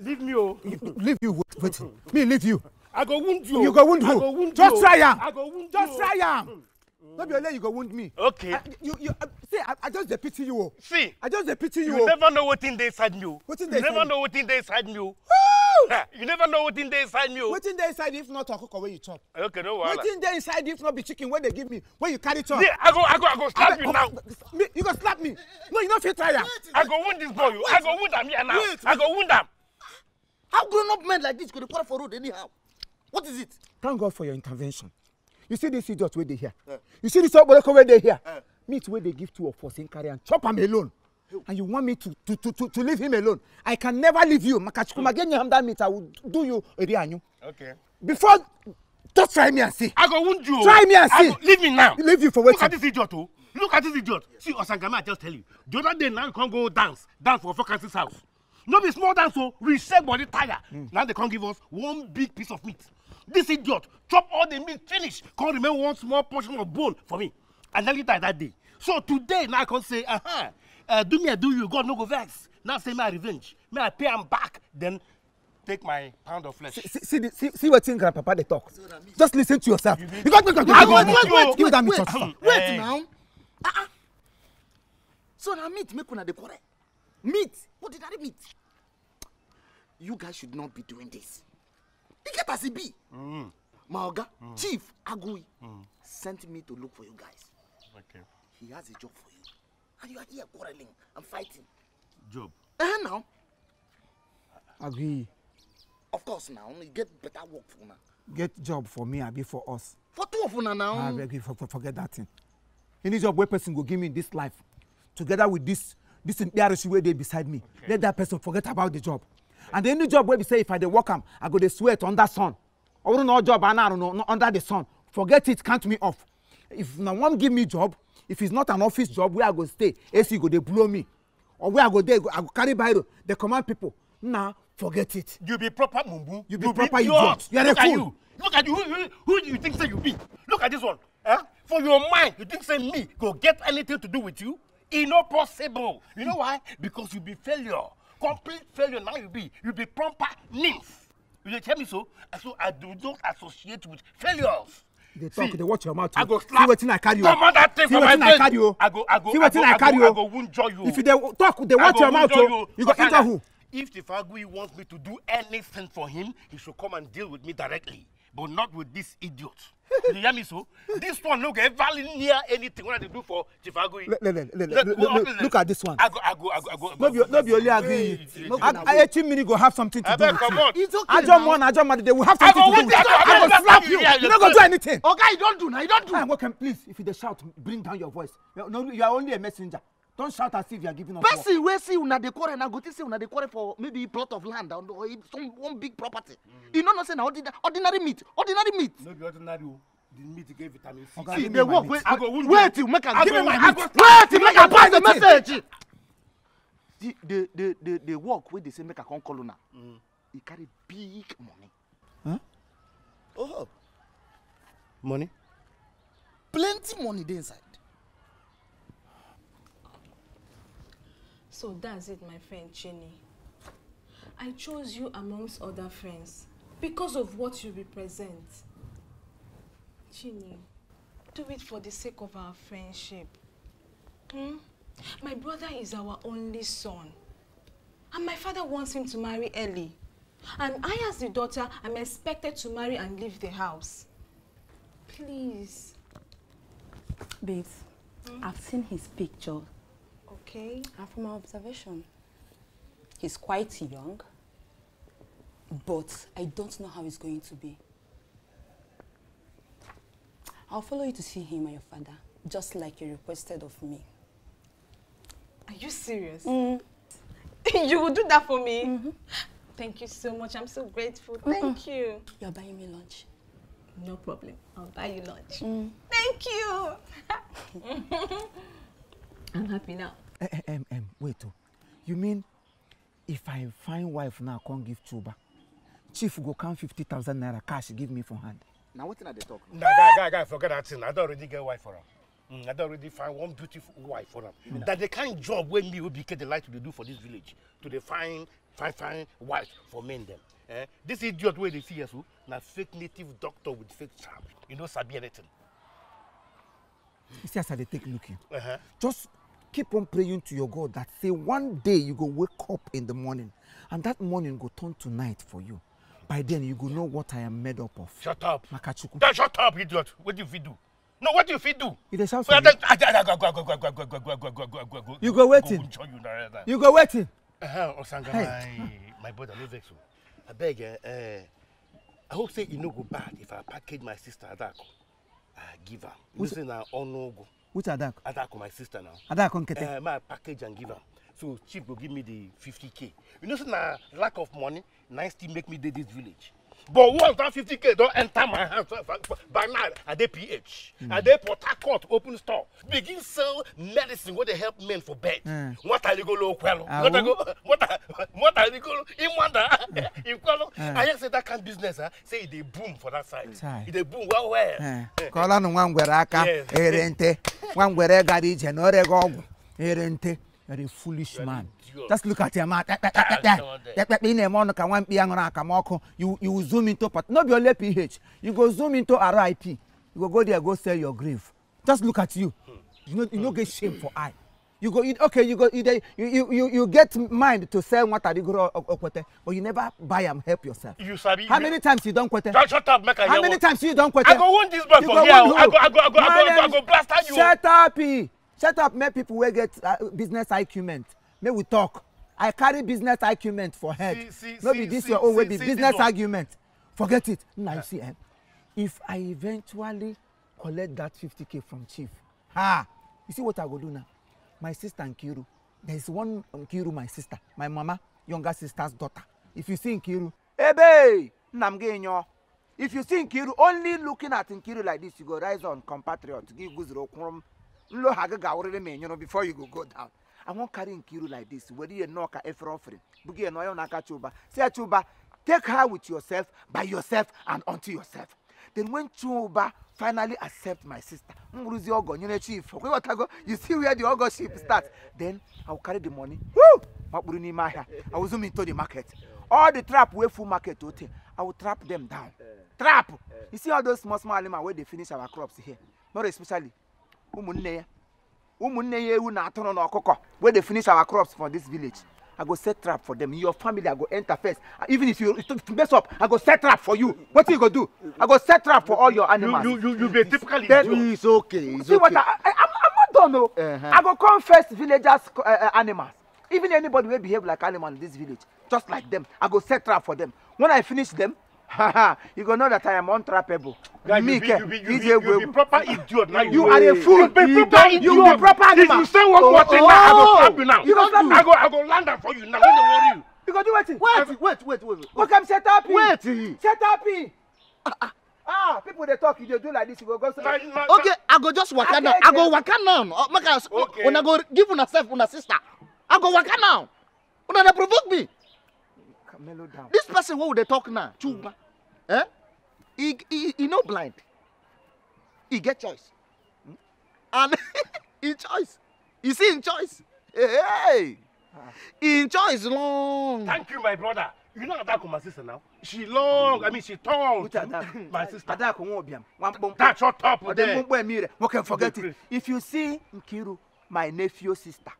Leave me. Leave you. Wait. Me leave you. I go wound you. You go wound who? I go wound just try am. I go wound just try am. Not be only you go wound me. Okay. I just pity you. See. I just pity you. You never know what in there inside me. What in there? You never know what in there inside me. You never know what in there inside me. What in there inside if not cook or you chop? Okay, no worries. What in there inside if not be chicken when they give me? When you carry chop? Yeah, I go slap you now. You go slap me. No, you not fit try am. I go wound this boy. I go wound him here now. I go wound him. How grown-up men like this could report for road anyhow? What is it? Thank God for your intervention. You see this idiot where they here. You see this oboroko where they here. Meat where they give two of us in carry and chop him alone. And you want me to leave him alone. I can never leave you. Makachukuma get him that meat. I will do you Erianyu. Okay. Before just try me and see. I go wound you. Try me and see. Leave me now. Leave you for waiting. Look at this idiot too. Look at this idiot. See Osangame, I just tell you. The other day now you can't go dance for Fokansi's house. No be small dance, so we sell body tire. Now they can't give us one big piece of meat. This idiot chop all the meat, finish, can't remember one small portion of bone for me. And then died that day. So today, now I can say, do me, I do you, God no go vex. Now say my revenge. May I pay him back, then take my pound of flesh. See what thing Grandpapa they talk. Just listen to yourself. You got me, wait now. So now meat, make one the correct. Meat? What did I meat? You guys should not be doing this. You get as it be. Maoga, Chief Agui, sent me to look for you guys. Okay. He has a job for you. And you are here quarreling and fighting. Job? Now. Agui. Of course now. You get better work for now. Get job for me, Abi, for us. For two of us now. Forget that thing. Any job where person go give me this life, together with this. This is the way they beside me. Okay. Let that person forget about the job. Okay. And the only job where we say if I work am, I go to sweat under sun. I don't know job and I don't know under the sun. Forget it, count me off. If no one give me job, if it's not an office job where I go stay, AC go they blow me. Or where I go there, I go carry by they command people. Nah, forget it. You be proper mumbu. You be proper idiot. You are a fool. Look at you. Who do you think say you be? Look at this one. Huh? For your mind, you think say me go get anything to do with you? It's not possible. You know why? Because you'll be failure. Complete failure now you'll be. You'll be proper nymph. You tell me so? So I do not associate with failures. They talk, see, they watch your mouth. I go slap. See what thing I carry you. Come on that thing for my face. I go. See what thing I carry you. I go wound you. If you talk, they watch your mouth. You go enter who? If the Fagui wants me to do anything for him, he should come and deal with me directly. But not with this idiot. You hear me so? This one look ever near anything what they do for Chief Agui. Look at this one. I go. No be only Agui. 18 minutes go have something to do with you. It's okay. I jump one. They will have something to do with you. I go slap you. You're not going to do anything. Okay, you don't do now. You don't do. Welcome, please. If you shout, bring down your voice. No, you are only a messenger. Don't shout as if you are giving up. Person will see una decore and I go to see una decore for maybe a plot of land or some one big property. You know, not saying ordinary meat. Ordinary meat. No, the ordinary. The meat gave vitamin C. Okay, see, they work. Wait till make a give me my meat. Wait till make a buy the message. The work where they say make a con colonna. He carry big money. Huh? Oh. Money. Plenty money there inside. So that's it, my friend Chinny. I chose you amongst other friends because of what you represent. Chinny, do it for the sake of our friendship. My brother is our only son. And my father wants him to marry early. And I, as the daughter, am expected to marry and leave the house. Please. Babe, I've seen his picture. Okay. And from my observation, he's quite young, but I don't know how it's going to be. I'll follow you to see him and your father, just like you requested of me. Are you serious? You will do that for me? Thank you so much. I'm so grateful. Thank you. You're buying me lunch. No problem. I'll buy you lunch. Thank you. I'm happy now. Wait, you mean if I find wife now, I can't give Chuba? Chief go count 50,000 naira cash, give me for hand. Now what are they talking about? Guy, forget that thing. I don't already get a wife for her. I don't already find one beautiful wife for her. That the kind of job when me will be get the light to do for this village, to the find fine wife for men them. This idiot where they see us, now fake native doctor with fake charm. You don't sabi anything. You see, as I take looking, just keep on praying to your God that say one day you go wake up in the morning and that morning go turn to night for you. By then you go know what I am made up of. Shut up. Makachuku. Don't shut up, idiot. What do you do? No, what do you do? You shout for me. You go waiting. You go waiting. My brother, no vex. I beg, I hope say you no go bad if I package my sister Adako. I give her. You say now on no go. Which Adako? Adako, my sister now. Adako, nkete. My package and give her. So chief will give me the 50K. You know, so now lack of money, nice to make me do this village. But once that 50K don't enter my hands, by now at the PH, at the Port Harcourt open store, begin sell medicine what they help men for bed. What are you go low quello? What are you go in wonder? If quello, I just say that kind of business, say they boom for that side. They boom well where. Call on one where I can, erente, one where I got it, and other go erente. You're a foolish man. Just look at your mouth. You zoom into not your left PH. You go zoom into RIP. You go there, go sell your grave. Just look at you. You know get shame for eye. You go okay, you get mind to sell what I go quote, but you never buy and help yourself. You sabi. How many times you don't quote? Shut up, make I hear. How many times you don't quote? I go want this back for here. I go blaster you. Shut up. Shut up, make people will get business argument. May we talk. I carry business argument for head. Maybe this your own way be business argument. Forget it. Now you see, if I eventually collect that 50K from Chief, you see what I will do now? My sister Nkiru, there is one Nkiru, my sister, my mama, younger sister's daughter. If you see Nkiru, hey, Namgenyo. If you see Nkiru, only looking at Nkiru like this, you go rise on compatriot, give Guzro Krum. You know, before you go down. I won't carry Nkiru like this. Whether you knock at every offering, say Chuba, take her with yourself, by yourself, and unto yourself. Then when Chuba finally accepts my sister, you see where the Ogo ship starts. Then I'll carry the money. Woo! I will zoom into the market. All the trap way full market, I will trap them down. Trap! You see all those small animals where they finish our crops here. More especially. Where they finish our crops for this village, I go set trap for them. Your family, I go enter first. Even if you mess up, I go set trap for you. What you go do? I go set trap for all your animals. You be typically. It's okay. It's see okay. What I'm not done. No. I go confess villagers' animals. Even anybody will behave like animal in this village, just like them. I go set trap for them. When I finish them. You gonna know that I am untrappable. You be proper idiot now. You are a fool. You be proper animal. You say one thing, I go trap you now. I go land up for you now. Don't worry. You go do what? Wait. Okay, set up. Wait. Set up. People they talk, they do like this. You go go. Okay, I go just work now. I go work now. Make us. Una go give yourself, una sister. I go work now. Una na provoke me. Down. This person, what would they talk now? Chuba. Eh? He no blind. He get choice. And in choice. You see in choice. Hey! In choice long. Thank you, my brother. You know Adako, my sister now. She long, I mean she tall. My sister. Adako won't be him. That's your top of them. Okay, forget it. If you see Nkiru, my nephew's sister.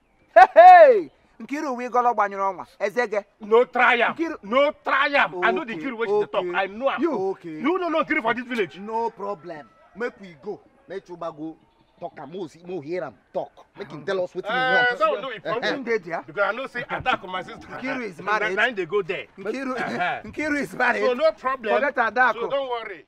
Hey! No triumph. No triumph. Okay, I know the Nkiru where she talk. I know her. You don't know Nkiru for this village. No problem. Make we go. Make Chuba go. Talk and more hear him talk. Make him tell us what he wants. That will do it for because I know say Adako my sister. Nkiru is married. Now they go there. Nkiru is married. So no problem. Forget Adako. So don't worry.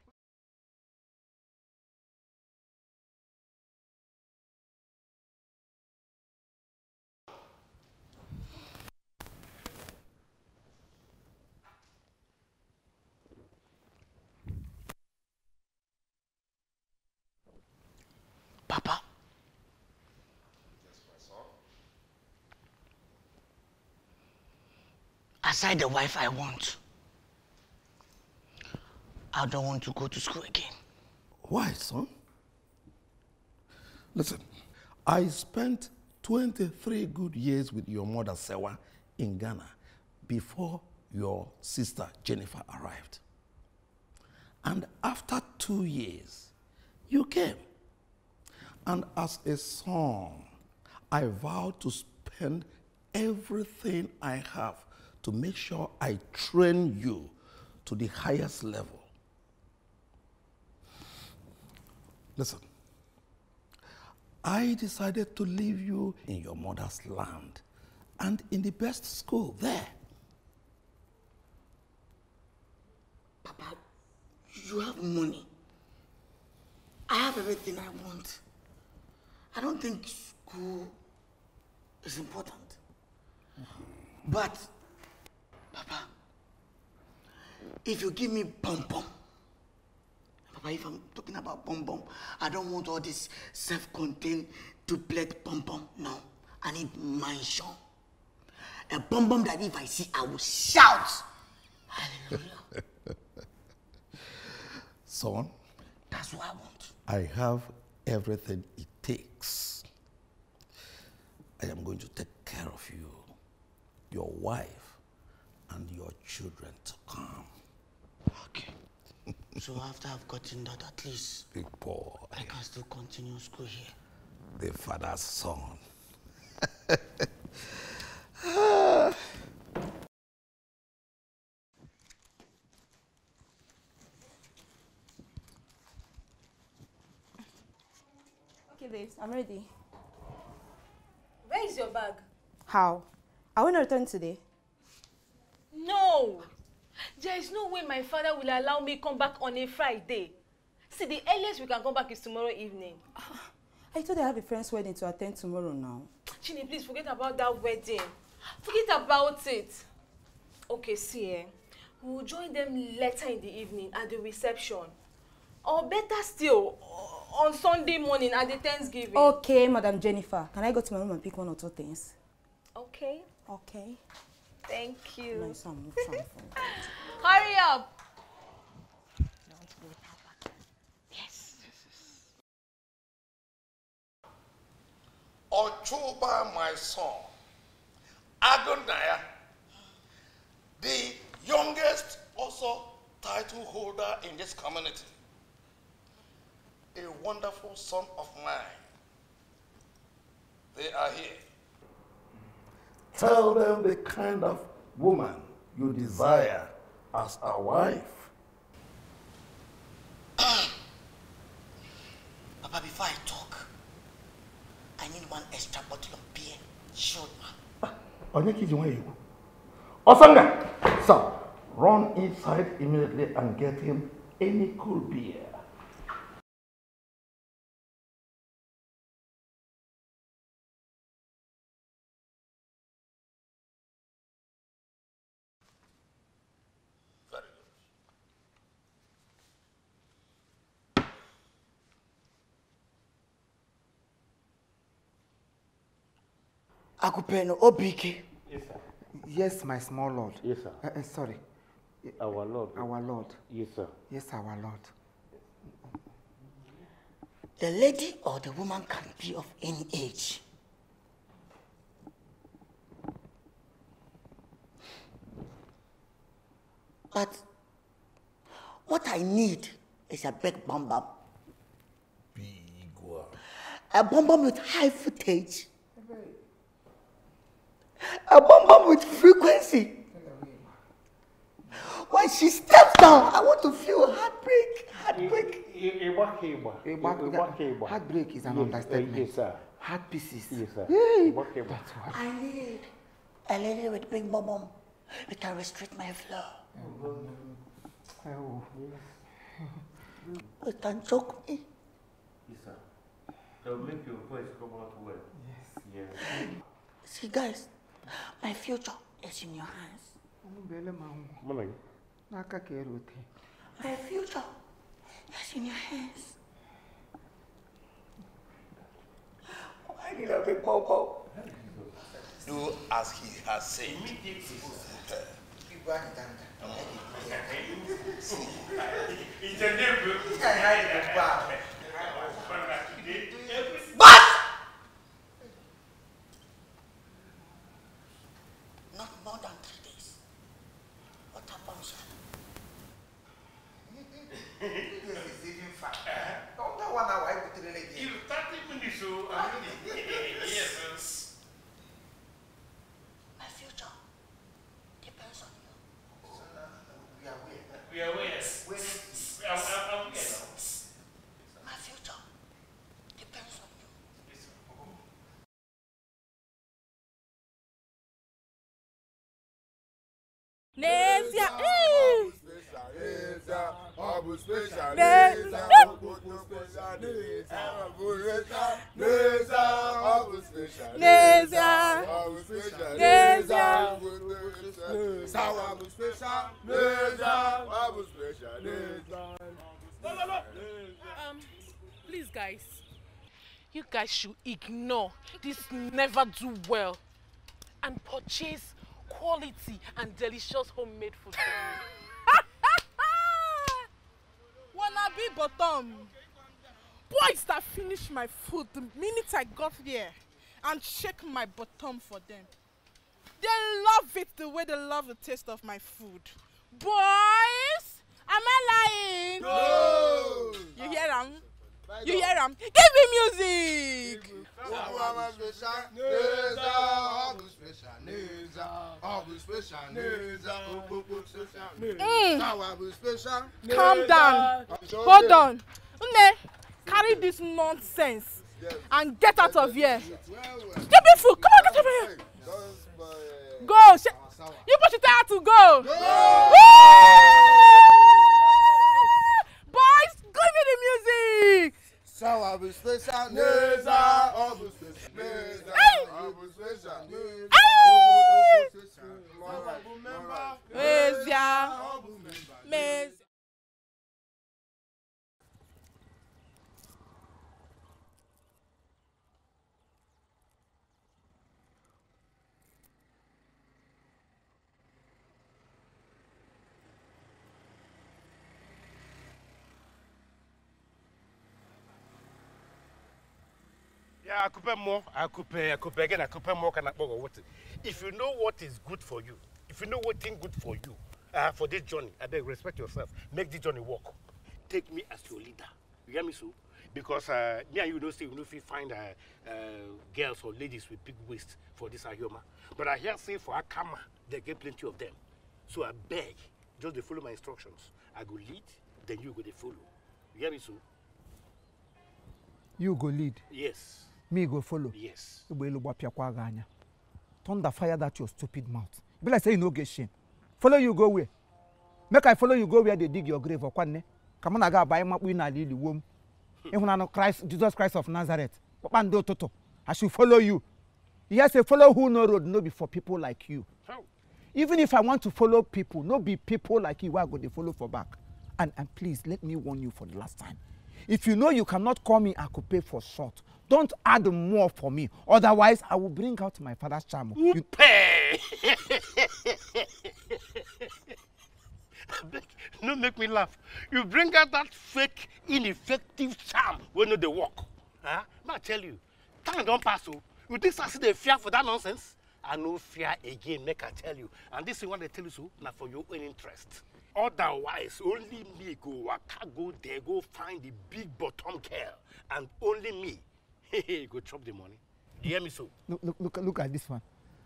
Papa. Aside the wife I want, I don't want to go to school again. Why, son? Listen, I spent 23 good years with your mother, Sewa, in Ghana before your sister Jennifer arrived. And after 2 years, you came. And as a son, I vowed to spend everything I have to make sure I train you to the highest level. Listen, I decided to leave you in your mother's land and in the best school there. Papa, you have money. I have everything I want. I don't think school is important. But, Papa, if you give me pom-pom, Papa, if I'm talking about pom-pom, I don't want all this self-contained duplet pom-pom. No, I need mansion. A pom-pom that if I see, I will shout. Hallelujah. Son, that's what I want. I have everything it takes. I am going to take care of you, your wife, and your children to come. Okay. So after I've gotten that, at least, big boy, I can still continue school here. The father's son. Okay, babes, I'm ready. Where is your bag? How? Are we not returning today? No! There is no way my father will allow me come back on a Friday. See, the earliest we can come back is tomorrow evening. I thought I have a friend's wedding to attend tomorrow now. Chini, please forget about that wedding. Forget about it. Okay, see, we will join them later in the evening at the reception. Or better still, on Sunday morning at the Thanksgiving. Okay, Madam Jennifer, can I go to my room and pick one or two things? Okay. Okay. Thank you. Nice one, nice one. Hurry up. Yes. Ochuba, my son, Adonai, the youngest also title holder in this community, a wonderful son of mine. They are here. Tell them the kind of woman you desire as a wife. Papa, before I talk, I need one extra bottle of beer. Sure, ma. Osanga, sir, run inside immediately and get him any cool beer. Akupeno Obike. Yes, sir. Yes, my small lord. Yes, sir. Sorry. Our lord. Our lord. Yes, sir. Yes, our lord. The lady or the woman can be of any age. But what I need is a big bomb bomb. Big one. A bomb bomb with high footage. A bomb with frequency. When she steps down, I want to feel heartbreak. Heartbreak. Heartbreak is an understatement. Yes, sir. Heart pieces. Yes, sir. Yeah. That's what I need. A lady with big bomb. It can restrict my flow. Oh. It can choke me. Yes, sir. It will make your voice come out well. Yes. Yes. See, guys, my future is in your hands. My future is in your hands. I need a big popo. Do as he has said. But not more than 3 days. happen, sir. This is even fat. Don't one hour I put it in again. If 30 minutes, so I'm ready. Yes. My future depends on you. Oh, so we are aware. We are aware. I'm aware. My future depends on you. Yes, oh. Please, guys, you guys should ignore this never do well and purchase quality and delicious homemade food. Wannabe bottom. Boys that finished my food the minute I got here and shake my bottom for them. They love it the way they love the taste of my food. Boys, am I lying? No! You hear them? You hear them? Give me music! Calm down. Hold on. Une, carry this nonsense and get out of here. Give me food. Come on, get over here. Go. You put it out to go. Boys, give me the music. So I was special, if you know what is good for you, if you know what thing good for you, for this journey, I beg respect yourself. Make this journey work. Take me as your leader. You hear me, so? Because me and you don't say you know if you find girls or ladies with big waist for this Ayoma. But I hear say for Akama, they get plenty of them. So I beg, just follow my instructions. I go lead, then you go to follow. You hear me, so? You go lead. Yes. Me go follow. Yes. Turn the fire that your stupid mouth. Be like say you no get shame. Follow you go where? Make I follow you go where they dig your grave or kwanne. Come on, I got by my winner lily womb. Even I know Christ, Jesus Christ of Nazareth. Papando Toto. I should follow you. Yes, I follow who no road no be for people like you. Even if I want to follow people, no be people like you. I go they follow for back. And please let me warn you for the last time. If you know you cannot call me Akupe for short, don't add more for me. Otherwise, I will bring out my father's charm. You pay! No, make me laugh. You bring out that fake, ineffective charm when they walk. Huh? I tell you, time don't pass. You think I see the fear for that nonsense? I no fear again, make I tell you. And this is what they tell you so, now for your own interest. Otherwise, only me go waka go there, go find the big bottom girl, and only me, go chop the money. You hear me so? Look at this one.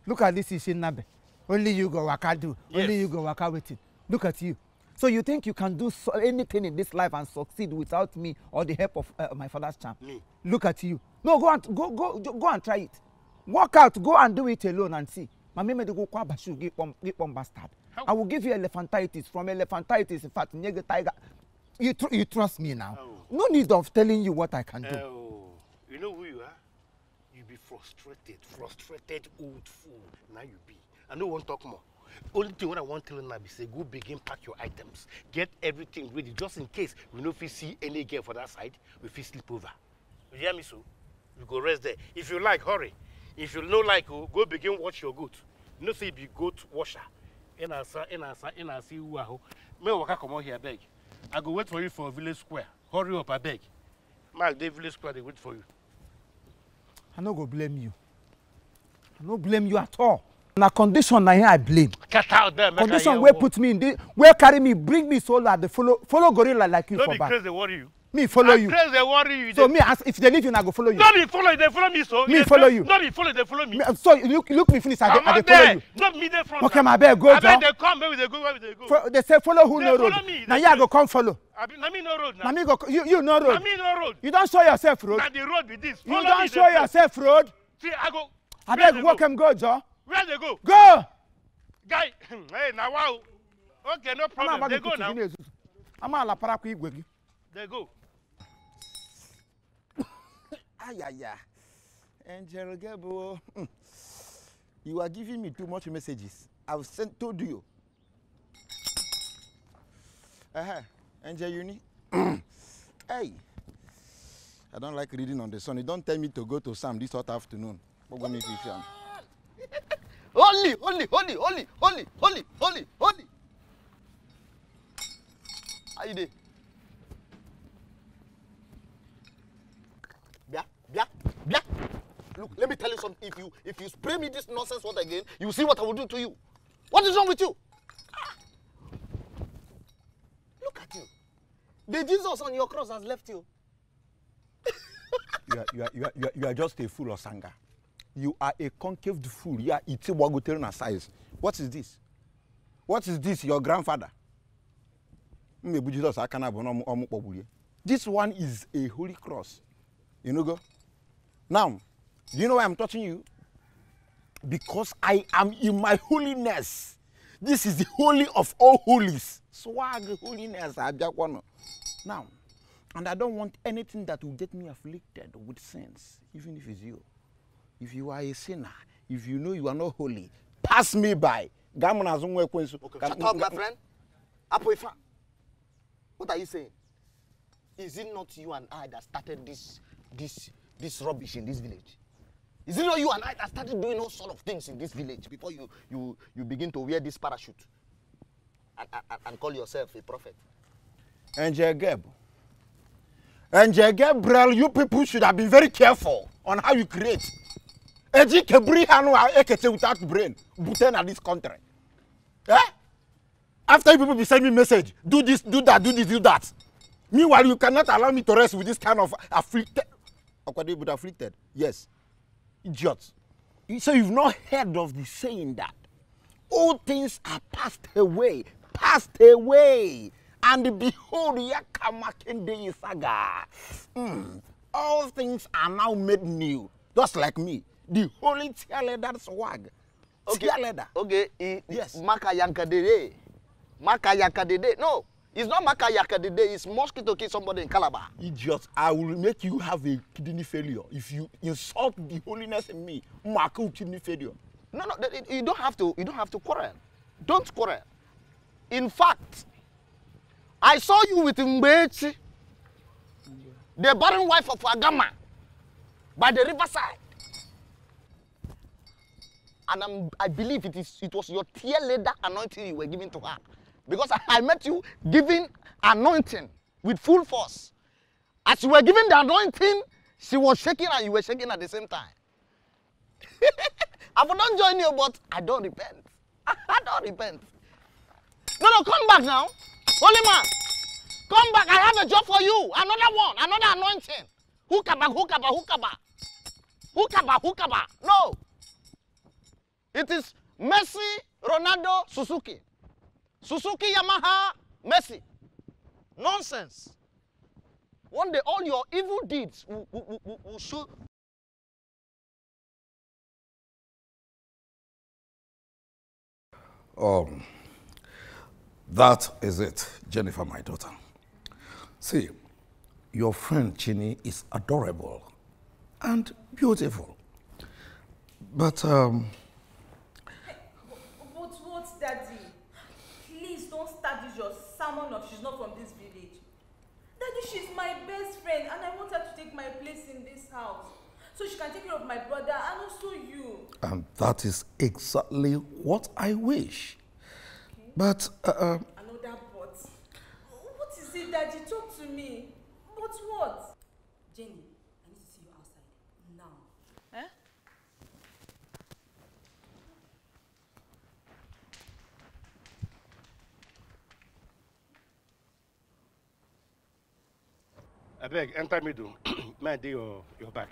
Look at this Ishinabe. Only you go waka do. Yes. Only you go waka with it. Look at you. So you think you can do anything in this life and succeed without me or the help of my father's charm? Me. Look at you. No, go and try it. Walk out. Go and do it alone and see. I will give you elephantitis. From elephantitis, in fact, nigga tiger. You trust me now. Oh. No need of telling you what I can do. Oh. You know who you are? You be frustrated old fool. Now you be. I no want to talk more. Only thing what I want to tell you now is say go begin pack your items. Get everything ready just in case we know if we see any girl for that side, we feel sleep over. You hear me so? You go rest there. If you like, hurry. If you know like, go begin watch your goat. You know, say be goat washer. And I see who I come out here, I beg. I go wait for you for Village Square. Hurry up, I beg. Mark, the Village Square, they wait for you. I no go blame you. I no blame you at all. Now condition na here I blame. Cut out them. Condition where put me in this, where carry me, bring me so that they follow gorilla like you for back. Don't be crazy, worry you. Me follow you. Crazy, they worry you. So me, as if they leave you, I go follow you. No, me follow you, they follow me so. Me follow you. No, they follow, they follow me. So look me finish, I they follow you. Not me, they follow. Okay, my bad, go down. I bet they come, maybe they go, where they go. They say follow who no road. Now you go come follow. Na me no road now. Na me go, you no road. Na me no road. You don't show yourself road. Na the road be this. You don't show yourself road. See, I go. I bet walk him go, Joe. Where they go? Go! Guy, hey, now wow. Okay, no problem. They go now. I'm a la paraku igwegi. They go. Ayaya. Angel Gabo. You are giving me too much messages. I've sent told you. Angel Uni. Hey. I don't like reading on the sun. You don't tell me to go to Sam this hot afternoon. Holy, holy, holy, holy, holy, holy, holy, holy. How you there? Bia. Look, let me tell you something. If you spray me this nonsense once again, you see what I will do to you. What is wrong with you? Ah. Look at you. The Jesus on your cross has left you. You are just a fool of Sanga. You are a concaved fool. You are Itiwaguterna size. What is this? What is this, your grandfather? This one is a holy cross. You know, go. Now, do you know why I'm touching you? Because I am in my holiness. This is the holy of all holies. Swag holiness. Now, and I don't want anything that will get me afflicted with sins, even if it's you. If you are a sinner, if you know you are not holy, pass me by. Okay. Shut up, my friend. What are you saying? Is it not you and I that started this rubbish in this village? Is it not you and I that started doing all sort of things in this village before you begin to wear this parachute and call yourself a prophet? Angel Gabriel, you people should have been very careful on how you create. Eji Kebri Hanu Ekete without brain, Buten at this country. Eh? After you people be sending me message, do this, do that, do this, do that. Meanwhile, you cannot allow me to rest with this kind of afflicted. Afflicted? Yes. Idiots. So you've not heard of the saying that all things are passed away, and behold, Yakamakendeyi Saga. All things are now made new, just like me. The holy tear leather swag. Okay. Tear leather. Okay. Yes. Makayankadede. Makayankadede. No. It's not Makayaka the day, it's mosquito kill somebody in Calabar. Idiot, I will make you have a kidney failure if you insult the holiness in me. Maku kidney failure. No, you don't have to quarrel. Don't quarrel. In fact, I saw you with Mbechi, the barren wife of Agama, by the riverside. And I believe it was your tear leather anointing you were giving to her. Because I met you giving anointing with full force. As you were giving the anointing, she was shaking and you were shaking at the same time. I will not join you, but I don't repent. I don't repent. No, come back now. Holy man, come back. I have a job for you. Another one, another anointing. Hookaba, hookaba, hookaba. Hookaba, hookaba. No. It is Messi, Ronaldo, Suzuki. Suzuki, Yamaha, Messi. Nonsense. One day all your evil deeds will show. That is it, Jennifer, my daughter. See, your friend Chini is adorable and beautiful. But, But what's Daddy? Don't start with your sermon of she's not from this village. Daddy, she's my best friend and I want her to take my place in this house so she can take care of my brother and also you. And that is exactly what I wish. Okay. But... Another but. What is it, Daddy? Talk to me. But what? Jenny, I need to see you outside. Now. Eh? I beg, enter middle. Man, dey your back.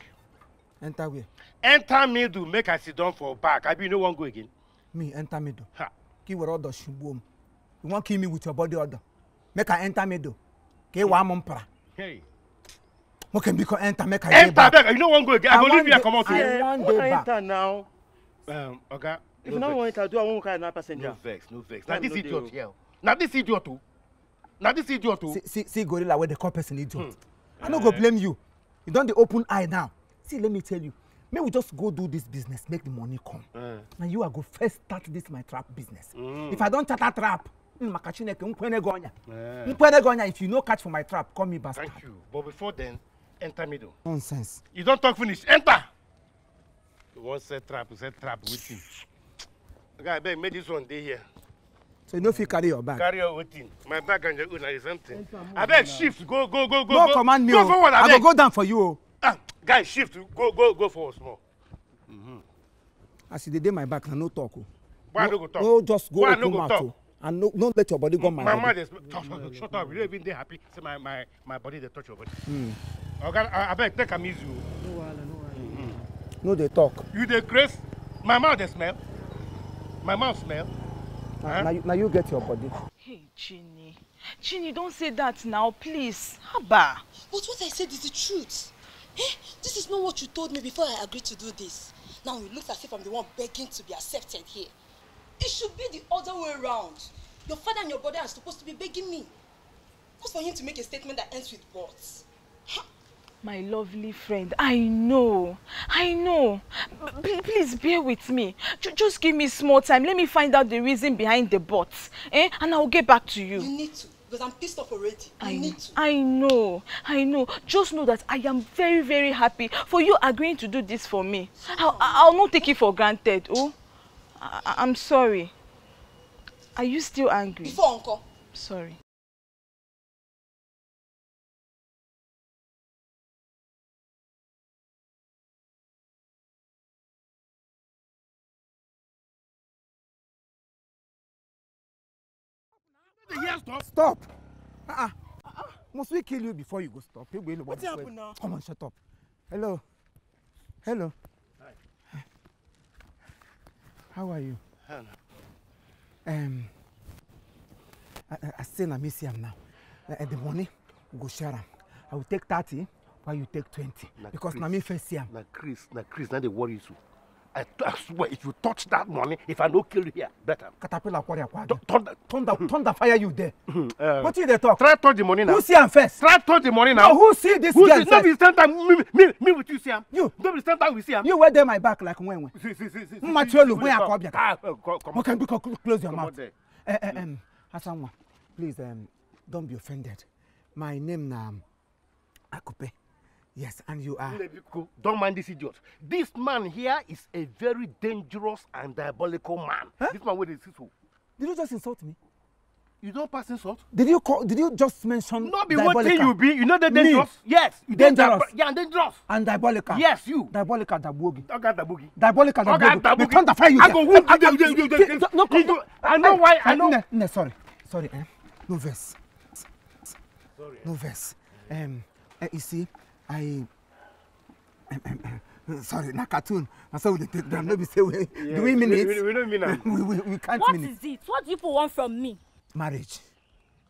Enter where? Enter middle, make I sit down for back. I be no one go again. Me, enter middle. Ha. Kill with order, Shubom. You won't kill me with your body order. Make I enter middle. Kill one mumpra. Hey. What can be called enter? Make I enter back. You no one go again. I believe me, I come out here. I want to enter now. Okay. If you don't want to do, I won't carry another passenger. No vex, no vex. Now this idiot here. Now this idiot too. Now this idiot too. See gorilla where they call person idiot. I don't go blame you. You don't the open eye now. See, let me tell you. May we just go do this business, make the money come. Now you are go first start this my trap business. If I don't start a trap, if you no catch for my trap, call me bastard. Thank you. But before then, enter middle. Nonsense. You don't talk finish. Enter. One set trap with him. Okay, I beg, make this one day here. So you know if you carry your bag? Carry your thing. My bag and your own is something. I beg, shift, go. No, command me. Go forward, I will go down for you. Guys, shift, go forward small. I see the day my back, I no talk. Why I no go talk? No, just go open mouth. And no let your body go my body. Shut up, you don't even be happy. Say my body, they touch your body. Okay, I beg, take a miss you. No, they talk. You the grace, my mouth they smell. My mouth smell. Now you get your body. Hey, Chini. Chini, don't say that now, please. Haba. But what I said is the truth. Eh? This is not what you told me before I agreed to do this. Now it looks as if I'm the one begging to be accepted here. It should be the other way around. Your father and your brother are supposed to be begging me. Not for him to make a statement that ends with words. Huh? My lovely friend, I know. Please bear with me. Just give me small time. Let me find out the reason behind the bots, and I'll get back to you. You need to, because I'm pissed off already. I know. Just know that I am very, very happy for you agreeing to do this for me. I'll not take it for granted. Oh, I'm sorry. Are you still angry? Before uncle. Sorry. Here, stop! Must we kill you before you go stop? What's happened now? Come on, shut up. Hello. Hi. How are you? Hello. I still am missing him now. At the morning, we go share him. I will take 30, while you take 20. Like because Chris. Now me first see him. Like Chris, now they worry you. I swear, if you touch that money, if I don't kill you here, better. Caterpillar, thunder fire you there. What did they talk? Try to touch the money now. Who see him first? Try to touch the money now. No, who see this who girl first? Nobody stand time. Me with you see him. You. Nobody stand time we see him. You were there my back like when. See. Macholo, when I come here. Come on. Can you close your mouth? Asanwa, please, don't be offended. My name now, Akupe. Yes, and you are. Don't mind this idiot. This man here is a very dangerous and diabolical man. Huh? This man with his who? Did you just insult me? You don't pass insult? Did you just mention? Not be what thing you be. You know the dangerous. Me? Yes. Dangerous. Yeah, dangerous. And diabolical. Yes, you. Diabolical dabogi. Diabolical dabogi. They can't defy you. I go wound you. No. I know why. I know. No, sorry. No verse. Sorry. No verse. You see. Sorry, na cartoon. I said we take them. No, we say we mean it. We don't mean it. We can't mean it. What is it? What do people want from me? Marriage.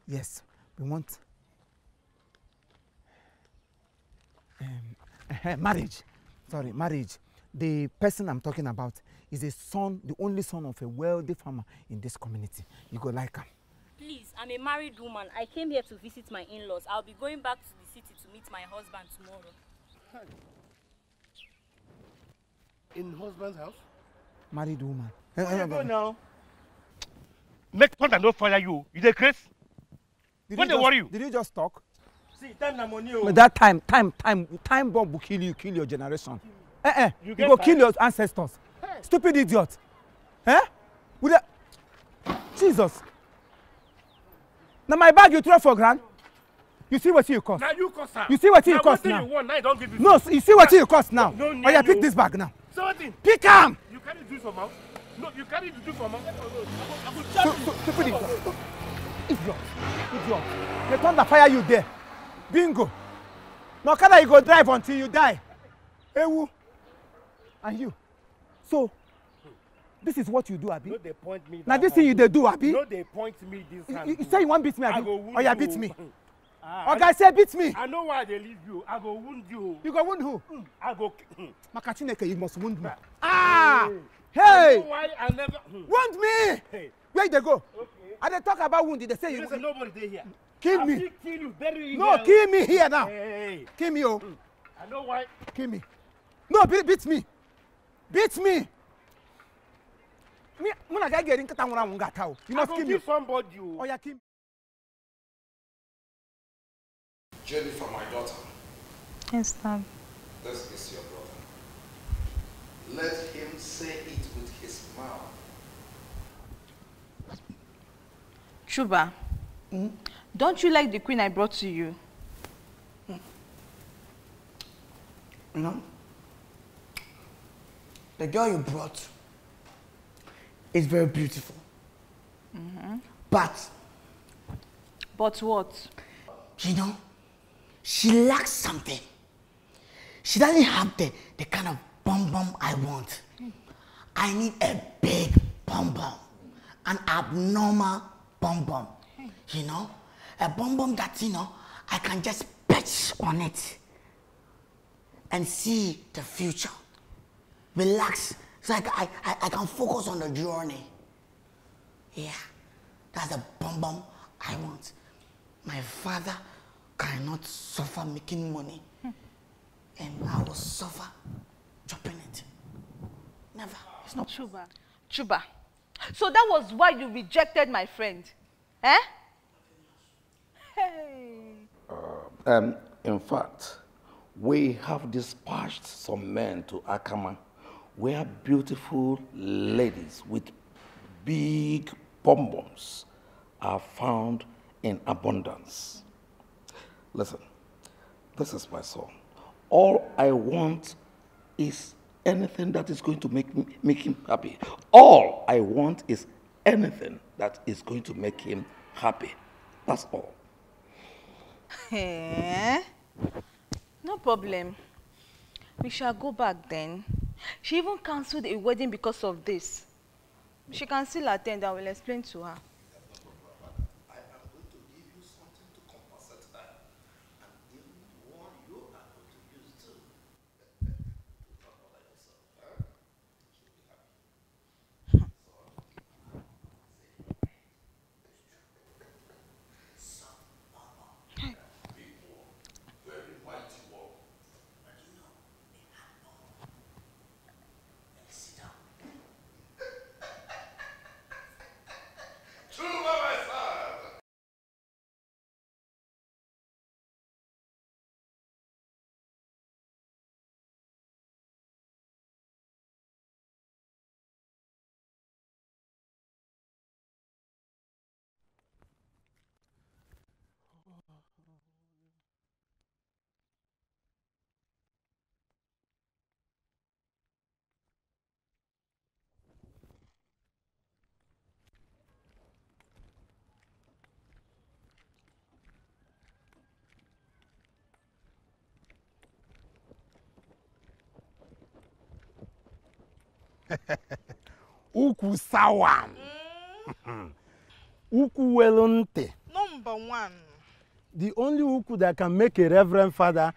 Yes, we want marriage. Sorry, marriage. The person I'm talking about is a son, the only son of a wealthy farmer in this community. You go like him. Please, I'm a married woman. I came here to visit my in-laws. I'll be going back to the city to meet my husband tomorrow. In husband's house? Married woman. Where you go now? Make sure that don't fire you. You dey crazy? What they worry you? Did you just talk? See, time na money. But that time bomb will kill you, kill your generation. You go kill your ancestors. Hey. Stupid idiot. Eh? Jesus. Now my bag you throw for grand. You see what you cost. Now you cost her. You see what you cost now. You want, now you don't give it no, you see what you cost now. No, yeah, pick this bag now. Something. Pick him. You can't do some out. No, you can't do some out. I will Idiot. They turn the fire you there. Bingo. Now, car you go drive until you die. Ewu. And you. So, this is what you do, Abi. No, they point me. Now, this thing you they do, Abi. No, they point me this time. You say you want beat me, Abi. Or you beat me. Okay, say beat me. I know why they leave you. I go wound you. You go wound who? I go. Makachineke, you must wound me. Ah! Hey! Why I never wound me? Hey. Where they go? Okay. And they talk about wound. They say you. There's nobody there here. Kill me. Kill you. Bury no, kill me here now. Hey. Kill me, oh. I know why. Kill me. No, beat me. Beat me. Me, muna guy getting katangura munga tao. You must kill me. Somebody. Oh yeah, kill me. Jennifer, my daughter. Yes, Dad. This is your brother. Let him say it with his mouth. Chuba, don't you like the queen I brought to you? No. The girl you brought is very beautiful. Mm-hmm. But what? You know? She lacks something. She doesn't have the kind of bum-bum I want. I need a big bum-bum. An abnormal bum-bum. You know? A bum-bum that, you know, I can just perch on it and see the future. Relax. So I can focus on the journey. Yeah. That's the bum-bum I want. My father cannot suffer making money, and I will suffer dropping it. Never. It's not Chuba. Chuba. So that was why you rejected my friend, eh? Hey. In fact, we have dispatched some men to Akama, where beautiful ladies with big bonbons are found in abundance. Listen, this is my son. All I want is anything that is going to make him happy. All I want is anything that is going to make him happy. That's all. Eh? No problem. We shall go back then. She even cancelled a wedding because of this. She can still attend. I will explain to her. Uku Sawan. Uku Welonte. #1. The only uku that can make a reverend father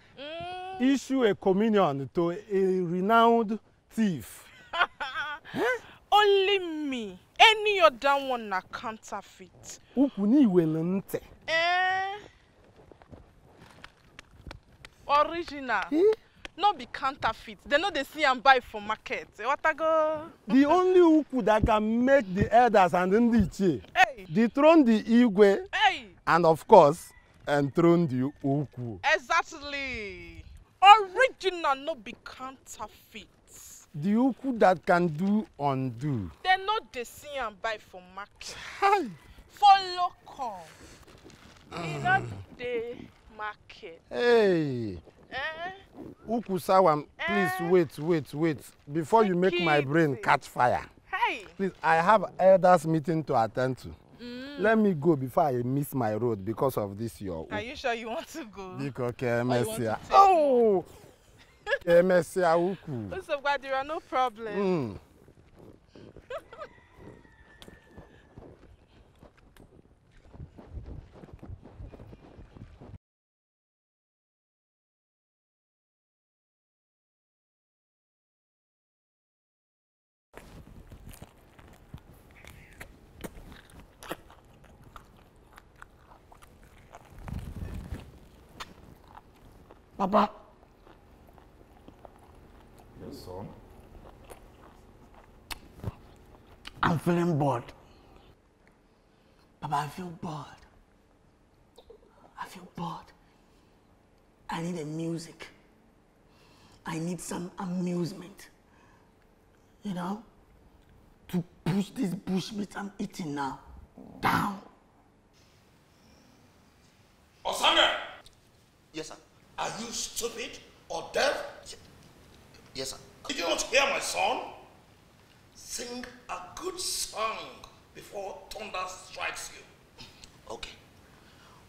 issue a communion to a renowned thief. Huh? Only me. Any other one na counterfeit. Uku ni Welonte. Original. Eh? Not be counterfeit. They know they see and buy for market. What I go? The only uku that can make the elders and Ndiche dethrone the Igwe, and of course, enthrone the uku. Exactly. Original, not be counterfeit. The uku that can do undo. They know they see and buy for market. For local. In that day market. Hey. Ukusawam, please wait. Before you make my brain catch fire. Hey. Please, I have elders meeting to attend to. Let me go before I miss my road because of this your. Are you sure you want to go? Because oh, Kemesia uku. What's up, God? There are no problem. Papa. Yes, son. I'm feeling bored. Papa, I feel bored. I feel bored. I need a music. I need some amusement. You know? To push this bushmeat I'm eating now down. Osama! Yes, sir. Are you stupid or deaf? Yes, sir. Did you not hear my son? Sing a good song before thunder strikes you. Okay.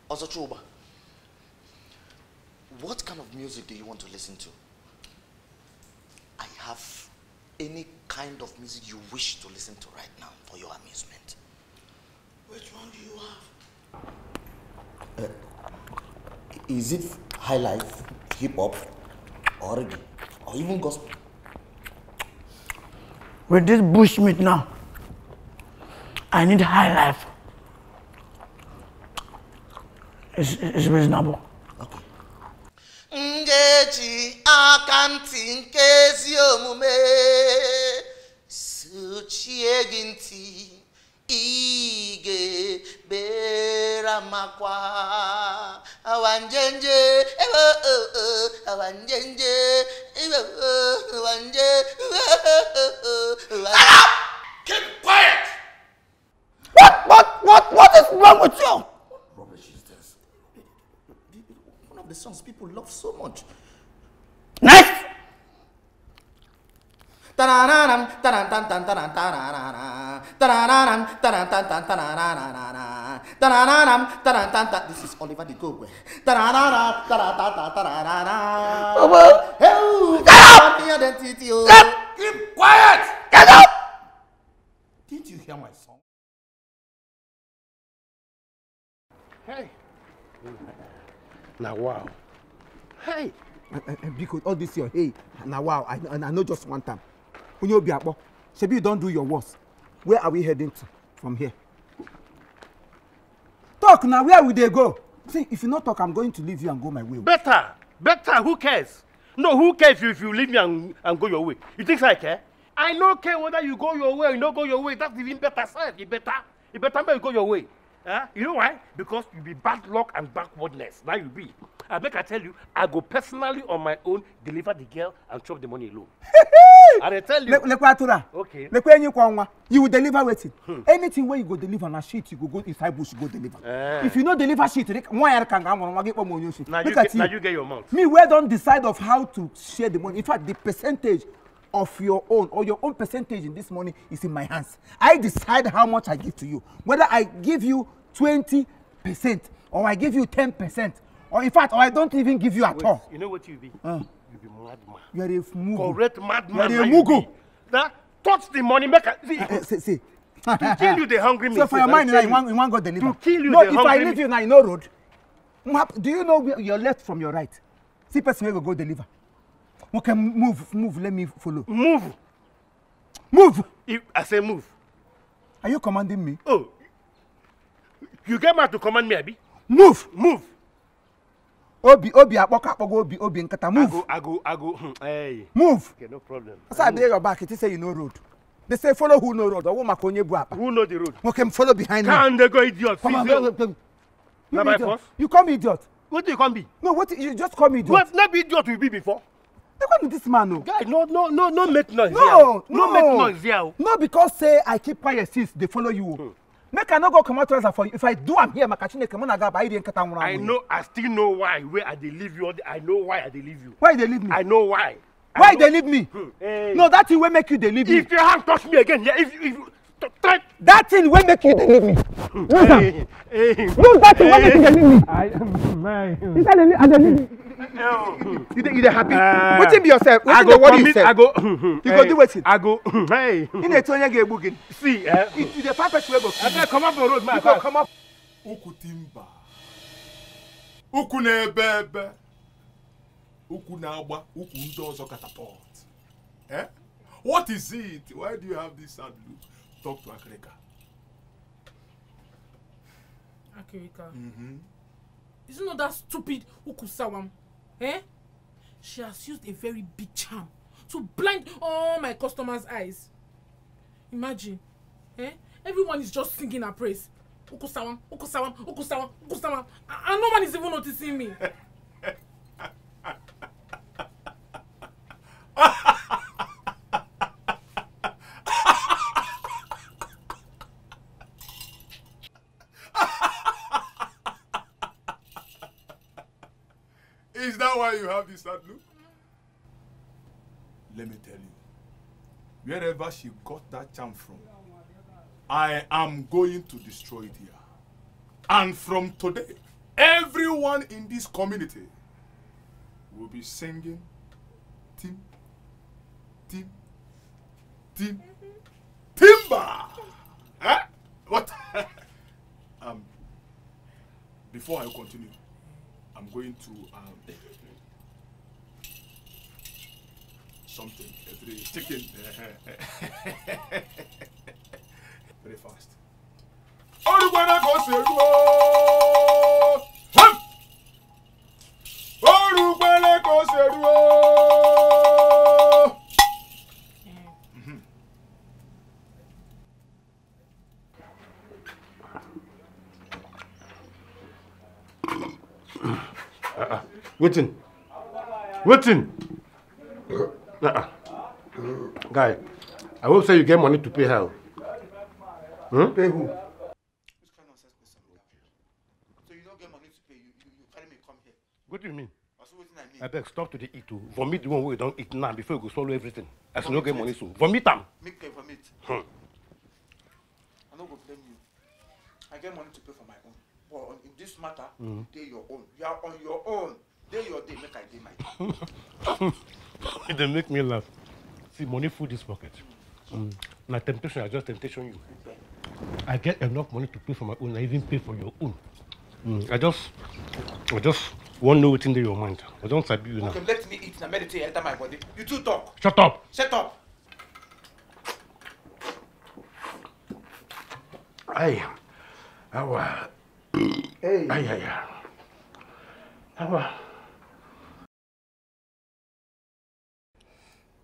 Ozochuba, what kind of music do you want to listen to? I have any kind of music you wish to listen to right now for your amusement. Which one do you have? Is it high life, hip hop, or reggae, or even gospel? With this bushmeat now, I need high life. It's reasonable. Okay. Ngeji akanti nkezi omume suchie ginti ige bera makwa awanjenje awanjenje keep quiet. What is wrong with you? What rubbish is this? One of the songs people love so much. Next. This is Oliver the Goat. Keep quiet! Get up! Did you hear my song? Hey! Now wow! Hey! Because all this your hey! Now wow! I know just one time. Unyobiakbo, Shebi, you don't do your worst. Where are we heading to from here? Talk now, where will they go? See, if you not talk, I'm going to leave you and go my way. Better! Better, who cares? No, who cares if you leave me and go your way? You think so I care? I don't care whether you go your way or you don't go your way. That's even better, sir. It better make you go your way. You know why? Because you'll be bad luck and backwardness. That you'll be. I make I tell you, I go personally on my own, deliver the girl and chop the money alone. And I tell you. Okay. You will deliver waiting. Anything where you go deliver na shit, you go inside bush, you go deliver. If you no deliver shit, one can get money. Now you get your mouth. Me, we don't decide of how to share the money. In fact, the percentage of your own or your own percentage in this money is in my hands. I decide how much I give to you. Whether I give you 20% or I give you 10%. Or in fact, or I don't even give you at all. You know what you be? You be madman. You are a mugu. Correct madman. You are a mugu. Now, touch the money maker. See. To kill you the hungry man. So for your mind, you want God deliver. To kill you the hungry man. No, if I leave you now, you no road. Do you know your left from your right? See, person will go deliver. Okay, move. Let me follow. Move. I say move. Are you commanding me? Oh. You came out to command me, Abi. Move. Obi, Obi, Nkata, move. I go. Hey. Move. Okay, no problem. So I bear your back. It is say you know road. They say follow who know road. Who know the road? Okay, follow behind me. Can they go idiot? Come on, you my boss. You call me idiot. What do you call me? No, what you just call me idiot. What? Not be idiot we be before. They call me this man, no. Guys, no, make noise. No, make noise here. No, because say I keep quiet since they follow you. Make I not go come out trouser for you. If I do, I'm here. I know. I still know why. Where they leave you? I know why they leave you. Why they leave me? I know why. Why they leave me? No, that thing will make you they leave me. If your hand touch me again, yeah. If try That thing will make you leave me. No, sir. No, that thing will make you leave me. You dey happy? Wetin be yourself? Wetin dey worry yourself? I go. You go do wetin? I go. Hey. In a Tonya get booking. See. It's the perfect way go. I come up on road, man. Come up. Ukutimba. Ukunebebe. Ukunagba. Ukundozo catapult. Eh? What is it? Why do you have this sad look? Talk to Akirika. Akirika? Mm-hmm. Isn't it that stupid Ukusawam? Eh? She has used a very big charm to blind all my customers' eyes. Imagine. Eh? Everyone is just singing her praise. Ukusawam, Ukusawam, Ukusawam, Ukusawam. And no one is even noticing me. Is that why you have this sad look? Let me tell you, wherever she got that charm from, I am going to destroy it here. And from today, everyone in this community will be singing Tim, Tim, Tim, Timba! Huh? What? Before I continue, I'm going to something every chicken very fast. Waiting. Waiting. Guy, I will say you get money to pay her. Hmm? Pay who? Which kind of person? So you don't get money to pay, you carry me come here. What do you mean? I beg, stop to the eat too. Vomit the one who don't eat now before you go swallow everything. As you don't get money, so vomit them. Make them vomit. I don't go blame you. I get money to pay for my own. Well, in this matter, they're your own. You are on your own. Day your day, make I day my day. They make me laugh. See, money food is pocket. Now temptation, I just temptation you. Okay. I get enough money to pay for my own. I even pay for your own. I just won't know what's in your mind. I don't sabi you now. Okay, let me eat and meditate enter my body. You two talk. Shut up. Shut up. Hey. Hey.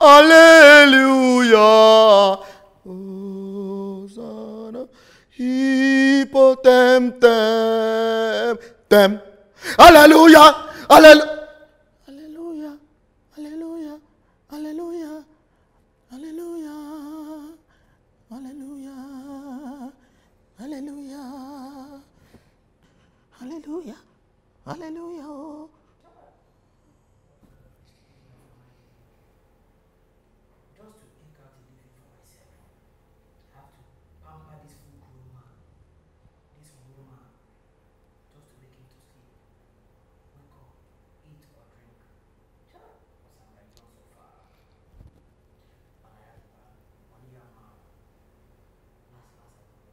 Hallelujah, hallelujah, hallelujah, hallelujah. Hosanna, hippotem, tem, tem. Hallelujah, hallelujah, hallelujah, hallelujah, hallelujah, hallelujah, hallelujah, hallelujah, hallelujah. Hallelujah. Just to think out a living for myself, I have to pamper this full grown man. This full man. Just to make him to sleep. Wake up, eat or drink. Because I'm like not so far. And I have money and man. Last I was speaking.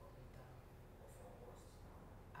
For better or for worse.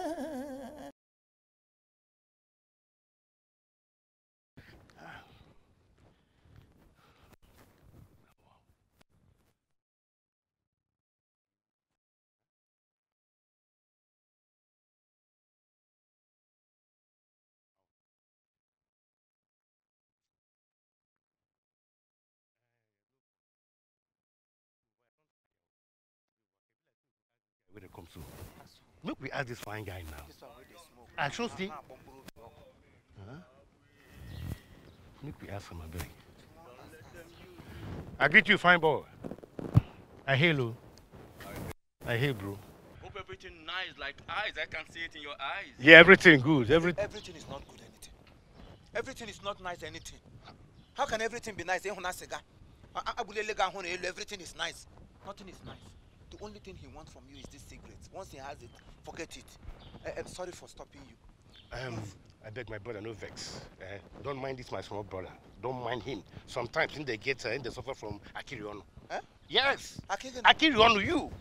Where they come to? Look, we ask this fine guy now. I trust him. Look, we ask him a bit. I greet you, fine boy. I hail you. I hail, bro. Hope everything nice, like eyes. I can see it in your eyes. Yeah, everything good. Everything is not good, anything. Everything is not nice, anything. How can everything be nice? Everything is nice. Nothing is nice. The only thing he wants from you is this cigarette. Once he has it, forget it. I'm sorry for stopping you. I beg my brother, no vex. Don't mind this, my small brother. Don't mind him. Sometimes in the ghetto, they suffer from Akiriono. Eh? Yes. Akiriono, you.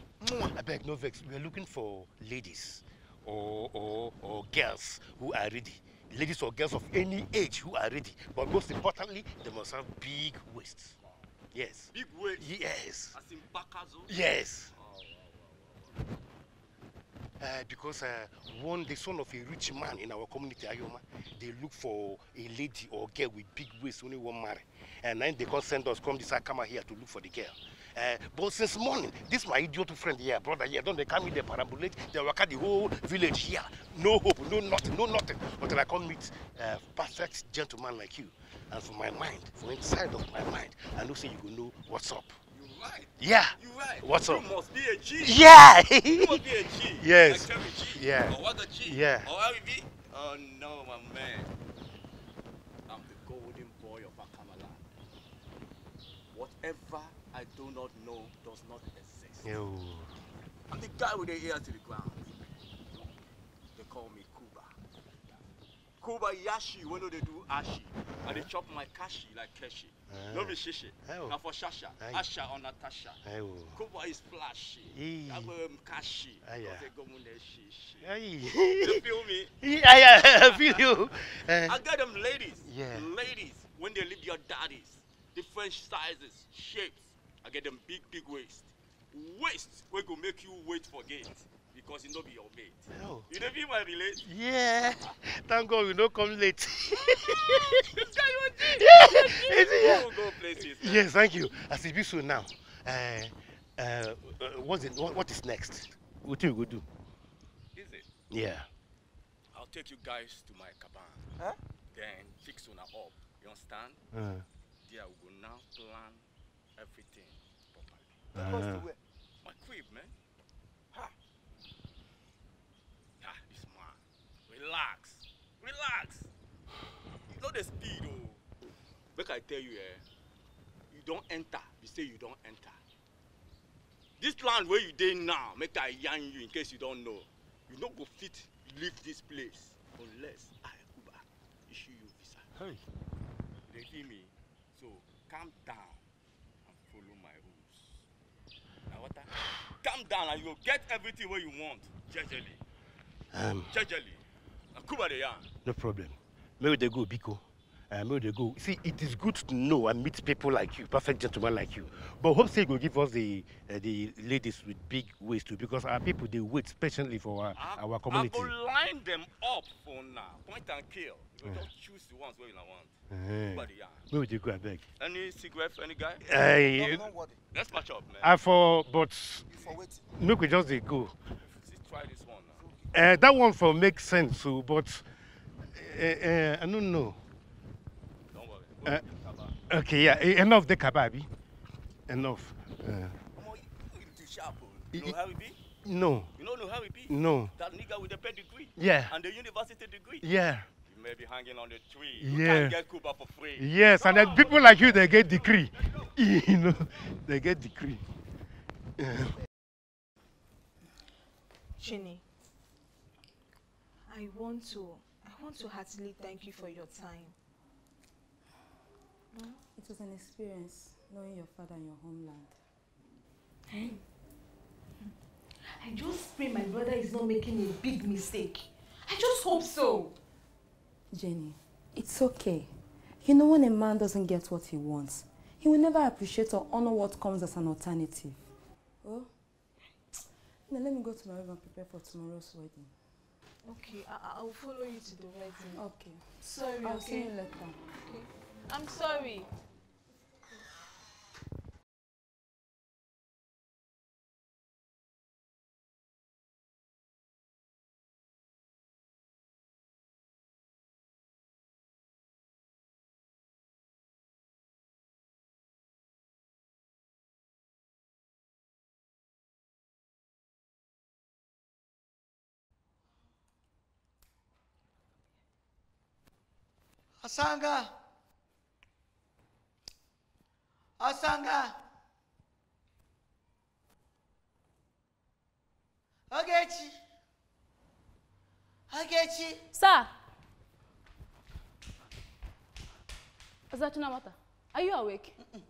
I beg, no vex. We are looking for ladies or girls who are ready. Ladies or girls of any age who are ready. But most importantly, they must have big waists. Yes. Big waist? Yes. As in Bakazo? Yes. Because the son of a rich man in our community, Ayoma, they look for a lady or girl with big waist, only one marry. And then they can send us, come this Akama here to look for the girl. But since morning, this my idiot friend here, brother here, don't they come in the parabolate, they work at the whole village here. No hope, no nothing. Until I come meet a perfect gentleman like you. And for my mind, for inside of my mind, I know say you will know what's up. Right. Yeah. You're right. What's up? You must be a G. Yeah. You must be a G. Yes. Like Terry G. Yeah. Or what a G. Yeah. Or RV. Oh no, my man. I'm the golden boy of Akamala. Whatever I do not know does not exist. Yo. I'm the guy with the ears to the ground. They call me Kuba. Kuba Yashi, when do they do Ashi? And they chop my kashi like Keshi. No be shishi. Now for Shasha, Asha or Natasha. Kuba is flashy. I'm kashi. You feel me? Yeah, I feel you. I got them ladies. Yeah. Ladies, when they leave your daddies, different sizes, shapes. I get them big waist. Waist, we go make you wait for gate. Because you know be your mate. No. You don't be my relate? Yeah. Thank God we don't come late. This guy was yeah. Go places. Yes, thank you. I see you soon now. What is next? What you go do? Is it? Yeah. I'll take you guys to my cabin. Huh? Then fix on up. You understand? Yeah, we will now plan everything properly. My crib, man. Relax. You know the speed, oh. Make I tell you, you don't enter. You say you don't enter. This land where you dey now, make I yarn you in case you don't know. You not go fit leave this place unless I Uber issue you visa. Hey, they feel me. So calm down and follow my rules. Now what? Calm down and you'll get everything where you want. Jejely. Jejely. No problem. Maybe they go, Biko. Maybe they go. See, it is good to know and meet people like you, perfect gentlemen like you. But hope say will give us the ladies with big waist too, because our people they wait patiently for our community. I will line them up for now. Point and kill. You don't choose the ones where you want. Maybe they go, I beg. Any cigarette for any guy? No, let's match up, man. Look, we just they go. Let's try this one. That one for makes sense, so, but I don't know. Don't worry. Okay, yeah, enough the kababi. Enough. You know how it be? No. You don't know how it be? No. That nigga with the pedigree? Yeah. And the university degree? Yeah. You may be hanging on the tree. You can't get Cuba for free. Yes, and then people like you, they get degree. You know, they get degree. Ginny. I want to heartily thank you for your time. Well, it was an experience knowing your father and your homeland. Hey, I just pray my brother is not making a big mistake. I just hope so. Jenny, it's okay. You know, when a man doesn't get what he wants, he will never appreciate or honor what comes as an alternative. Oh, now let me go to my room and prepare for tomorrow's wedding. Okay, I'll follow you to the wedding. Okay. Sorry, I'll see you later. Okay. I'm sorry. Asanga. Asanga. Ogechi. Ogechi. Sir. Azatunamata, are you awake? Mm-mm.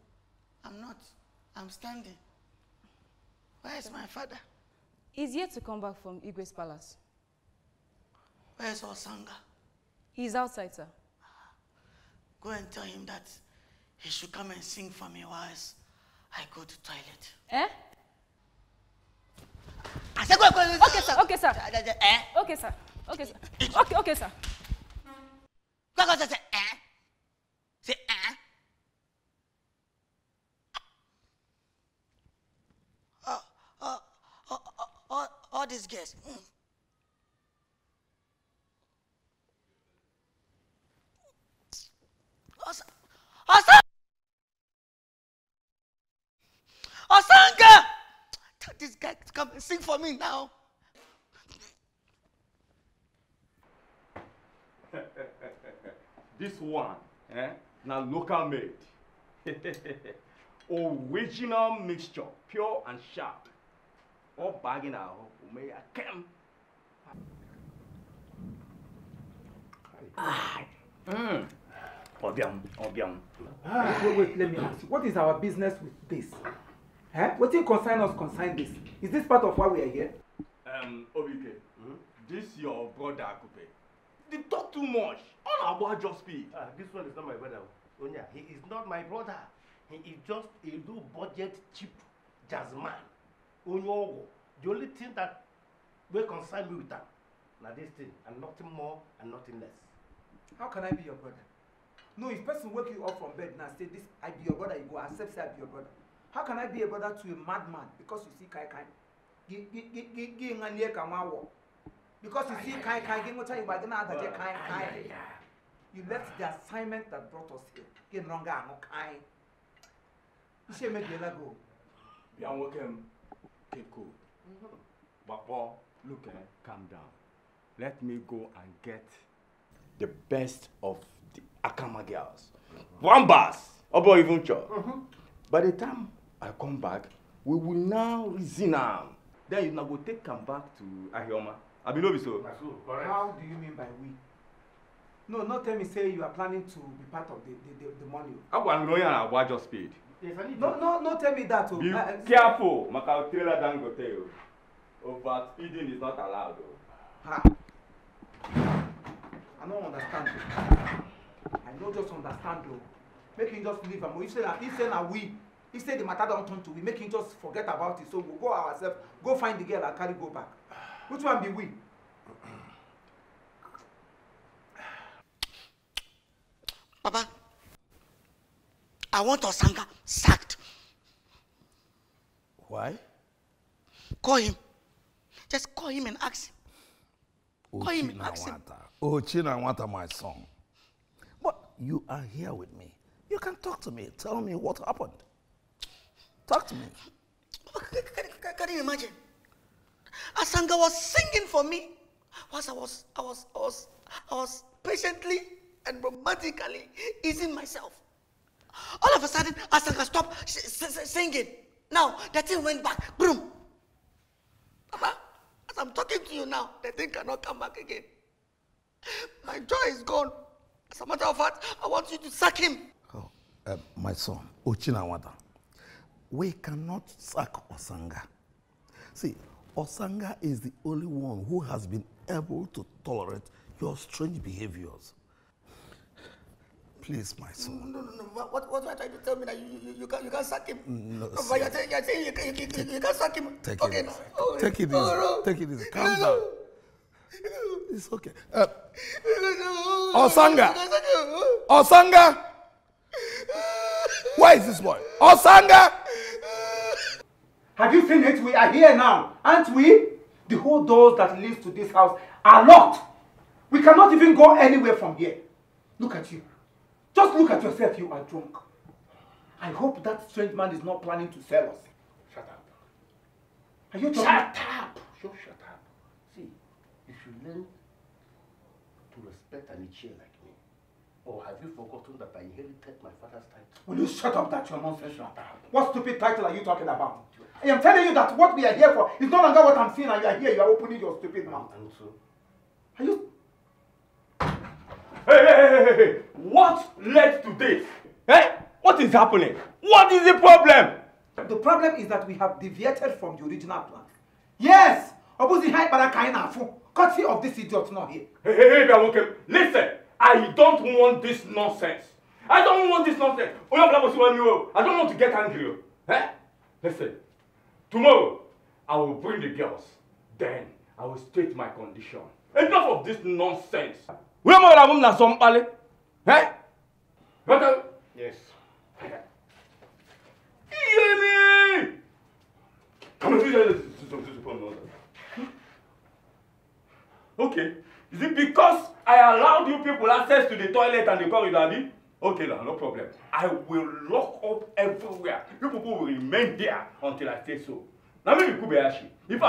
I'm not. I'm standing. Where is my father? He's yet to come back from Igwe's palace. Where is Osanga? He's outside, sir. Go and tell him that he should come and sing for me whilst I go to toilet. Eh? I said, go. Okay, sir. Okay, sir. Eh? Okay, sir. Okay, sir. Okay, sir. Go, sir. Eh? Say, eh? All these guests. Mm. Osanga! Tell this guy to come and sing for me now. This one, now local made. Original mixture, pure and sharp. All bagging out, may I come? Wait, let me ask you. What is our business with this? Huh? What you concern us, concern this. Is this part of why we are here? Obike, this your brother, Akupe. They talk too much. All about just speak. This one is not my brother. Onya, he is not my brother. He is just a low budget, cheap jazz man. Onyogo. The only thing that will concern me with that, now this thing, and nothing more and nothing less. How can I be your brother? No, if person wake you up from bed and say this, I be your brother, you go accept say I be your brother. How can I be a brother to a madman? Because you see Kai. Because you see Kai, you left the assignment that brought us here. You should make the other go. You are welcome. Keep cool. Papa, look, calm down. Let me go and get the best of the Akama girls. Wambas! Obo Ivuncho. By the time I come back, we will now reason them. Then you now go take come back to Ahioma. I believe so. How do you mean by we? No, not tell me say you are planning to be part of the money. I want to know I just paid. No, tell me that. Be careful. Macau trailer down go tell. But speeding is not allowed. Ha. I don't understand. I don't just understand though. Make him just leave. If he said the matter don't turn to we, make him just forget about it. So we'll go ourselves, go find the girl and carry go back. Which one be we? Papa, I want Osanga sacked. Why? Call him. Just call him and ask him. Call him and ask him. Oh, Chinawanta, my son. But you are here with me. You can talk to me. Tell me what happened. Talk to me. Can you imagine? Asanga was singing for me whilst I was patiently and romantically easing myself. All of a sudden, Asanga stopped singing. Now, the thing went back. Boom. Papa, as I'm talking to you now, the thing cannot come back again. My joy is gone. As a matter of fact, I want you to sack him. My son, Ochinawada, we cannot sack Osanga. See, Osanga is the only one who has been able to tolerate your strange behaviors. Please, my son. No. What are you trying to tell me that you can't sack him? No, sir. You're saying you can't sack him. Take it easy. Calm down. It's okay. Osanga! Osanga! Where is this boy? Osanga! Have you seen it? We are here now, aren't we? The whole doors that leads to this house are locked. We cannot even go anywhere from here. Look at you. Just look at yourself. You are drunk. I hope that strange man is not planning to sell us. Shut up. Are you talking? Shut up. See, you should learn to respect an Ichie like me. Or have you forgotten that I inherited my father's title? Will you shut up that your nonsense? What stupid title are you talking about? I am telling you that what we are here for is no longer what I'm seeing, and you are here, you are opening your stupid mouth. And so? Are you? Hey! What led to this? Hey! What is happening? What is the problem? The problem is that we have deviated from the original plan. Yes! Obuzi high barakaina fu. Courtesy of this idiot not here. Hey, listen! I don't want this nonsense. I don't want this nonsense. I don't want to get angry. Eh? Listen, tomorrow I will bring the girls. Then I will state my condition. Enough of this nonsense. Hey? Yes. Okay. Is it because I allowed you people access to the toilet and the corridor? Okay, no problem. I will lock up everywhere. You people will remain there until I say so. Now, if I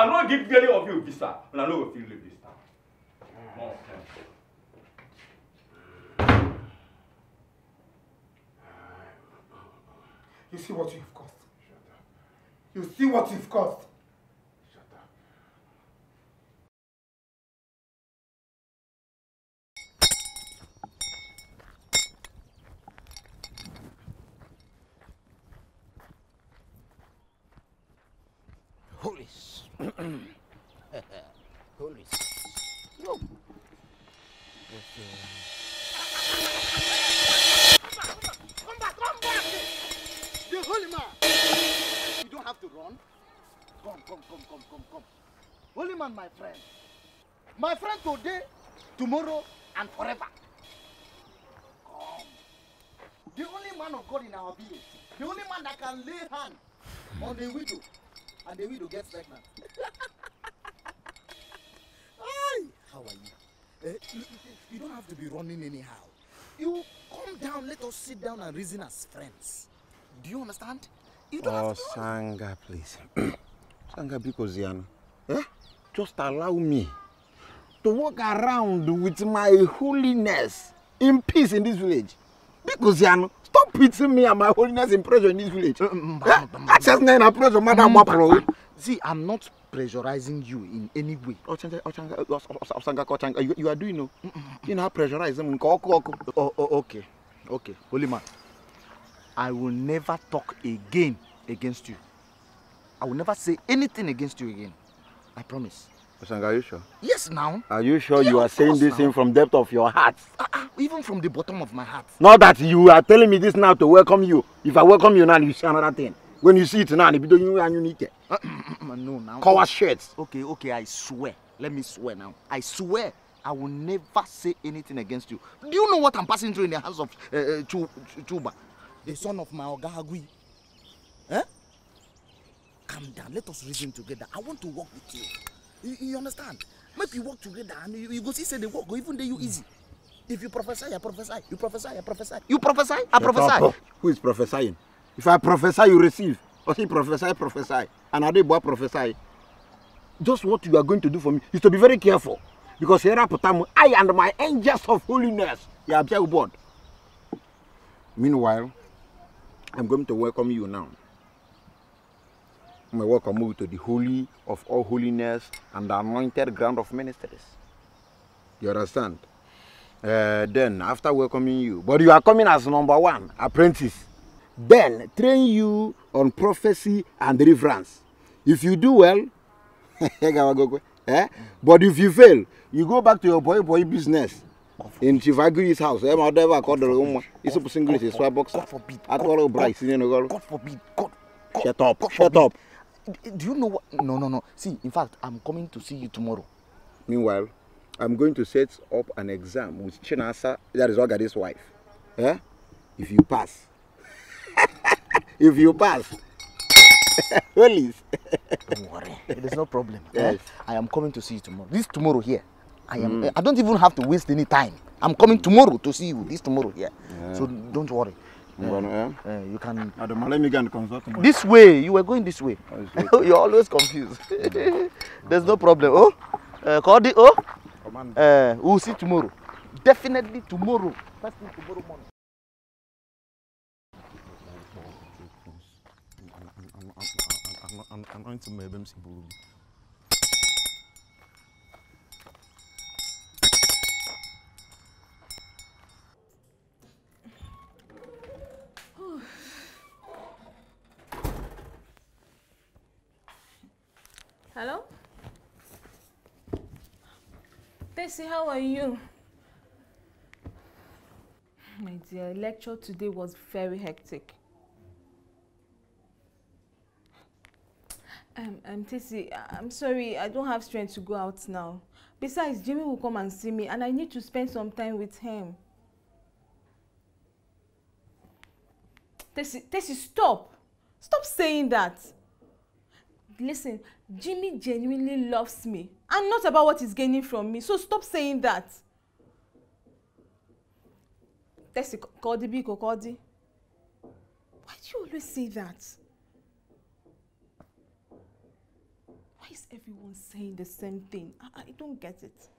don't give any of you a visa, then I know if you leave this town. You see what you've caused. Shut up. You see what you've caused. Shut up. Holis. Holis. No. You don't have to run. Come. Holy man, my friend. My friend today, tomorrow, and forever. Come. The only man of God in our village. The only man that can lay hand on the widow. And the widow gets pregnant. How are you? You don't have to be running anyhow. You come down, let us sit down and reason as friends. Do you understand? You don't have to Sanga, please. Sanga Bikoziana. Eh? Just allow me to walk around with my holiness in peace in this village. Bikoziana, stop beating me and my holiness in pressure in this village. I just need a pressure, madam. See, I'm not pressurizing you in any way. You are doing no. You know how pressurizing. Okay. Holy man. I will never talk again against you. I will never say anything against you again. I promise. Osanga, are you sure? Yes, now. Are you sure you are saying this thing from depth of your heart? Even from the bottom of my heart. Not that you are telling me this now to welcome you. If I welcome you now, you see another thing. When you see it now, if you don't, you need it. No, now. Cover shirts. Okay, I swear. Let me swear now. I swear. I will never say anything against you. Do you know what I'm passing through in the house of Chuba? The son of my Ogahagui. Eh? Calm down. Let us reason together. I want to work with you. You understand? Maybe you work together and you go see, say they work, or even they you easy. If you prophesy, I prophesy. You prophesy, I prophesy. You prophesy, I prophesy. Who is prophesying? If I prophesy, you receive. Or see, prophesy. And I do prophesy. Just what you are going to do for me is to be very careful. Because here I and my angels of holiness, you are bored. Meanwhile, I'm going to welcome you now. I'm going to welcome you to the holy of all holiness and the anointed ground of ministries. You understand? Then, after welcoming you, but you are coming as #1 apprentice. Then, train you on prophecy and deliverance. If you do well, but if you fail, you go back to your boy business. In Chivaguri's house, I never called the room. It's a English, it's a box. God forbid. God forbid. God. Shut up. Do you know what? No. See, in fact, I'm coming to see you tomorrow. Meanwhile, I'm going to set up an exam with Chinasa, that is Ogadi's wife. Eh? If you pass. Please. Don't worry. There's no problem. Yes. I am coming to see you tomorrow. This tomorrow here. I don't even have to waste any time. I'm coming tomorrow to see you. This tomorrow, yeah. So don't worry. You can. Let me go and consult. This way, you were going this way. You're always confused. There's no problem. Call the O. We'll see tomorrow. Definitely tomorrow. First thing tomorrow morning. I'm going to my BMC. Hello? Tessie, how are you? My dear, lecture today was very hectic. Tessie, I'm sorry, I don't have strength to go out now. Besides, Jimmy will come and see me and I need to spend some time with him. Tessie, stop! Stop saying that! Listen, Jimmy genuinely loves me. I'm not about what he's gaining from me, so stop saying that. Tessie, Cody, Biko, Cody. Why do you always say that? Why is everyone saying the same thing? I don't get it.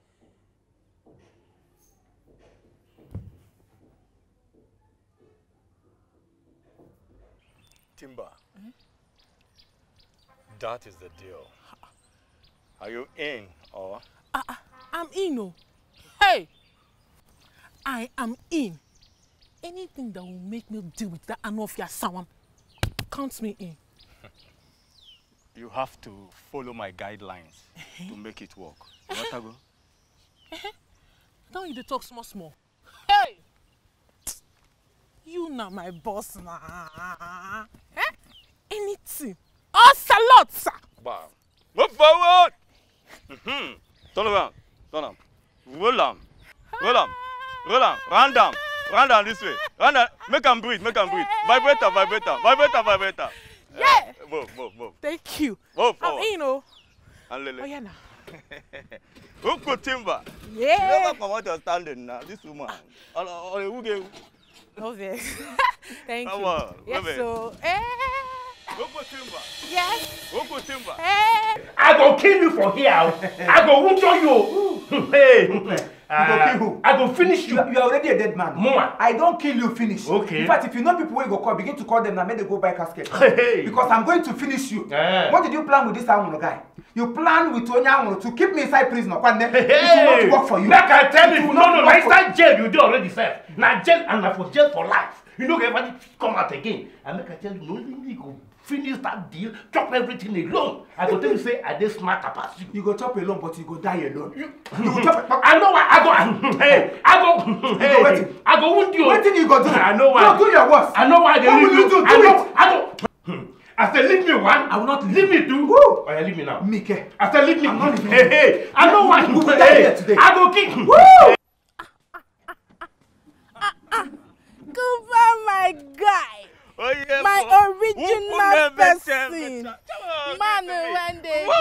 Timber. Mm-hmm. That is the deal. Are you in or? I'm in. Oh. Hey! I am in. Anything that will make me deal with that Anofia Sawam, count me in. You have to follow my guidelines to make it work. What I go? Don't you talk small, small. Hey! You now my boss now. Anything. Oh, salot, sir! Wow. Move forward! Mm-hmm. Turn around. Turn around. Roll down. Roll down. Roll down. Round down. Round down this way. Round down. Make them breathe. Make them breathe. Vibrator, vibrator. Vibrator, vibrator. Yeah! Move, move, move. Thank you. Move forward. I'm in, oh. And Lele. Oh, yeah, now. Who Timber? Yeah. Never come out of standing now. This woman. Who gave? No, thank you. Yes, so. Timber. Yes. Timber. Hey. I go kill you for here. I go injure you. Hey. You go kill who? I go finish you. You are already a dead man. Mama. I don't kill you, finish. Okay. In fact, if you know people who go call, begin to call them and make them go buy casket. Hey. Because I'm going to finish you. Hey. What did you plan with this Amuno guy? You plan with Onyango to keep me inside prison. Hey. It will not work for you. Like I tell you, no, inside jail you do already serve. Now jail and I for jail for life. You know, everybody come out again. And make I tell you, only go. Finish that deal, chop everything alone. I go tell you, say, I dey smart pass you. You go chop alone, but you go die alone. You go chop. I know why. I go wound you. What did you go do? I know why. No, do your worst. I know why they leave you. Do I know. I said, leave me one. I will not leave me two. Who? I leave me now. Mike. I said, leave me. I'm not leaving. Hey. I know why. You will die here today. I go kick. Woo! Goodbye, my guy. Oh, yeah, my original person, man, when they original,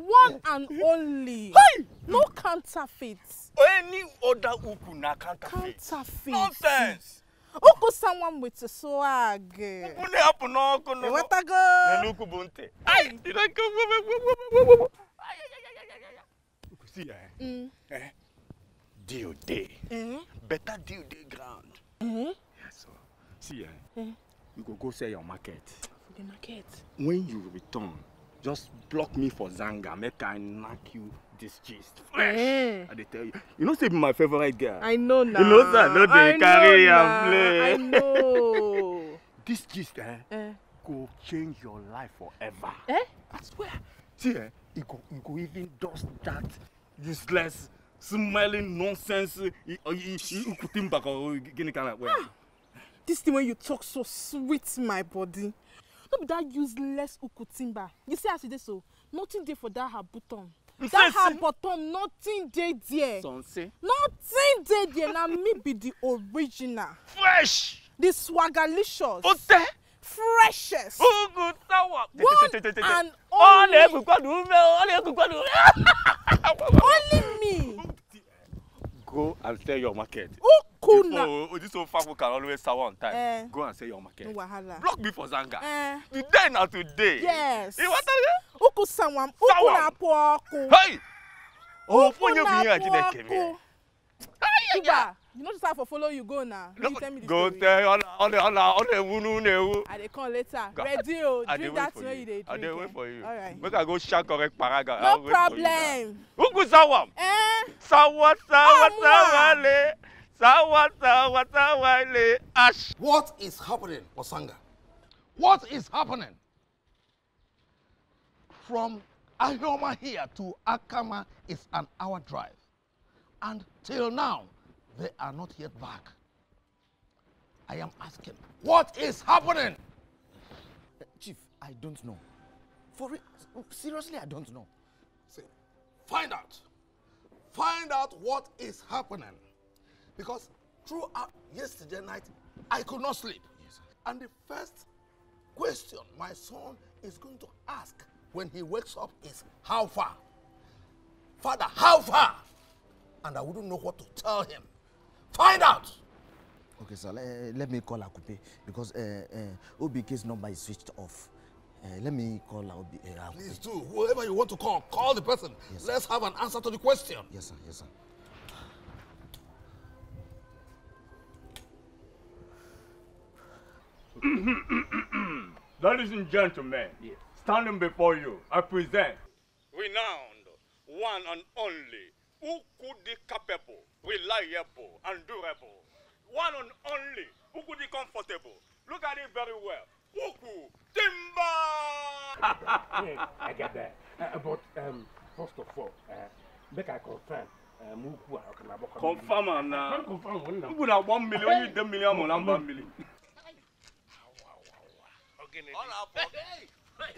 one and only, no counterfeits. Any other ukuna counterfeit. Nonsense. Uku someone with a swag. What a girl. I deal day. Better deal day ground. Yes, sir. See, you go sell your market. The market? When you return, just block me for Zanga. Make I knock you this gist fresh. I dey tell you. You know, say be my favorite girl. I know now. You know that? No, they carry and play. I know. This gist, go change your life forever. I swear. See, you go even dust that. Useless, smelling nonsense. This thing when you talk so sweet, my body. Don't be that useless Ukutimba. You see, I see this, so nothing there for that her button. That her button, nothing there, dear. Nothing there, dear. Now me be the original. Fresh. The swaggerlicious. Freshest. One and only. Only me. Go and sell your market. before this old fuck can always sour on time. Go and say your market. No, block me for Zanga. The day now today. Yes. You want to say? Uku sawam. Hey. Oh, phone you here today. You know, just have to follow you go now. You tell me the go story. Tell all the I they call later. Radio, drink that you know you did. I wait for you. All right. Make I go share correct paragraph. No problem. Who go sawam? Sawa sawale. Ash. What is happening, Osanga? What is happening? From Ahoma here to Akama is an hour drive. And till now, they are not yet back. I am asking, what is happening? Chief, I don't know. For real, seriously, I don't know. See, find out. Find out what is happening. Because throughout yesterday night, I could not sleep. Yes, sir. And the first question my son is going to ask when he wakes up is, how far? Father, how far? And I wouldn't know what to tell him. Find out! Okay, sir, let me call Akupe because OBK's number is switched off. Let me call Akupe. Please do. Whoever you want to call the person. Yes, let's have an answer to the question. Yes, sir. Yes, sir. Ladies and gentlemen, yes, standing before you, I present renowned, one and only, who could be capable, reliable, and durable. One and only, who could be comfortable. Look at it very well. Uku Timber! Yes, I get that. But first of all, make I confirm. Confirm and confirm. You would have 1 million, you 10 million, and 1 million. What is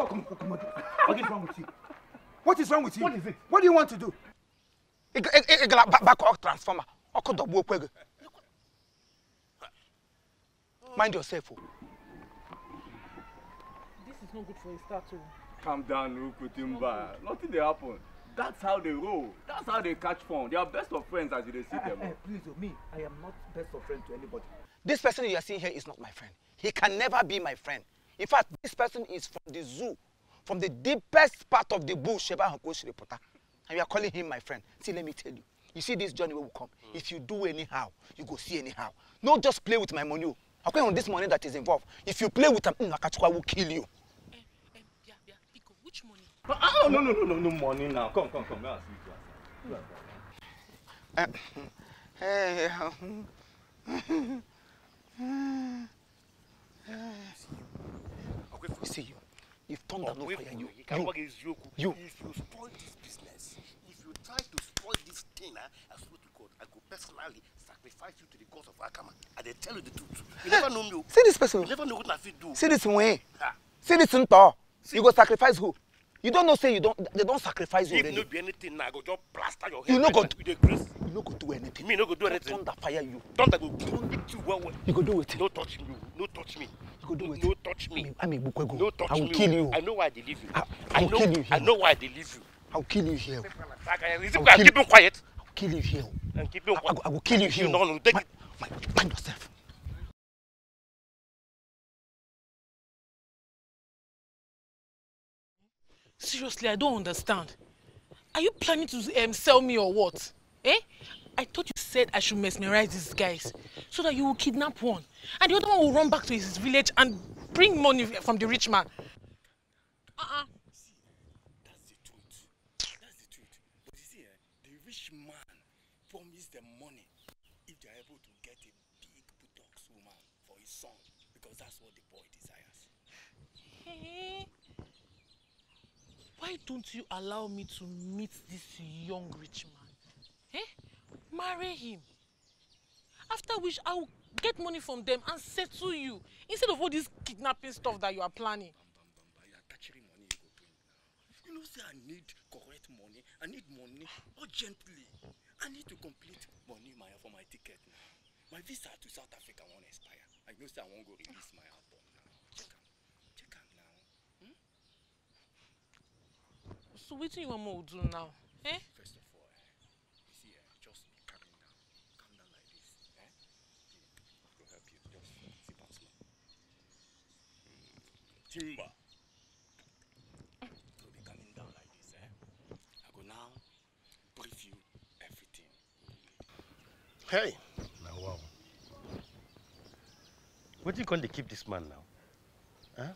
wrong with you? What is wrong with you? What is it? What do you want to do? Transformer. Mind yourself. This is not good for a start. Calm down, Ukutimba. Nothing they happen. That's how they roll. That's how they catch phone. They are best of friends as you see them. Please, me, I am not best of friends to anybody. This person you are seeing here is not my friend. He can never be my friend. In fact, this person is from the zoo. From the deepest part of the bush, and you are calling him my friend. See, let me tell you. You see this journey will come. If you do anyhow, you go see anyhow. Not just play with my money. Okay, on this money that is involved. If you play with him, I will kill you. Yeah, Pico, which money? Oh, no money now. Come. Let us see you. You've turned down over you. You. If you spoil this business, if you try to spoil this thing, I swear to God, I go personally sacrifice you to the cause of Akama. And they tell you the truth. You never know me. See this person. You never know what I feel do. See this way. See this in power. You go sacrifice who? You don't know, say you don't. They don't sacrifice you. If already. You don't do anything, I go just plaster your head. You no go do anything. You no go do anything. Me no go do anything. Don't fire you. Don't I go do it too well. You go do it. No touch me. No touch me. You go do it. No touch me. I mean, Bukwego. No touch me. I will kill you. I know why they leave you. I will kill you here. I know why they leave you. I will kill you here. Is it keep them quiet? I will kill you here. I will kill you here. No, take it. Mind yourself. Seriously, I don't understand. Are you planning to sell me or what? Eh? I thought you said I should mesmerize these guys so that you will kidnap one and the other one will run back to his village and bring money from the rich man. See, that's the truth. That's the truth. But you see, the rich man promised them money if they are able to get a big buttocks woman for his son, because that's what the boy desires. Hey. Why don't you allow me to meet this young rich man? Eh? Marry him. After which I will get money from them and settle you instead of all this kidnapping stuff that you are planning. You know, say I need correct money. I need money urgently. I need to complete money for my ticket now. My visa to South Africa won't expire. I know, say I won't go release my album now. So what do you want me to do now? Eh? First of all, you see, just calm down. Calm down. timber. Don't be coming down like this, eh? I go now brief you everything. Hey! Now, wow. What are you going to keep this man now? Huh?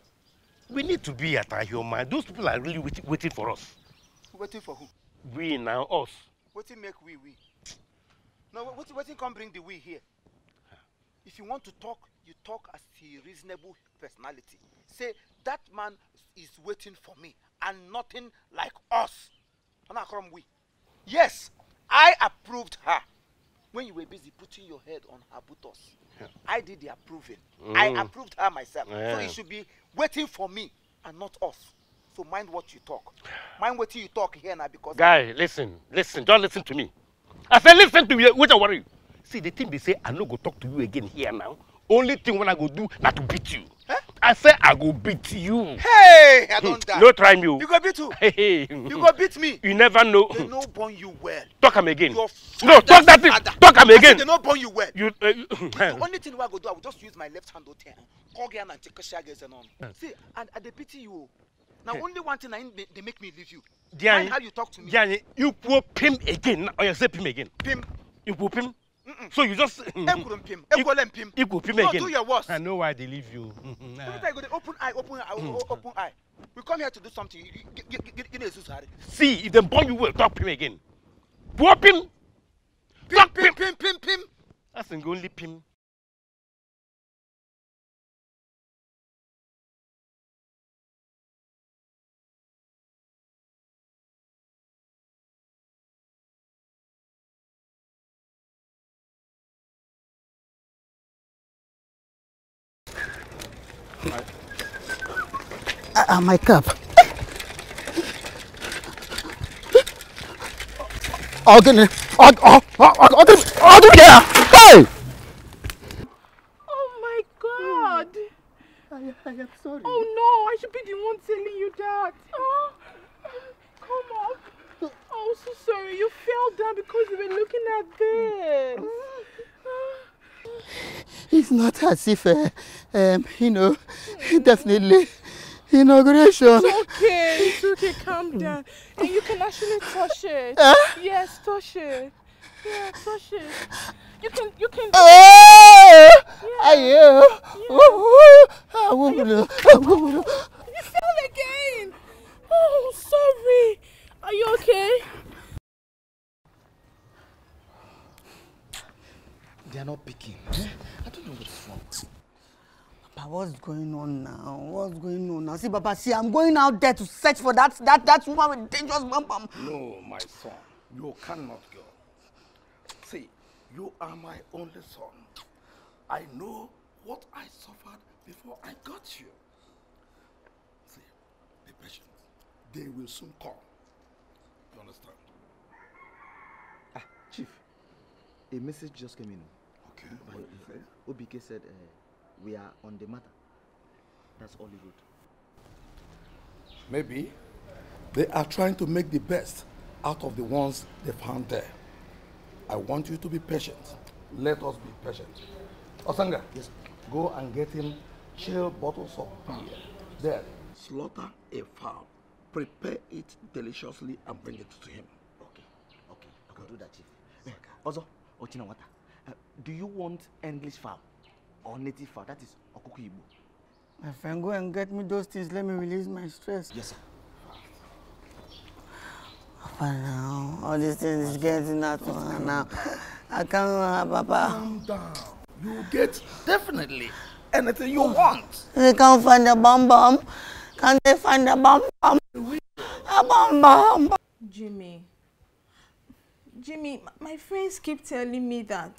We need to be at our human. Those people are really waiting for us. Waiting for who? We now, us. Waiting make we. No, waiting can't bring the we here. If you want to talk, you talk as a reasonable personality. Say, that man is waiting for me and nothing like us. And I call him we. Yes, I approved her. When you were busy putting your head on her buttocks, yeah. I did the approving. Mm. I approved her myself. Yeah. So it should be waiting for me and not us. So mind what you talk. Mind what you talk here now because... Guy, listen, just listen to me. I said listen to me, without worry. See, the thing they say, I'm not going to talk to you again here now. Only thing when I go do, not to beat you. Huh? I say I go beat you. Hey, I don't die. No try me. You go beat you. Hey. You go beat me. You never know. They no born you well. Talk him again. No, talk that thing. Talk him again. They no born you well. The only thing I go do, I will just use my left hand or ten. Call again and take a shag and on. See, and they pity you. Now only one thing they make me leave you. Diani, how you talk to me? Diani, you poor pimp again, or you say pimp again. Pimp. You poor pimp. So you just no, do your worst. I know why they leave you. Open eye. We come here to do something. See, if they born you will talk him again. Whoop him. Talk pim. That's the only pim. My cup. Hey! Oh my God! I am sorry. Oh no, I should be the one telling you that. Oh, come on. Oh, so sorry. You fell down because you were looking at this. It's not as if, definitely. Inauguration. It's okay, calm down. And you can actually touch it. Yes, touch it. Yeah, touch it. You can. Oh! You fell again. Oh, sorry. Are you okay? They are not picking. I don't know what's wrong. Papa, what's going on now? See, Papa, I'm going out there to search for that woman with dangerous bum. No, my son, you cannot go. See, you are my only son. I know what I suffered before I got you. See, be patient. They will soon come. You understand? Ah, Chief, a message just came in. Okay. What did you say? OBK said, we are on the matter. That's all he wrote. Maybe they are trying to make the best out of the ones they found there. I want you to be patient. Let us be patient. Osanga, yes. Go and get him chill bottles of beer. There. Slaughter a fowl. Prepare it deliciously and bring it to him. Okay. I can do that, Chief. Okay. Also, Otinawata, do you want English fowl? Or native fowl, that is Okuku Igbo. My friend, go and get me those things. Let me release my stress. Yes, sir. Papa, now all these things is getting out of hand now. I can't, Papa. Calm down. You get definitely anything you want. They can't find a bomb bomb. Can they find a bomb bomb? A bomb bomb. Jimmy, my friends keep telling me that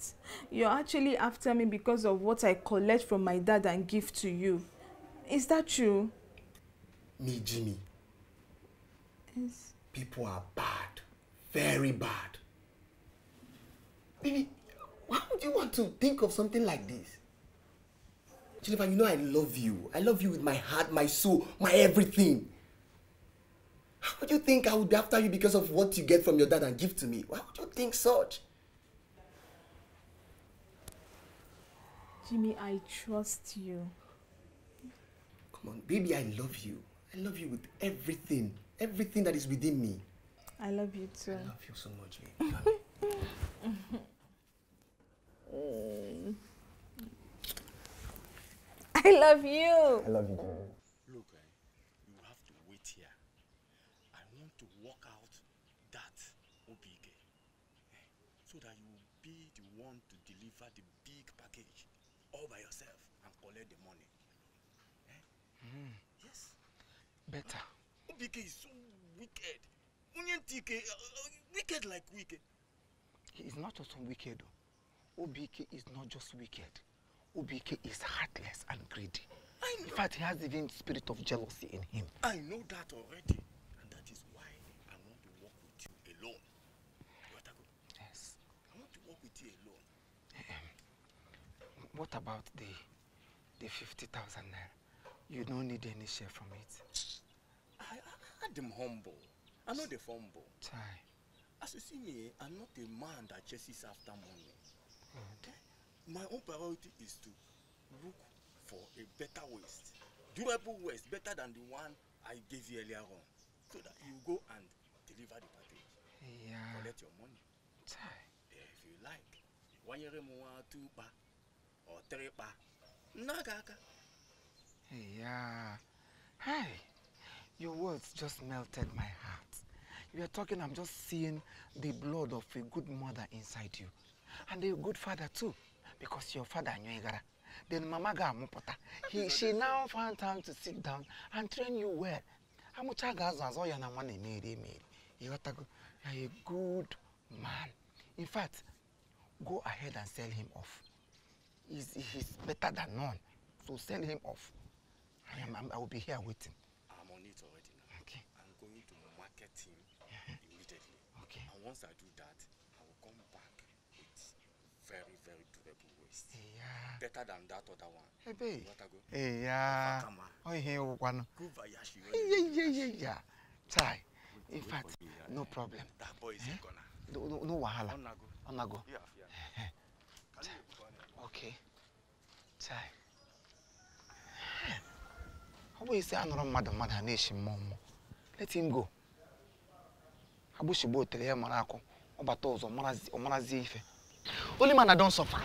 you're actually after me because of what I collect from my dad and give to you. Is that true? Me, Jimmy? Yes. People are bad. Very bad. Baby, why would you want to think of something like this? Jennifer, you know I love you. I love you with my heart, my soul, my everything. How would you think I would be after you because of what you get from your dad and give to me? Why would you think such? Jimmy, I trust you. Come on, baby, I love you. I love you with everything. Everything that is within me. I love you too. I love you so much, baby. I love you. I love you too. Look, you have to wait here. I want to work out that Obige so that you will be the one to deliver the big package all by yourself and collect the money. Yes. Better. Obige is so wicked. Wicked like wicked. He is not just wicked. Obike is not just wicked. Obike is heartless and greedy. I know. In fact, he has even spirit of jealousy in him. I know that already. And that is why I want to work with you alone. Yes. I want to work with you alone. What about the 50,000 naira? You don't need any share from it. I had them humble. I'm not a fumble. As you see me, I'm not a man that chases after money. Okay? My own priority is to look for a better waist, durable waist, better than the one I gave you earlier on, so that you go and deliver the package. Yeah. Collect your money. Yeah, if you like, 1 year more, 2 pa, or 3 pa. Nagaka. Yeah. Hey, your words just melted my heart. You are talking, I'm just seeing the blood of a good mother inside you. And a good father too, because your father knew Igara. Then Mama ga mupota. She now found time to sit down and train you well. You are a good man. In fact, go ahead and sell him off. He's better than none, so sell him off. I will be here waiting. I'm on it already now. Okay. I'm going to market him immediately. Okay. And once I do that, I will come back. Very, very durable waist. Yeah. Better than that other one. Hey, babe. Yeah. Oh, here, one. Yeah. Chai. In fact, no problem. That boy is gonna. No wahala. Onago. Yeah. Okay. Chai. How about you say another mother nation, mom? Let him go. How about you both tell him Marako? Obatozo, Omarazi Ife. Only man I don't suffer.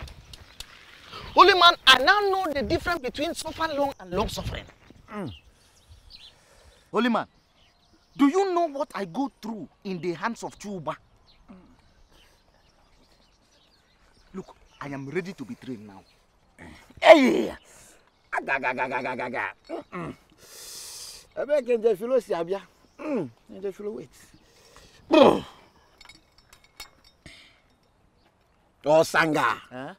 Only man I now know the difference between suffer long and long suffering. Only man, do you know what I go through in the hands of Chuba? Look, I am ready to be trained now. Hey! I beg in the fellow Sabia. In the fellow wait. Oh, Sanga. Huh?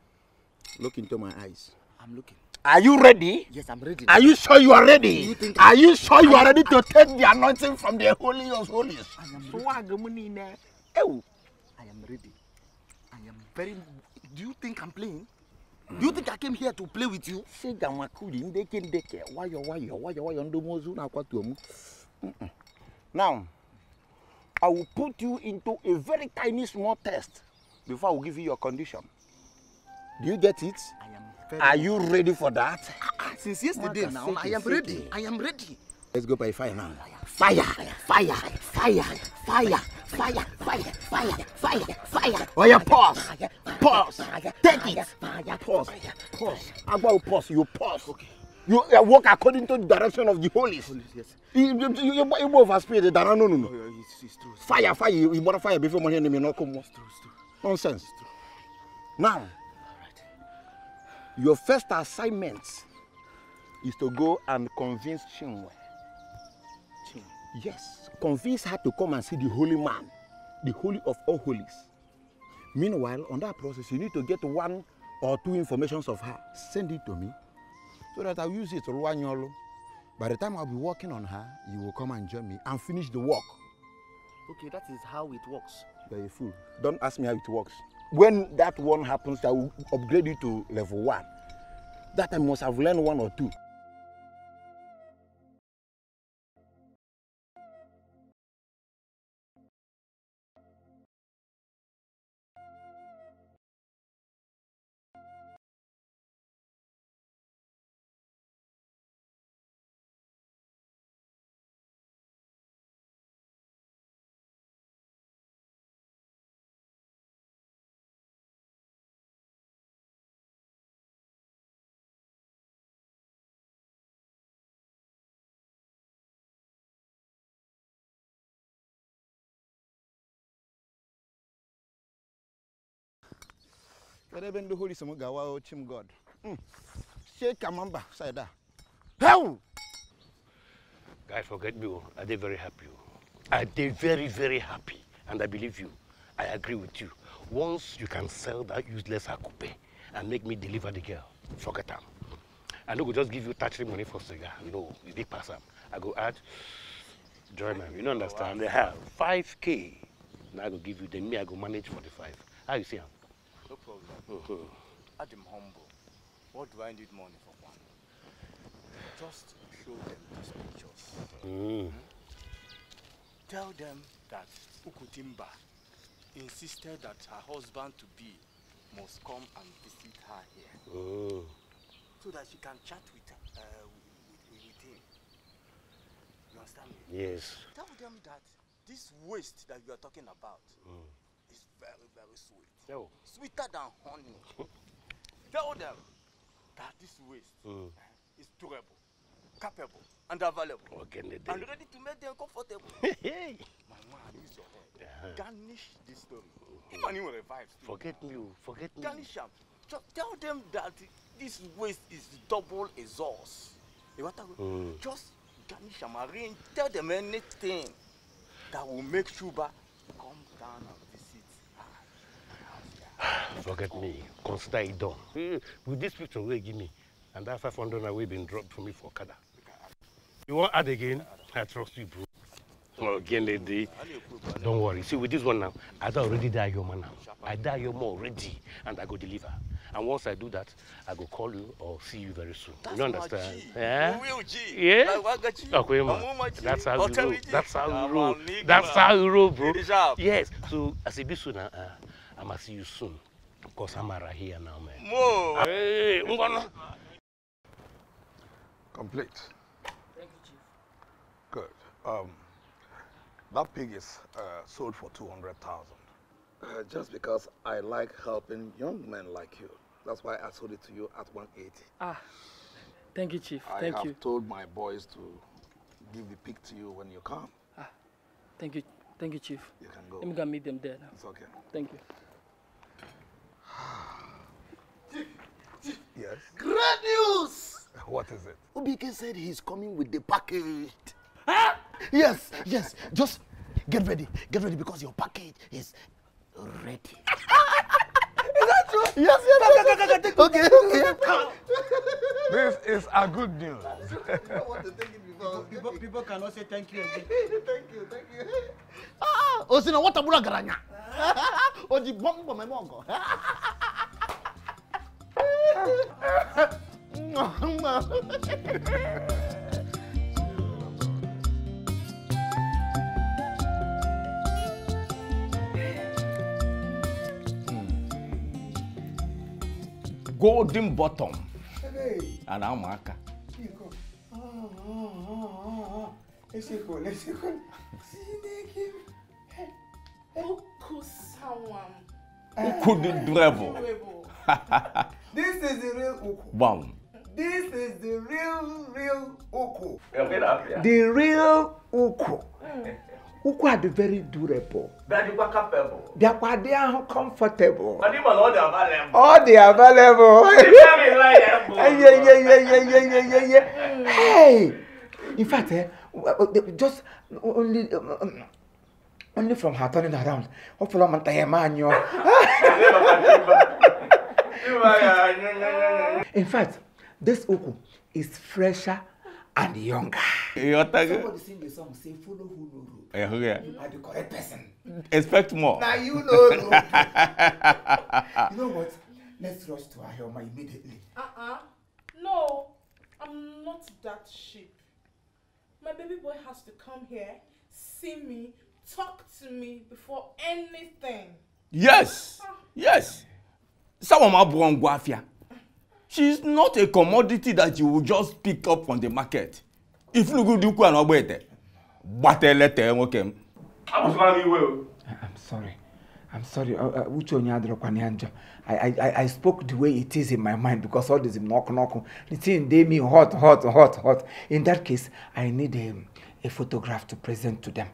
Look into my eyes. I'm looking. Are you ready? Yes, I'm ready. Are you sure you are ready? You think are you sure you are ready to take the anointing from the Holy of Holies? I am ready. I am very... Do you think I'm playing? Do you think I came here to play with you? Now, I will put you into a very tiny small test. Before I will give you your condition. Do you get it? I am ready. Are you ready for that? Since yesterday now, I am ready. I am ready. Let's go by fire now. Fire! Fire! Fire! Fire! Fire! Fire! Fire! Fire! Fire! Oh yeah, pause! Pause! Take it! Pause! Pause! I'm going to pause. You pause. Okay. You walk according to the direction of the Holies. Yes. You move as speed. No. It's true. Fire! Fire! You want to fire before money enemy not come. It's true. Nonsense. Now, your first assignment is to go and convince Chinwe. Yes, convince her to come and see the holy man, the holy of all holies. Meanwhile, on that process, you need to get 1 or 2 informations of her. Send it to me so that I'll use it to run your. By the time I'll be working on her, you will come and join me and finish the work. Okay, that is how it works. You are a fool. Don't ask me how it works. When that one happens, I will upgrade you to level 1. That I must have learned 1 or 2. Tereben do hori somo gawa o chim god. Shake Kamamba side da. How? Guy, forget me. Are they very happy? Are they very, very happy? And I believe you. I agree with you. Once you can sell that useless akupe and make me deliver the girl, forget them. I don't go just give you taxi money for cigar. No, you big pass up. I go add join man. You don't understand. They have 5K. Now I go give you. Then me, I go manage 45. How you see him? No problem. Adam humble. What do I need money for one? Just show them these pictures. Tell them that Ukutimba insisted that her husband-to-be must come and visit her here. Oh. So that she can chat with him. You understand me? Yes. Tell them that this waste that you are talking about is very, very sweet. Oh. Sweeter than honey. Tell them that this waste is durable, capable, and available. Okay, and ready to make them comfortable. My man, use your head. Garnish this story. Even will revive. Forget you. Forget me. Garnish them. So tell them that this waste is double exhaust. Just garnish them, arrange, tell them anything that will make Shuba come down and visit her. Forget me. Consider it done. With this picture, will give me. And that 500 away been dropped for me for Kada. You want to add again? I trust you, bro. Well, again, lady, don't worry. See, with this one now, I already die your man now. I die your man already, and I go deliver. And once I do that, I go call you or see you very soon. That's you don't understand? Yeah? Yeah? Okay, man. That's how you roll. That's how you roll. That's how you roll, bro. Yes. So, I say this soon, I must see you soon. Because I'm right here now, man. Whoa! Hey, complete. Thank you, Chief. Good. That pig is sold for 200,000. Just because I like helping young men like you, that's why I sold it to you at 180. Ah, thank you, Chief. I have told my boys to give the pig to you when you come. Ah, thank you, Chief. You can go. I'm gonna meet them there now. It's okay. Thank you. Chief. Yes. Great news! What is it? Obike said he's coming with the package. Huh? Yes, yes. Just get ready. Get ready because your package is ready. Is that true? Yes, yes. Okay, okay. This is a good news. People cannot say thank you again. Thank you, thank you. Ah, Osina, what about Garanya? Oh, the bomb for my mongo. Golden bottom. Hey. And I'm Maka. Let's go. Let's go. This is the real Oko. Bam. This is the real Oko. The real Oko. Oko are the very durable. They are capable. They are comfortable. But even all they are available. All they are available. Yeah. Hey. In fact, just only from her turning around. Hopefully, I'm not a man, yo. In fact, this Oko is fresher and younger. Somebody sing the song, say, follow who know who. You are the correct person. Expect more. Now you know. You know what? Let's rush to Ahoma immediately. No, I'm not that sheep. My baby boy has to come here, see me, talk to me before anything. Yes, yes. Sawama Buangwafia. She's not a commodity that you will just pick up from the market. If you go do and obey but okay. I'm sorry. I spoke the way it is in my mind because all this knock. The thing they me hot. In that case, I need him. A photograph to present to them.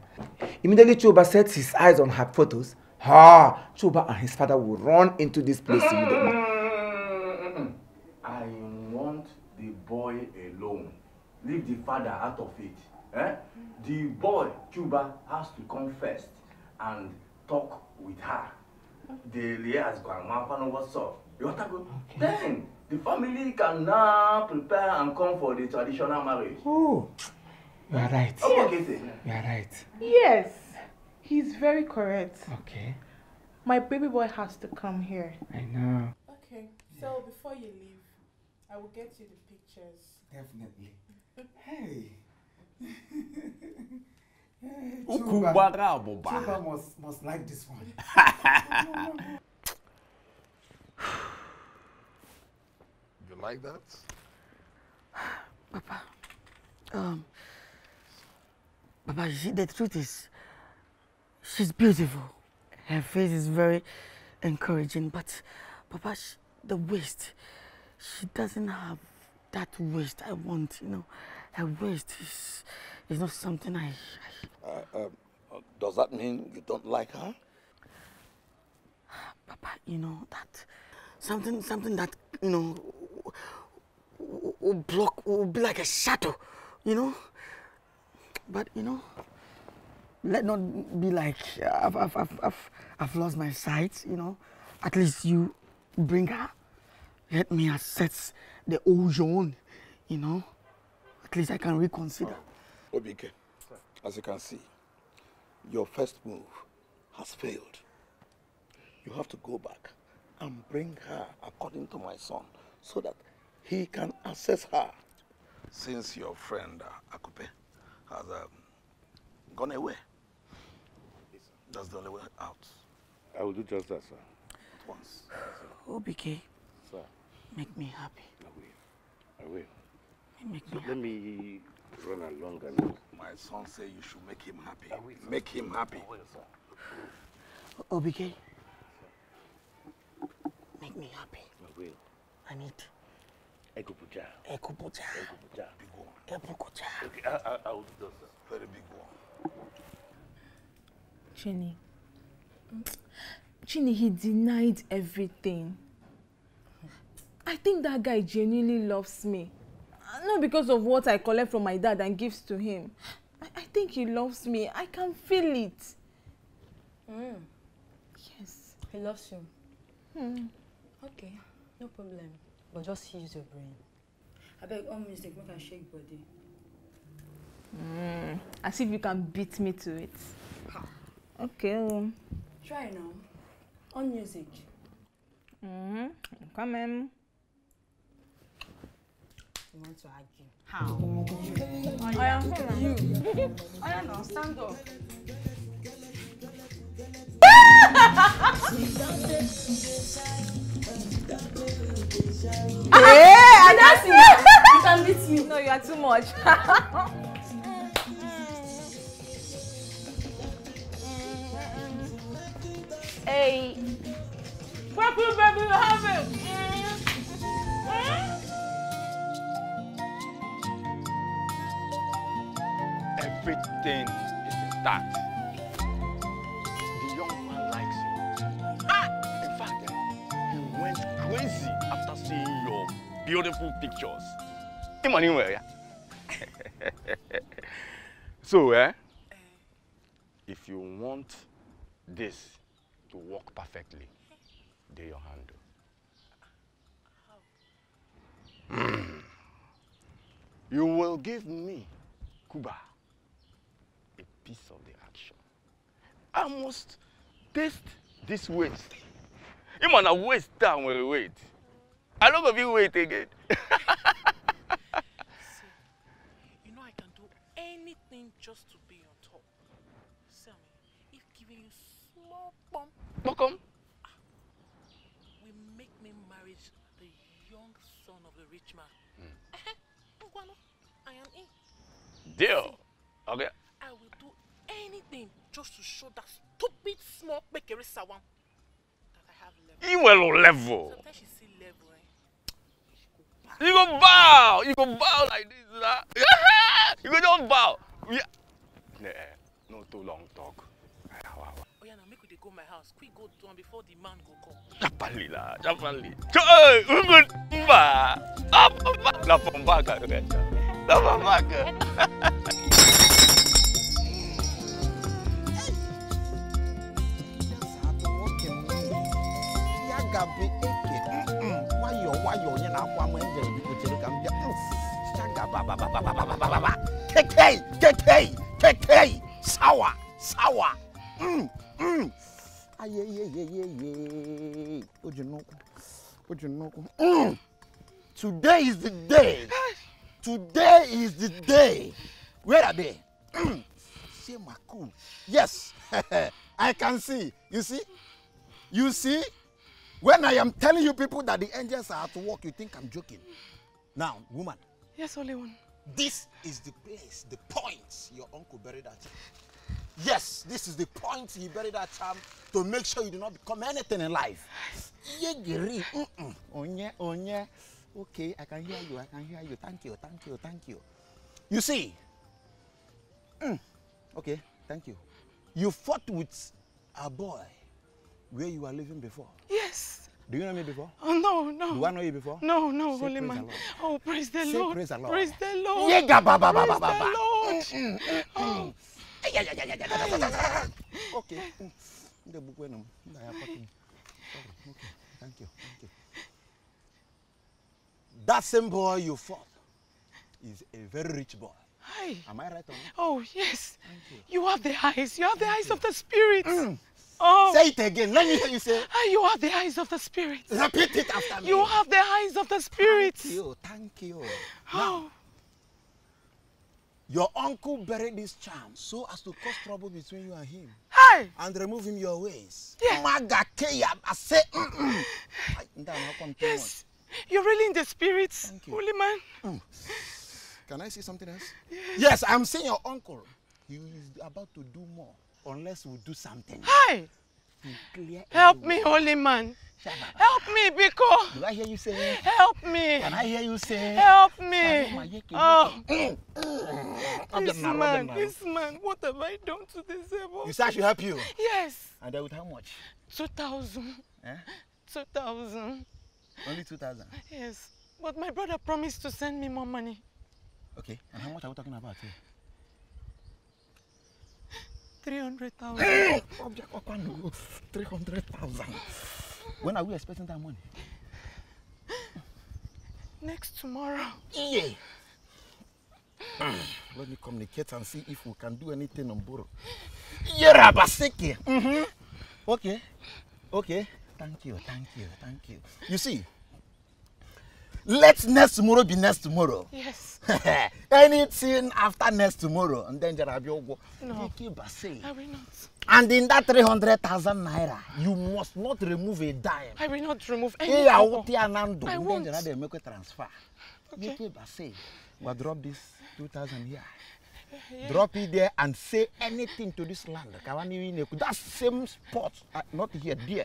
Immediately Chuba sets his eyes on her photos, Chuba and his father will run into this place immediately. I want the boy alone. Leave the father out of it. Eh? The boy, Chuba, has to come first and talk with her. The layers grandma what's up. Then the family can now prepare and come for the traditional marriage. Oh, you are right. You are right. Yes, he's very correct. Okay. My baby boy has to come here. I know. Okay, so before you leave, I will get you the pictures. Definitely. Hey. Chuba must like this one. You like that? Papa, the truth is, she's beautiful. Her face is very encouraging, but Papa, the waist, she doesn't have that waist I want, you know. Her waist is not something does that mean you don't like her? Papa, you know, that something that, you know, will be like a shadow, you know? But, you know, let not be like I've lost my sight, you know? At least you bring her. Let me assess the old zone, you know? At least I can reconsider. Oh, Obike, as you can see, your first move has failed. You have to go back and bring her according to my son so that he can assess her. Since your friend Akupe has gone away, that's the only way out. I will do just that, sir. At once. Obike, sir, make me happy. I will. Let me run along and my son say you should make him happy. Make him happy. Obike, make me happy. I will. I need Ekupuja. Ekupuja. Ekupuja. Big one. Ekupuja. Okay, I will do that. Very big one. Chini, he denied everything. I think that guy genuinely loves me. Not because of what I collect from my dad and gives to him. I think he loves me. I can feel it. Mm. Yes. He loves you. Mm. Okay, no problem. But just use your brain. I beg all mistake, make I shake body. Mm. As if you can beat me to it. Ha. Okay. Try now. On music. Mm-hmm. Come in. You want to argue? How? I am from you. I am now. Stand up. Hey, I that's it. You can beat me. No, you are too much. Hey. Purple baby, you have it. Everything is intact. The young man likes you. Ah! In fact, he went crazy after seeing your beautiful pictures. Emmanuel, yeah? So, if you want this to work perfectly, do your handle. How? Mm. You will give me Kuba. Piece of the action. I must taste this waste. You must not waste time when you wait. I don't know if you wait again. So, you know I can do anything just to be on top. Tell me, if giving you small bump, will make me marry the young son of the rich man. Mm. I am in. Deal. Okay. I will do anything just to show that stupid small bakery sawan that I have level. You will level. Sometimes she see level, eh? You go bow. You go bow like this, lah. You go just bow. Yeah. No too long talk. Oh yeah, now make we go my house. Quick, go down before the man go come. Japali la, Japali. Hey, ungun ba, la pambaga, la pambaga. Sour, sour. What you know? What you know? Today is the day. Today is the day. Where are they? See my cool. Yes, I can see. You see? You see? When I am telling you people that the angels are at work, you think I'm joking. Now, woman. Yes, only one. This is the place, the point your uncle buried that charm. Yes, this is the point he buried that charm to make sure you do not become anything in life. Okay, I can hear you, I can hear you. Thank you, thank you, thank you. You see? Okay, thank you. You fought with a boy where you were living before. Yes. Do you know me before? Oh, no, no. Do I know you before? No, no, say holy man. Oh, praise the say Lord. Praise the Lord. Praise the Lord. Praise the Lord. Oh. Okay. Thank you. Thank you. That same boy you fought is a very rich boy. Hi. Am I right on? Oh, yes. You have the eyes. You have the eyes of the spirit. Oh. Say it again. Let me hear you say. You have the eyes of the spirit. Repeat it after me. You have the eyes of the spirit. Thank you. Thank you. Oh. Now, your uncle buried this charm so as to cause trouble between you and him. Hi. And remove him your ways. Yes. Yes. You're really in the spirit, holy man. Can I see something else? Yes. Yes, I'm seeing your uncle. He is about to do more. Unless we do something. Hi! Help me, holy man. Help me, Biko. Do I hear you say? Help me. Can I hear you say? Help me. Oh. This man, what have I done to this devil? You said I should help you? Yes. And with how much? 2,000. Eh? 2,000. Only 2,000? Yes. But my brother promised to send me more money. Okay. And how much are we talking about here? 300,000. 300,000. When are we expecting that money? Next tomorrow. Yeah. Let me communicate and see if we can do anything on borrow. Yeah, Basiki. Okay. Okay. Thank you. Thank you. Thank you. You see. Let next tomorrow be next tomorrow. Yes. Anything after next tomorrow, and then Jarabio go. No. I will not. And in that 300,000 naira, you must not remove a dime. I will not remove anything. I won't. Then make a transfer. Okay. We'll drop this 2,000 here. Yeah. Drop it there and say anything to this land. That same spot, not here, dear.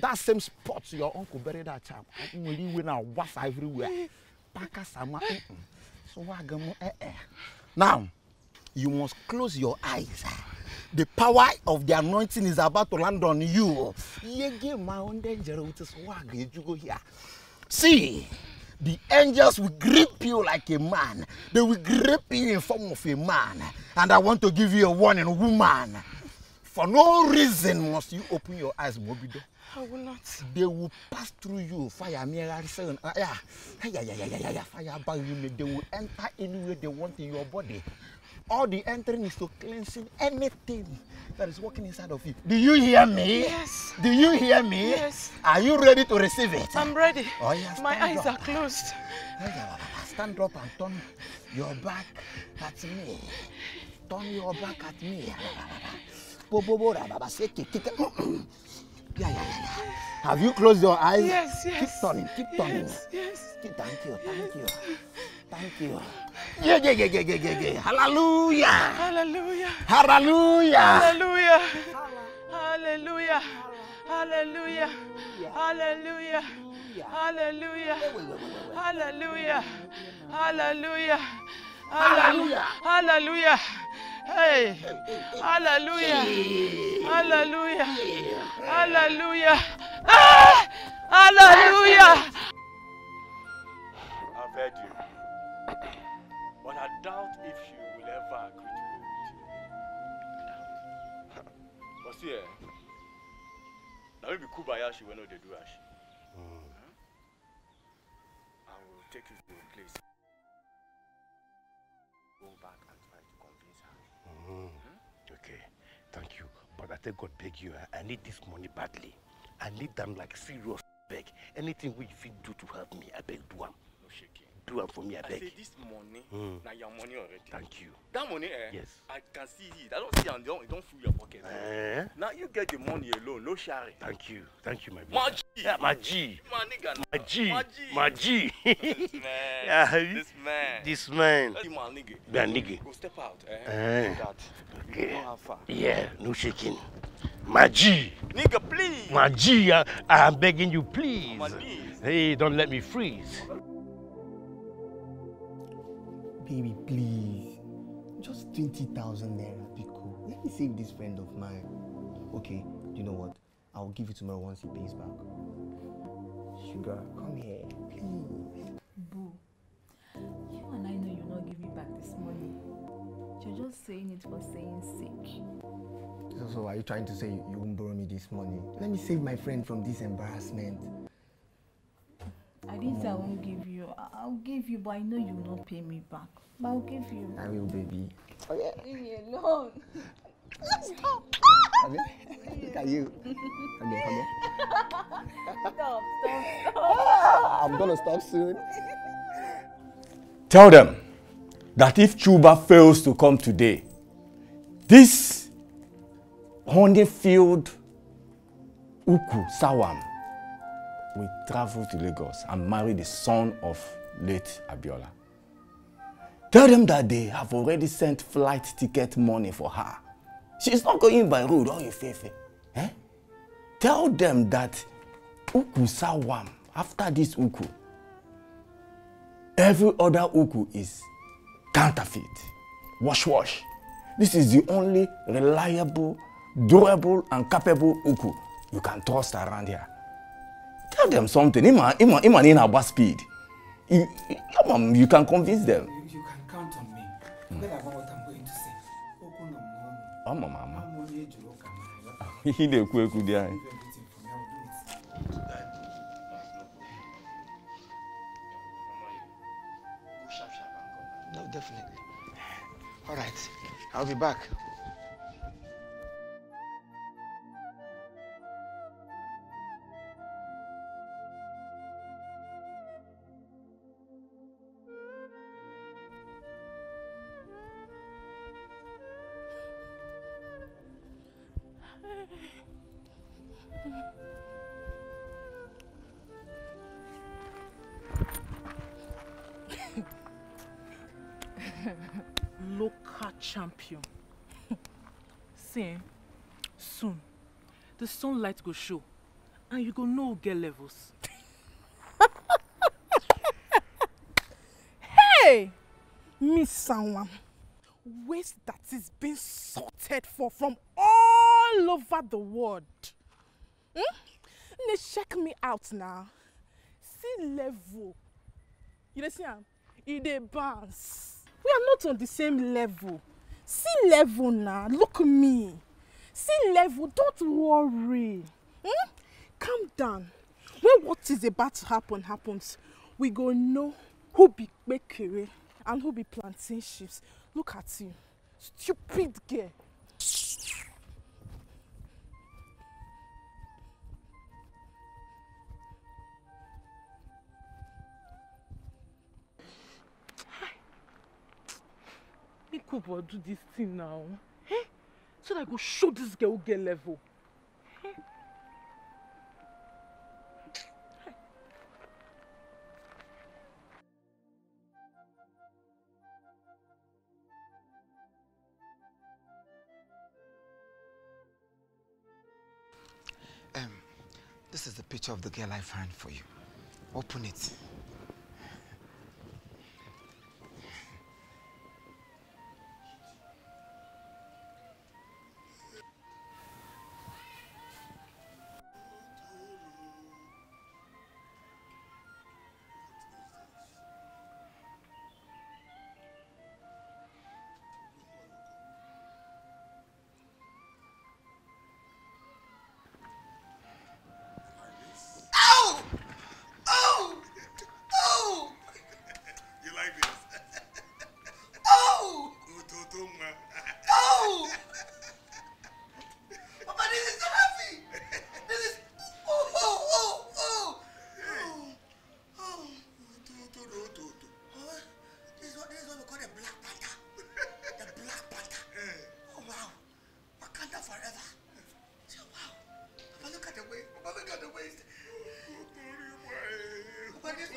That same spot your uncle buried that child. Everywhere. Now, you must close your eyes. The power of the anointing is about to land on you. See. The angels will grip you like a man. They will grip you in the form of a man. And I want to give you a warning, woman. For no reason must you open your eyes, Mobido. I will not. They will pass through you. Fire, miracle, fire by you. They will enter anywhere they want in your body. All the entering is to cleansing anything that is working inside of you. Do you hear me? Yes. Do you hear me? Yes. Are you ready to receive it? I'm ready. Oh, yes. My eyes are closed. Stand up and turn your back at me. Turn your back at me. Have you closed your eyes? Yes, yes. Keep turning, keep turning. Yes, yes. Thank you, thank you. Thank you. Yeah. Hallelujah. Hallelujah. Hallelujah. Hallelujah. Hallelujah. Hallelujah. Hallelujah. Hallelujah. Hallelujah. Hallelujah. Hallelujah. Hallelujah. Hey, hallelujah, hallelujah, hallelujah, ah, hallelujah. I've heard you, but I doubt if you will ever agree to go with you. But see, now we be Kubayashi when we do Ashi. I will take you to a place. Go back and try to convince her. Okay, thank you. But I thank God, beg you, I need this money badly. I need them like serious beg. Anything which you do to help me, I beg, do one. No shaking. Do one for me, I beg. I say this money, now your money already. Thank you. That money, yes. I can see it. I don't see and don't fill your pocket. Now you get the money alone, no sharing. Thank you. Thank you, my brother. My G. Yeah, my G. My G. My G. My G. This man. Yeah. This man. This man. My nigga. Go step out. That. Okay. You don't have fun. Yeah, no shaking. My G. Nigga, please. My G, I'm begging you, please. My knees. Hey, don't let me freeze. Baby, please. Just 20,000 naira, Pico. Let me save this friend of mine. Okay, you know what? I'll give you tomorrow once he pays back. Sugar, come here, please. Boo, you and I know you'll not give me back this money. You're just saying it for saying sake. So are you trying to say you won't borrow me this money? Let me save my friend from this embarrassment. I didn't say I won't give you. I'll give you, but I know you will not pay me back. But I'll give you. I will, baby. Oh, yeah. Leave me alone. Stop. Look at you. Come here. Stop. I'm gonna stop soon. Tell them that if Chuba fails to come today, this Honeyfield Uku Sawam will travel to Lagos and marry the son of late Abiola. Tell them that they have already sent flight ticket money for her. She's not going by road or Ifefe. Eh? Tell them that Uku Sawam, after this Uku, every other Uku is counterfeit. Wash. This is the only reliable, durable, and capable Uku you can trust around here. Tell them something. Iman in our speed. You can convince them. You can count on me. Think about what I'm going to say. Oh, my mama. He did a good day. No, definitely. All right. I'll be back. Local champion. See, soon the sunlight go show and you go know get levels. Hey, Miss Sawam, waste that is being sorted for from all over the world. Check me out now. See level. You see him? They bounce. We are not on the same level. See level now. Look at me. See level. Don't worry. Calm down. When what is about to happen happens, we go know who be bakery and who be planting chips. Look at you, stupid girl. Ikubo do this thing now, hey? So that I go show this girl level. Hey. This is the picture of the girl I found for you. Open it. This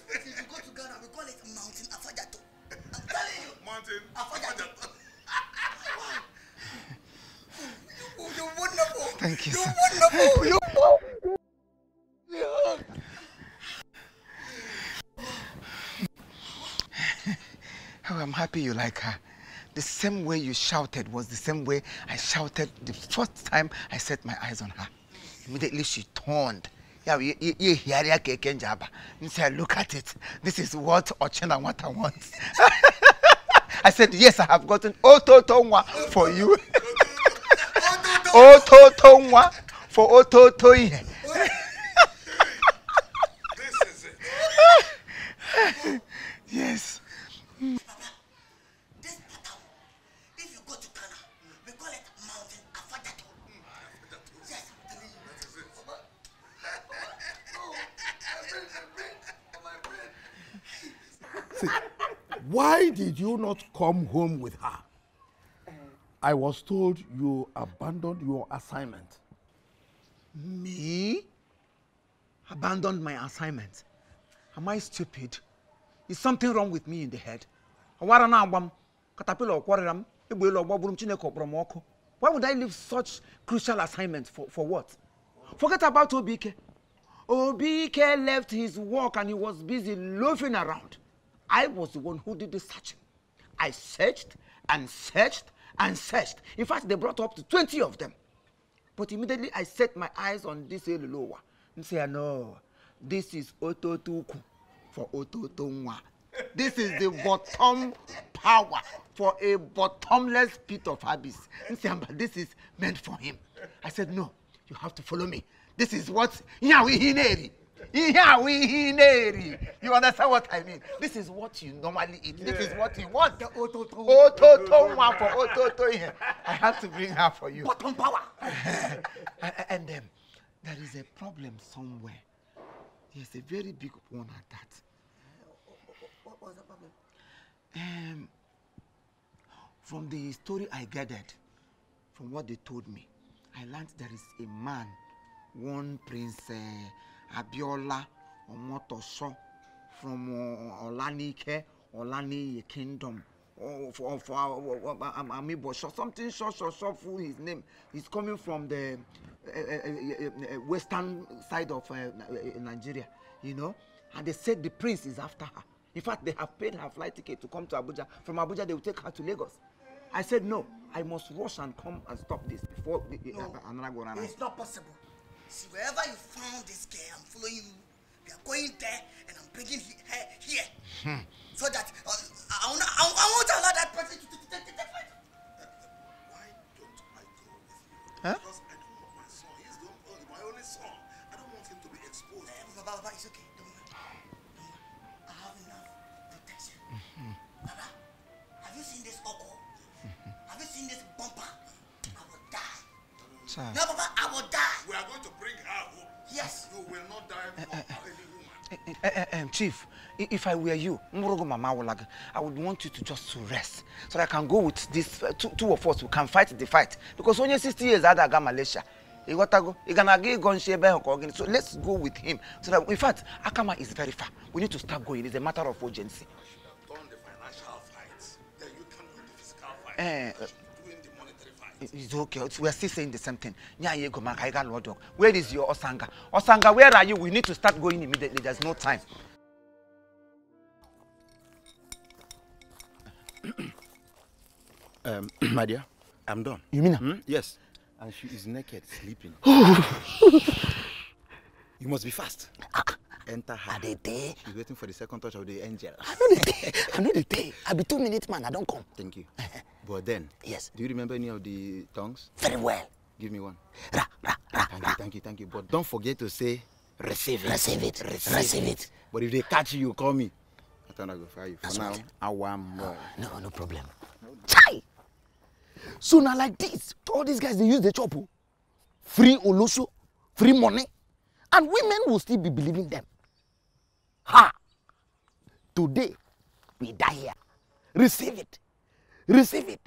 place, if you go to Ghana, we call it Mountain Afajato. I'm telling you. Mountain Afajato. You're wonderful. Thank you, sir. You're wonderful. Oh, I'm happy you like her. The same way you shouted was the same way I shouted the first time I set my eyes on her. Immediately she turned. And said, look at it. This is what Ochena Nwata wants. I said, yes, I have gotten Ototonwa for you. Ototonwa for Ototoye. This is it. Yes. See, why did you not come home with her? I was told you abandoned your assignment. Me? Abandoned my assignment? Am I stupid? Is something wrong with me in the head? Why would I leave such crucial assignments for what? Forget about Obike. Obike left his work and he was busy loafing around. I was the one who did the searching. I searched and searched and searched. In fact, they brought up to 20 of them. But immediately I set my eyes on this Elulowa and said, no, this is Ototuku for Ototonwa. This is the bottom power for a bottomless pit of abyss. And said, but this is meant for him. I said, no, you have to follow me. This is what Yawihineri. You understand what I mean? This is what you normally eat. Yeah. This is what you want. The Ototonwa for Ototoye. I have to bring her for you. Bottom power. And there is a problem somewhere. Yes, a very big one at that. What was the problem? From the story I gathered, from what they told me, I learned there is a man, one Prince Abiola Omotosho from Olanike, Olani Kingdom, Amibosho, something short for his name. He's coming from the western side of Nigeria, you know. And they said the prince is after her. In fact, they have paid her flight ticket to come to Abuja. From Abuja, they will take her to Lagos. I said, no, I must rush and come and stop this before no, it's not possible. See, wherever you found this girl, I'm following you. We are going there, and I'm bringing her here. Hmm. So that I won't allow that person to take the fight. Why don't I go with you? Huh? Because I don't want my son. He's my only son. I don't want him to be exposed. Baba, it's okay. Don't worry. I have enough protection. Mm-hmm. Baba, have you seen this Oko? Mm-hmm. Have you seen this bumper? I will die. Child. No, Baba, I will die. We are going to bring her home. Yes. You will not die from any woman. Chief, if I were you, I would want you to just rest so that I can go with these two of us who can fight the fight. Because only 60 years I got Malaysia. So let's go with him. So that, in fact, Akama is very far. We need to start going. It's a matter of urgency. You should have done the financial fights. Then you can do the physical fight. It's okay. We're still saying the same thing. Where is your Osanga? Osanga, where are you? We need to start going immediately. There's no time. My dear, I'm done. You mean? Hmm? Yes. And she is naked, sleeping. You must be fast. Enter her. She's waiting for the second touch of the angel. I know the day. I'll be 2 minutes, man. I don't come. Thank you. But then, yes. Do you remember any of the tongues? Very well. Give me one. Ra, ra, ra, thank you. But don't forget to say, receive it. But if they catch you, call me. I thought I go fire you. For now, I want more. No problem. Chai! So now like this, all these guys, they use the chop. Free Olosho, free money. And women will still be believing them. Ha! Today, we die here. Receive it. Receive it!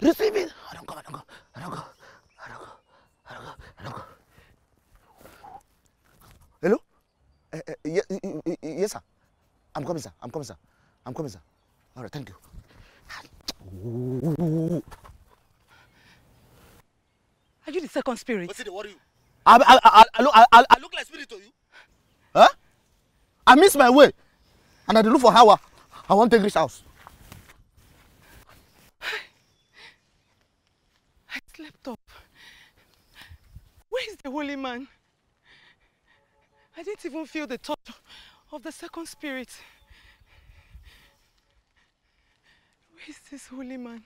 Receive it! I don't go. Hello? Yes, sir. I'm coming, sir. I'm coming, sir. I'm coming, sir. All right, thank you. Are you the second spirit? What's it? What are you? I look like spirit to you. Huh? I miss my way. And I look for how I want to take this house. I slept up. Where is the holy man? I didn't even feel the touch of the second spirit. Where is this holy man?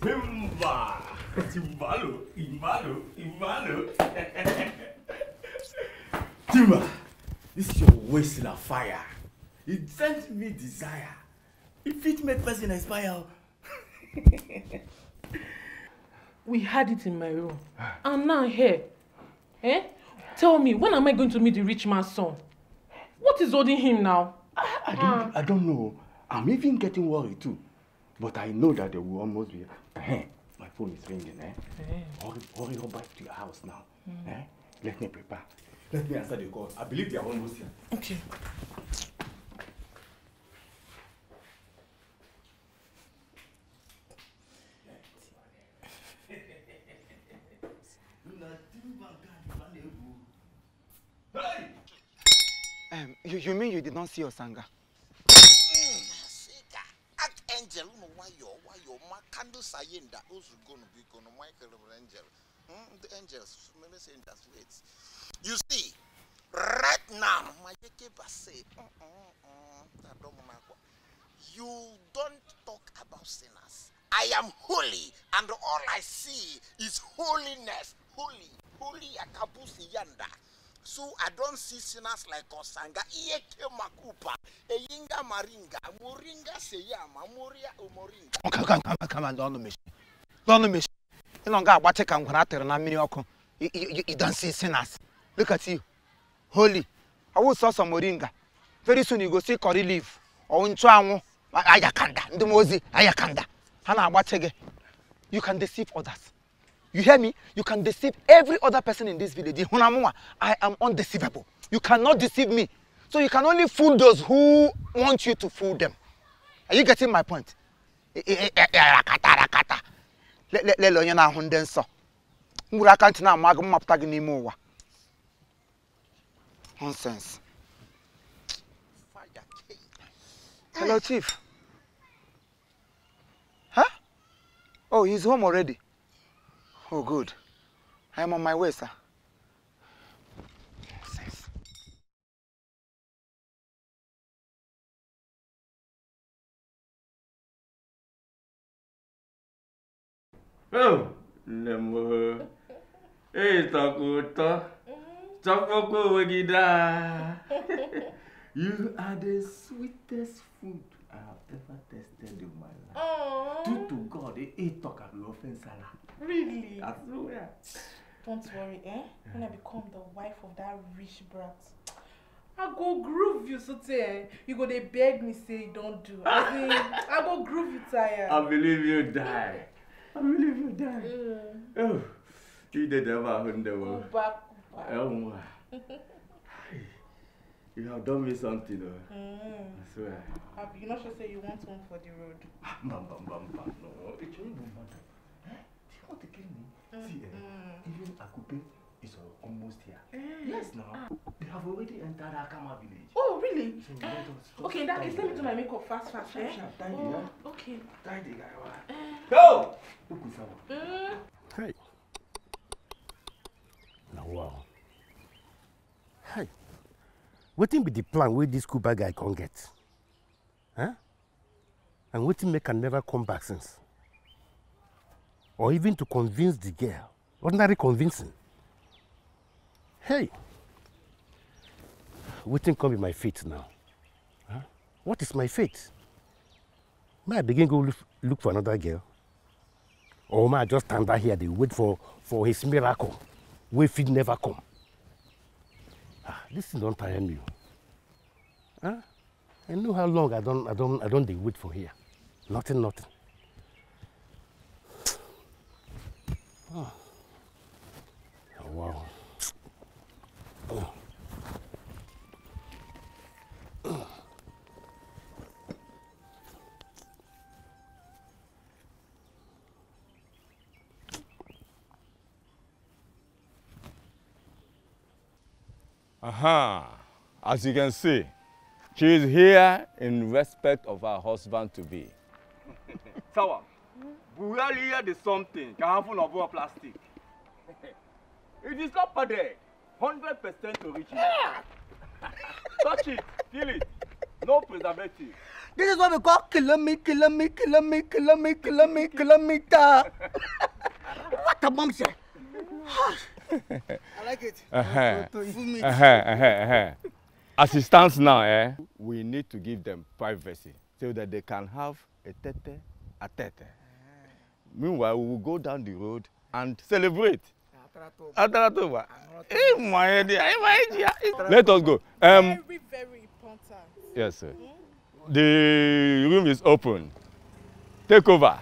Simba! Timbalu! Imbalu! Imbalu! Timba! This is your waste of fire. It sent me desire. It fit my person inspire. We had it in my room. I'm not here. Eh? Tell me, when am I going to meet the rich man's son? What is holding him now? I don't know. I'm even getting worried too. But I know that there will almost be... My phone is ringing, eh? Hurry up back to your house now. Eh? Let me prepare. Let me answer the call. I believe they are almost here. Okay. You mean you did not see Osanga? Angel, my candle sayenda, who's going to be going to Michael Angel? The angels, many angels wait. You see, right now, my keeper say, you don't talk about sinners. I am holy, and all I see is holiness, holy, holy akabusi yanda. So I don't see sinners like Osanga. Iyeke makupa, eyinga maringa, moringa seyama, moria umoringa. Come on, don't miss. Don't miss. You don't go watch it. I'm gonna tell you now. You don't see sinners. Look at you, holy. I will saw some moringa. Very soon you go see curry leaf. Or unchuamu, ayakanda. Ndemozi, ayakanda. Hana watch it. You can deceive others. You hear me? You can deceive every other person in this village. I am undeceivable. You cannot deceive me. So you can only fool those who want you to fool them. Are you getting my point? Nonsense. Hello, Chief. Huh? Oh, he's home already. Oh, good. I am on my way, sir. Oh, Lembo. Hey, Takuta. Takoko Wegida. You are the sweetest food I have ever tasted in my life. Oh. Due to God, I talk at the offense. Really? I swear. Don't worry, eh? When I become the wife of that rich brat, I go groove you, so tell you go they beg me say don't do. I mean, I go groove you tired. I believe you die. I believe you die. Yeah. Oh, you did ever hunt the world. Go back. Oh my. You have done me something, though. I swear. You're not sure say you want one for the road. Bam. No, it shouldn't matter. What to kill me? See, even Akupe is almost here. Yes, now. They have already entered Akama village. Oh, really? So okay, in that case, let me do my makeup fast. Sharp, okay. Tie the guy. Go! Hey. Now, wow. Hey. What will be the plan where this Cuba guy can get? Huh? And what will make him never come back since? Or even to convince the girl. Ordinary convincing. Hey, what thing can be my fate now? Huh? What is my fate? May I begin to look for another girl? Or may I just stand out here, they wait for his miracle, where feed never come? Ah, this thing don't tire me. Huh? I know how long I don't they wait for here. Nothing. As you can see, she is here in respect of her husband-to-be. Sawa, Buralia did something, can happen over plastic. It is not per day, 100% original. Touch it, feel it, no preservative. This is what we call kilometer. What a mom said. I like it. As it stands now, we need to give them privacy so that they can have a tete a tete. Meanwhile, we will go down the road and celebrate. Let us go. Very, very important. Yes, sir. The room is open. Take over.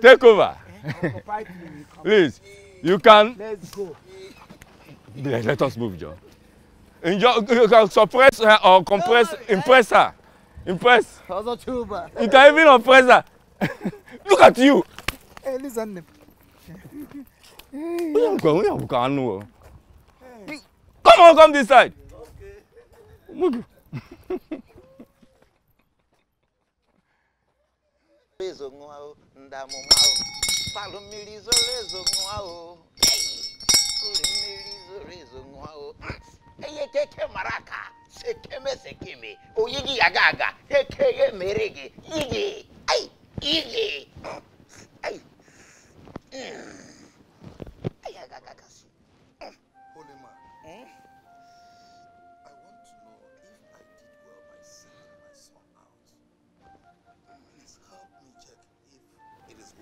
Take over. Please, you can. Let's go. Let us move, John. You can suppress her or compress, impress her. Impress. You can even oppress her. Look at you. Hey, listen. Come on, come this side. Okay.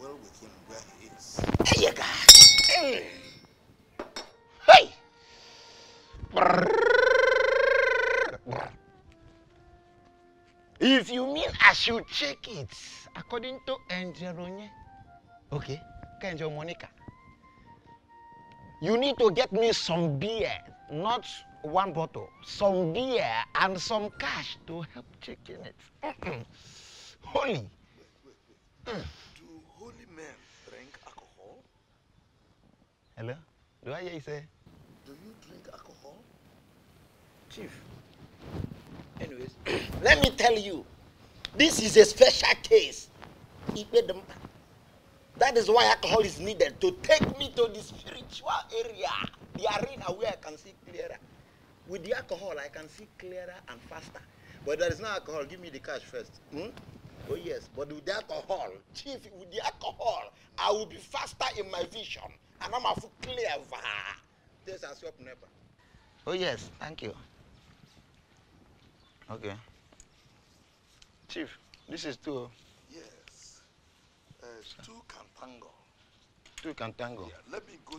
Well with him where he is. Hey, you guys. Hey. If you mean I should check it, according to Angelone, okay, Angel Monica, you need to get me some beer, not one bottle, some beer and some cash to help checking it. Holy. Hello? Do I hear you say? Do you drink alcohol? Chief. Anyways, let me tell you, this is a special case. That is why alcohol is needed to take me to the spiritual area, the arena where I can see clearer. With the alcohol, I can see clearer and faster. But there is no alcohol. Give me the cash first. Oh, yes, but with the alcohol, Chief, with the alcohol, I will be faster in my vision. And I'm a full clever. This is your neighbor. Oh, yes, thank you. Okay. Chief, this is two. Yes. Two can tango. Two can tango. Yeah, let me go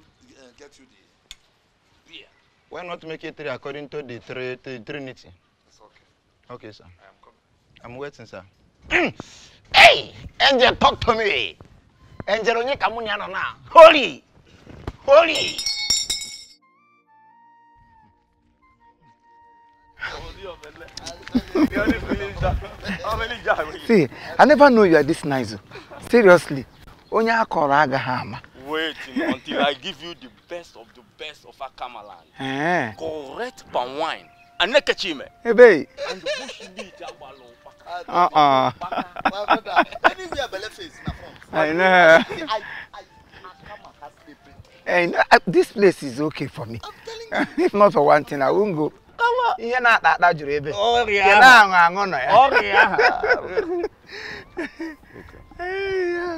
get you the beer. Why not make it three according to the Trinity? It's okay. Okay, sir. I am coming. I'm waiting, sir. Hey, Angel, talk to me. Angel, you come on now. Holy! Holy! See, I never know you are this nice. Seriously. Wait until I give you the best of Akamaland. Correct palm wine. And nekachime. Hey, babe. And bush meat. I know. And this place is okay for me. If not for one thing, I won't go. You're not that jury. Oh, yeah. Oh, yeah. Okay.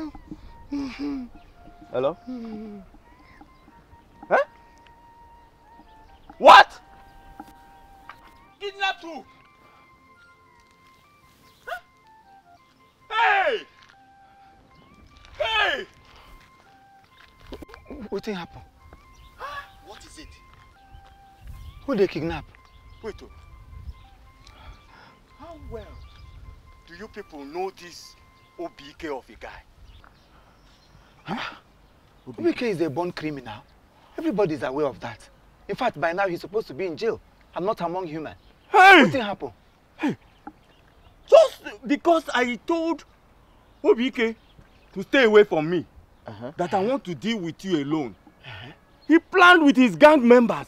Hello? Huh? What? Kidnap who? Hey! Hey! What happened? What is it? Who they kidnap? Wait. How well do you people know this Obike of a guy? Huh? Obike is a born criminal. Everybody is aware of that. In fact, by now he's supposed to be in jail and not among humans. Hey! What happened? Hey! Just because I told Obike to stay away from me, that I want to deal with you alone, he planned with his gang members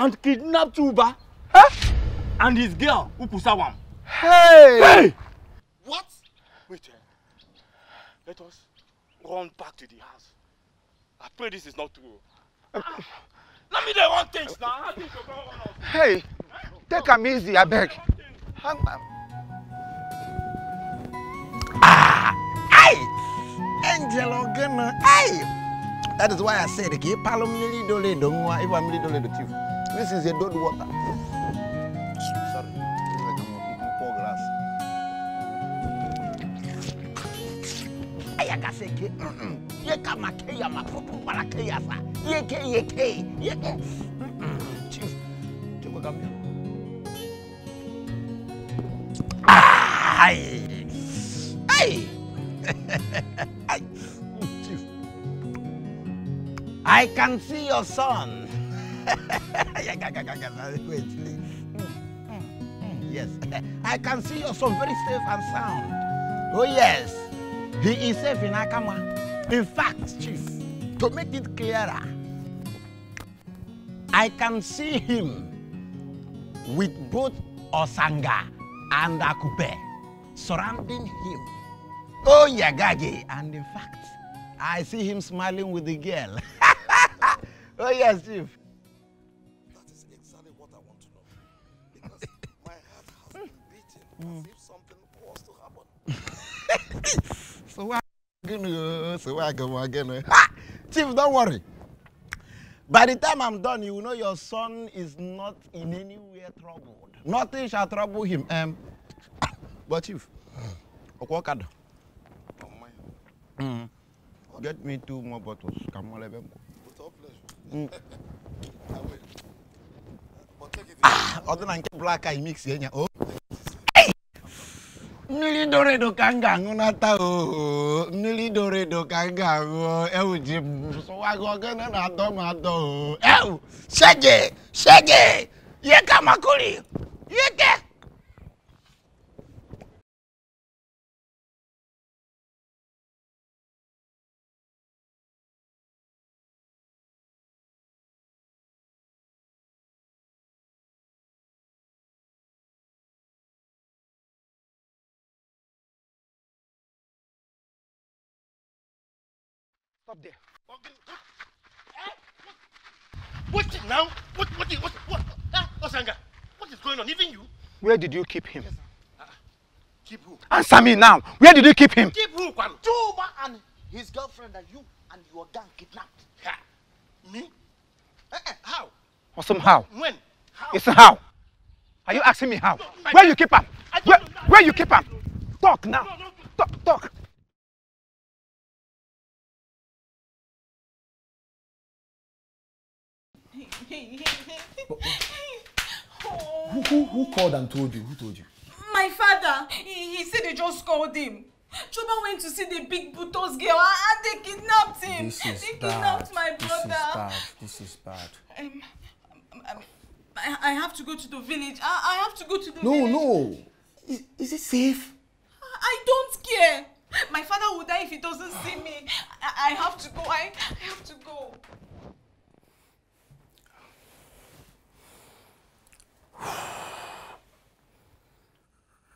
and kidnapped Uba, huh? And his girl, Upusawam. Hey! Hey! What? Wait, let us run back to the house. I pray this is not true. Let me do one thing now. Hey, take him easy, I beg. Ah! Hey! Angel of Gamer, hey! That is why I said, if I'm this is a dead water. Sorry. Poor glass. I can see your son. Yes, I can see your son very safe and sound. Oh yes, he is safe in Akama. In fact, Chief, to make it clearer, I can see him with both Osanga and Akupe surrounding him. Oh yeah, Gage. And in fact, I see him smiling with the girl. Oh, yes, Chief. That is exactly what I want to know. Because my heart has been beating as if something was to happen. So, Chief, don't worry. By the time I'm done, you will know your son is not in any way troubled. Nothing shall trouble him. But, Chief, Okwokado. Oh, my. Get me 2 more bottles. Come on, let me go. Other than black, I mix it. Oh, hey! Nilidore Kangang, Natao, Nilidore Kangang, El Jim, so I go again and Adomado. El Shaggy, Shaggy, Yakamakuri, Yaka. Up there. What now? What? Osanga, what is going on? Even you? Where did you keep him? Yes, keep who? Answer me now. Where did you keep him? Keep who? Juba and his girlfriend and you and your gang kidnapped. Ha. Me? How? Or somehow? When? How? It's how? Are you asking me how? No, where you keep him? Where you keep him? Talk now. No, no. Talk. Who called and told you? Who told you? My father. He said they just called him. Chuba went to see the big Butos girl and they kidnapped him. They kidnapped my brother. This is bad. I have to go to the village. I have to go to the village. No. Is it safe? I don't care. My father will die if he doesn't see me. I have to go. I have to go.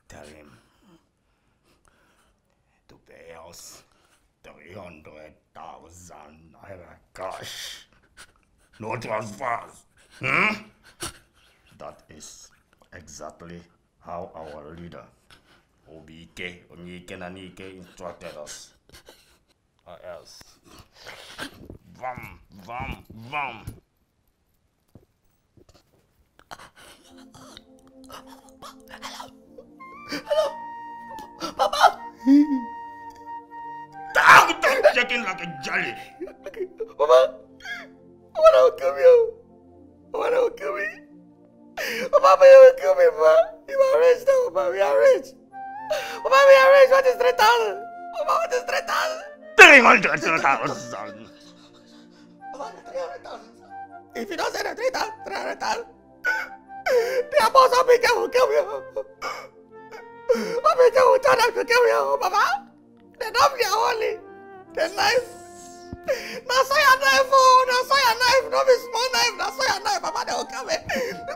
Tarim, to pay us 300,000 naira cash. No transfers. That is exactly how our leader, Obike Onikenanike, instructed us. Or else, vam. Hello, Papa. Don't shaking like a jelly. Papa, Papa will kill you. Papa will kill me. Papa, you will kill me, Papa. You are rich now, Papa. We are rich. Papa, we are rich. What is 3,000? Papa, what is 3,000? 300,000. Papa, 300,000. If you don't say the 3,000, 300,000. They are both of me that will kill you. Of me that will turn up to kill you, Papa. They love you only. They're nice. That's why a knife, oh, that's why a knife, not a small knife, that's why a knife, Baba, they will come in.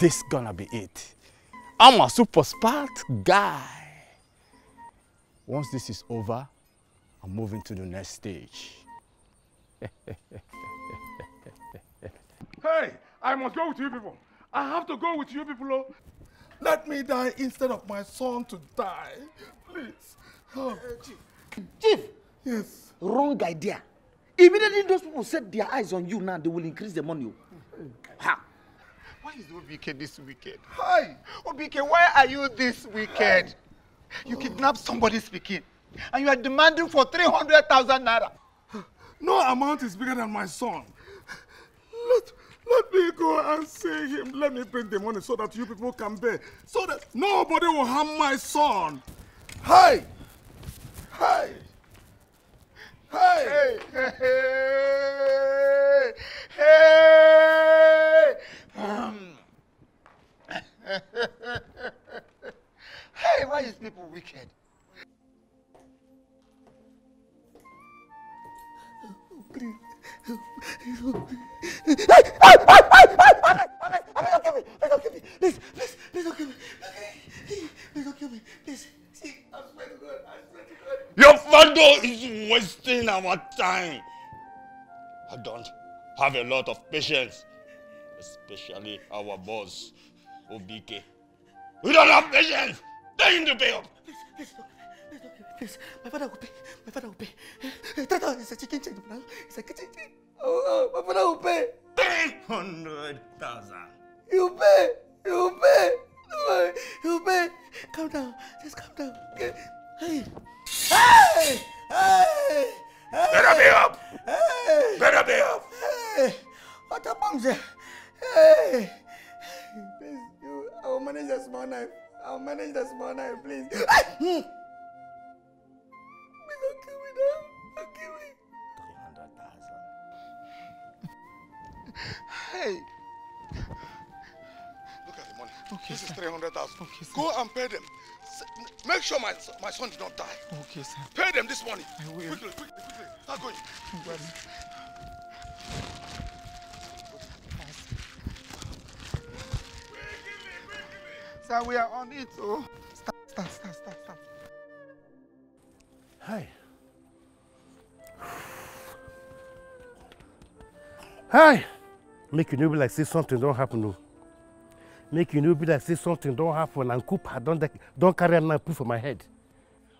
This gonna be it. I'm a super smart guy. Once this is over, I'm moving to the next stage. Hey, I must go with you people. I have to go with you people. Let me die instead of my son to die. Please. Help. Chief. Yes. Wrong idea. Immediately those people set their eyes on you now, they will increase the money. Ha! Why is Obike this wicked? Hi! Obike, why are you this wicked? You kidnapped somebody's picking and you are demanding for 300,000 naira. No amount is bigger than my son. Let me go and see him. Let me bring the money so that you people can bear. So that nobody will harm my son. Hi! Hi! Hey! Hey! Hey! Hey! Hey, why is people wicked? Please don't kill me. Please don't kill me. Please. See, I swear to God, I swear to God. Your father is wasting our time. I don't have a lot of patience, especially our boss, Obike. We don't have patience. Tell him to pay up. Please, please, my father will pay. My father will pay. It's a chicken change, man. It's a kitchen change. Oh, my father will pay. 300,000. You pay. You pay. You pay. Calm down. Just calm down. Hey. Hey! Hey! Hey! Better be up! Hey! Better be up! Hey! What happens there? Hey! Please, you, I'll manage the small knife. I'll manage the small knife, please. Please don't kill me now. Don't kill me. 300,000. Hey! Look at the money. Okay. This is 300,000. Okay, go and pay them. Make sure my son did not die. Okay, sir. Pay them this money. I will. Quickly, quickly, quickly. Start going. Sir, we are on it. Oh, start. Hey. Hey. Make you know be like say something don't happen. No. Make you know be like say something don't happen and coop I don't carry an put for my head.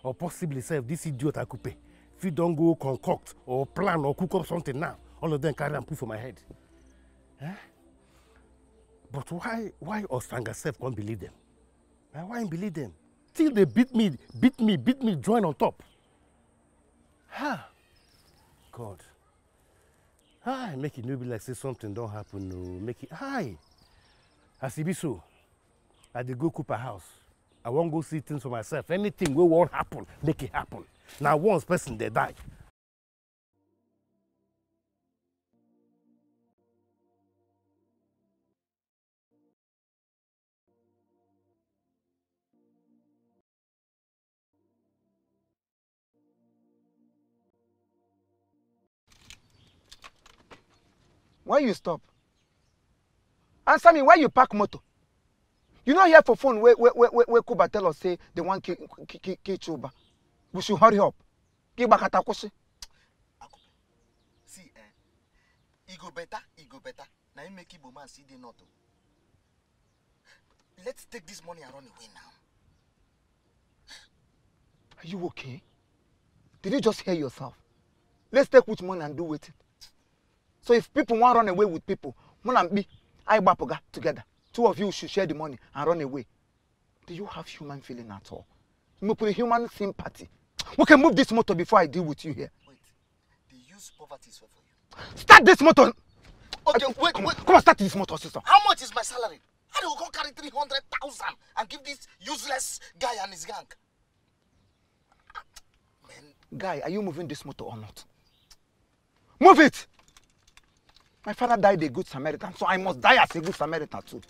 Or possibly say if this idiot I could pay. If you don't go concoct or plan or cook up something now, all of them carry an put for my head. Eh? But why Ostanga self won't believe them? Why believe them? Till they beat me, join on top. Ha! God. Hi, make it no be like say something don't happen, no. Make it high. As it be so, I dey go Cooper house. I won't go see things for myself. Anything wey won't happen, make it happen. Now once person dey die. Why you stop? Answer me, why you park motor? You not here for phone where Kuba tell us say they want to kill Chuba. We should hurry up. Give back at Akoshi. See, eh? It go better. Now you make Iboma see the noto. Let's take this money and run away now. Are you okay? Did you just hear yourself? Let's take which money and do with it. So if people want to run away with people, one and me, I bapoga together. Two of you should share the money and run away. Do you have human feeling at all? You may put a human sympathy. We can move this motor before I deal with you here. Wait, they use poverty for you. Start this motor! Okay, wait, come wait. On, come on, start this motor, sister. How much is my salary? I don't go carry 300,000 and give this useless guy and his gang. Man. Guy, are you moving this motor or not? Move it! My father died a good Samaritan, so I must die as a good Samaritan too.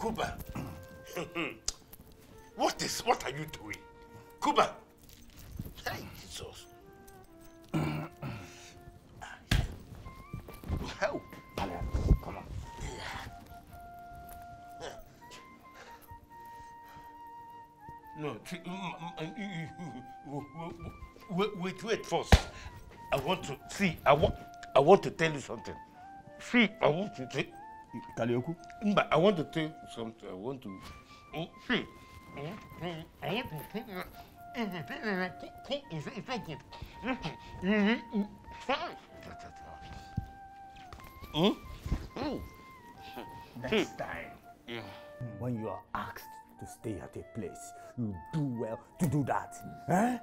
Kuba. What are you doing? Kuba. Hey, Jesus. No, wait first. I want to tell you something. See, I want to tell you something. Next time, when you are asked to stay at a place, you do well to do that. Eh?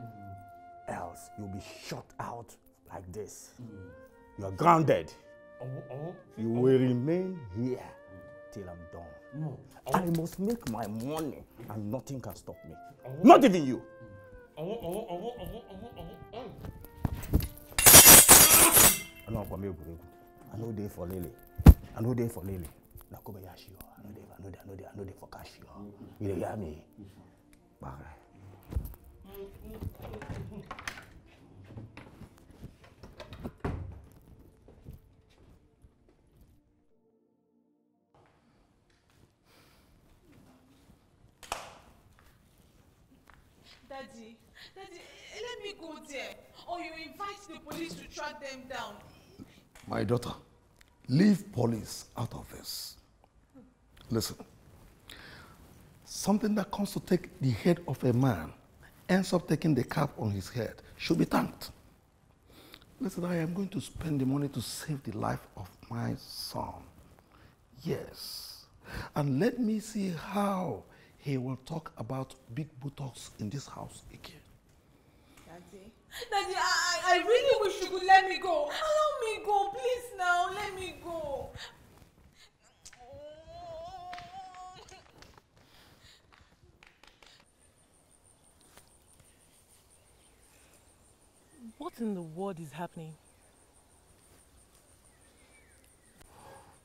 Else, you'll be shut out like this. You're grounded. You will remain here till I'm done. I must make my money and nothing can stop me. Not even you. I know they for Lily. I know they for Lily. I know they for cash. You hear me? Bye. Daddy, let me go there, or you invite the police to track them down. My daughter, leave police out of this. Listen, something that comes to take the head of a man ends up taking the cap on his head should be thanked. Listen, I am going to spend the money to save the life of my son. Yes. And let me see how he will talk about big buttocks in this house again. Daddy, I really wish you could let me go. Allow me go, please now, let me go. What in the world is happening?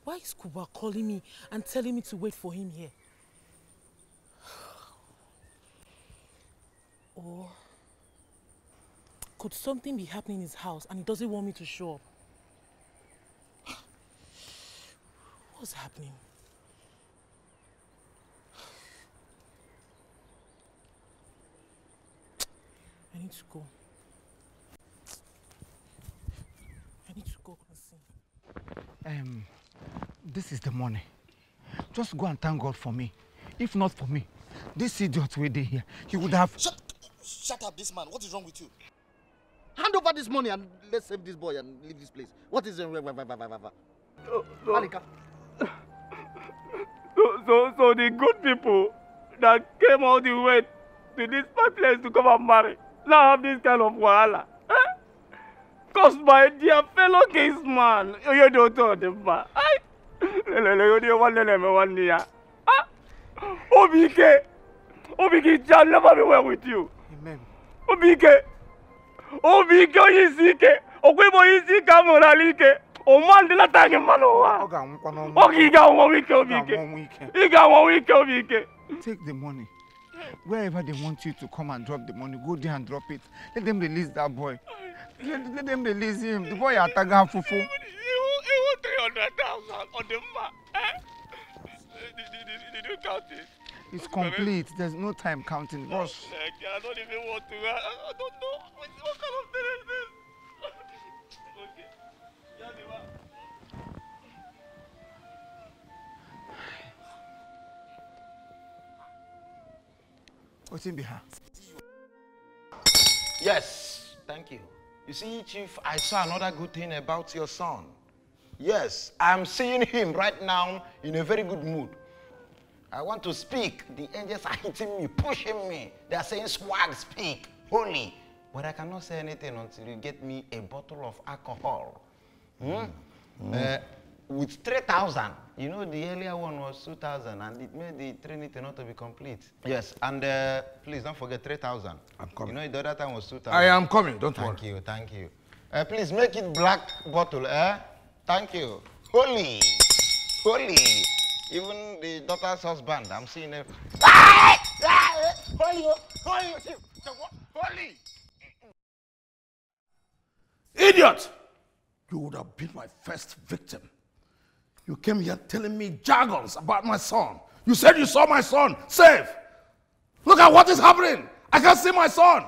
Why is Kuba calling me and telling me to wait for him here? Or could something be happening in his house and he doesn't want me to show up? What's happening? I need to go. I need to go and see. This is the money. Just go and thank God for me. If not for me, this idiot will be here. He would have... Shut up, this man. What is wrong with you? Hand over this money and let's save this boy and leave this place. What is the... No. Malika. No. So the good people that came all the way to this place to come and marry now have this kind of wahala. Because my dear fellow case man, you don't know the man. Obike, I'll never be well with you. Amen. Obike, Yisike, Okwebo Yisika Moralike, Omandela Tangi Manoa. Obike. Take the money. Wherever they want you to come and drop the money, go there and drop it. Let them release that boy. Let them release him. The boy Ataga Fufu. He will 300,000 on the man. Did you count it? It's complete. There's no time counting. Boss. I don't even want to. I don't know. What kind of thing is this? What's in behind? Yes, thank you. You see, Chief, I saw another good thing about your son. Yes, I'm seeing him right now in a very good mood. I want to speak. The angels are hitting me, pushing me. They are saying, swag, speak, holy. But I cannot say anything until you get me a bottle of alcohol. Mm? Mm. With 3,000. You know, the earlier one was 2,000, and it made the Trinity not to be complete. Yes, and please don't forget 3,000. I'm coming. You know, the other time was 2,000. I am coming, don't worry. Thank you. Please make it black bottle, eh? Thank you. Holy. Holy. Even the daughter's husband, I'm seeing him. Holy! Idiot! You would have been my first victim. You came here telling me jargons about my son. You said you saw my son safe. Look at what is happening. I can't see my son.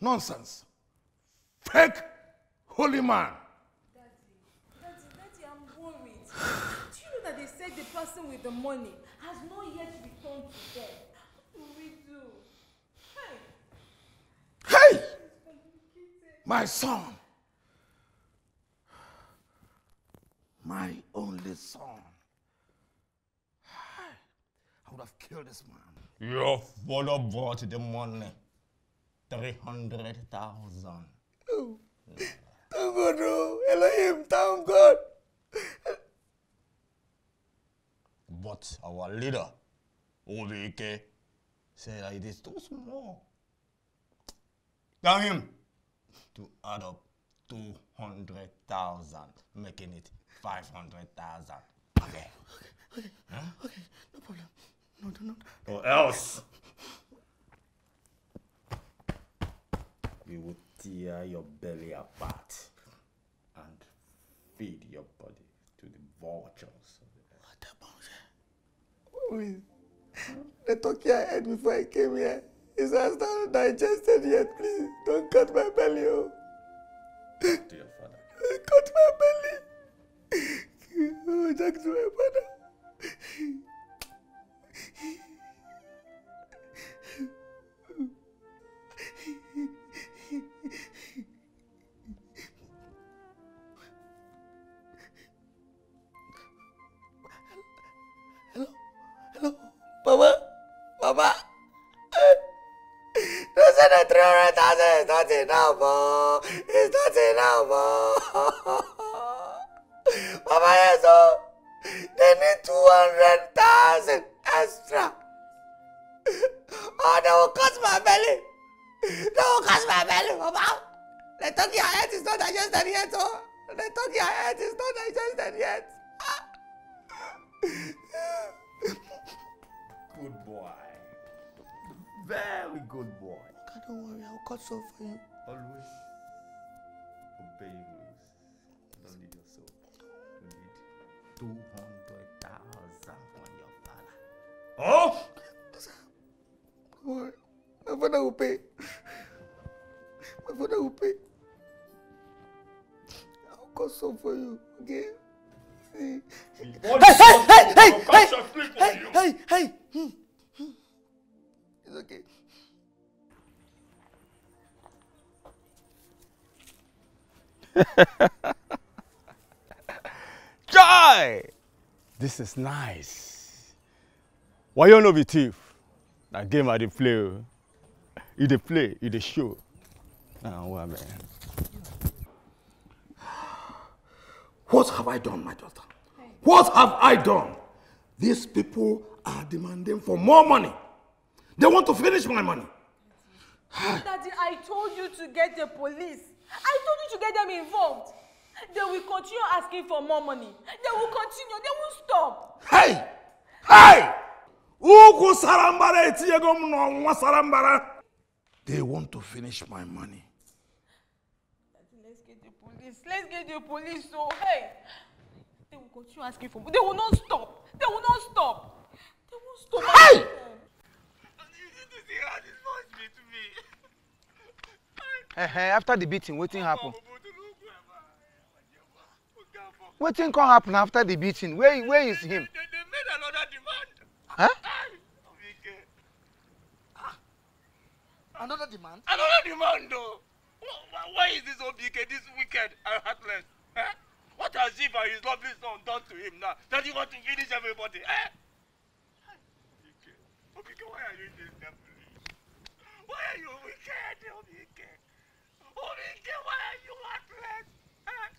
Nonsense. Fake holy man. Daddy, I'm worried. They said the person with the money has not yet returned to them. What do we do? Hey! My son! My only son. I would have killed this man. Your father brought the money. 300,000. No. Thank God, no. Elohim, thank God. But our leader, Obike, said it is too small. Tell him to add up 200,000, making it 500,000. Okay. Okay, no problem. No. Or else, we will tear your belly apart and feed your body to the vultures. They took your head before I came here. It's not digested yet, please. Don't cut my belly, oh. Talk to your father. Don't cut my belly. Oh, talk to my father. Papa, don't say the 300,000 is not enough, oh. It's not enough, oh. Papa, yes, oh. They need 200,000 extra. Oh, they will cut my belly. They will cut my belly, Papa. They took your head, it's not digested yet, oh. They took your head, it's not digested yet. Good boy. Very good boy. God, don't worry, I'll cut so for you. Always obey rules. Don't need your soul. You need 200,000 from your father. Oh! Don't worry. My father will pay. My father will pay. I'll cut so for you, okay? Hey, hey! It's okay. Joy! This is nice. Why you no be thief? That game I dey play. You dey play, you dey show. What have I done, my daughter? What have I done? These people are demanding for more money. They want to finish my money. Daddy, I told you to get the police. I told you to get them involved. They will continue asking for more money. They will continue. They won't stop. Hey! Hey! They want to finish my money. Let's get the police. Let's get the police. So, hey! They will continue asking for more. They will not stop. They will not stop. They won't stop. Hey! After the beating, waiting happen. Waiting can happen after the beating. Where is him? They made another demand. Huh? Another demand? Another demand, though. Why is this OBK this wicked and heartless? Huh? What has he and his lovely son done to him now? That he wants to finish everybody? Huh? OBK, why are you this devil? Why are you wicked, OBK? OBK, why are you heartless? Huh?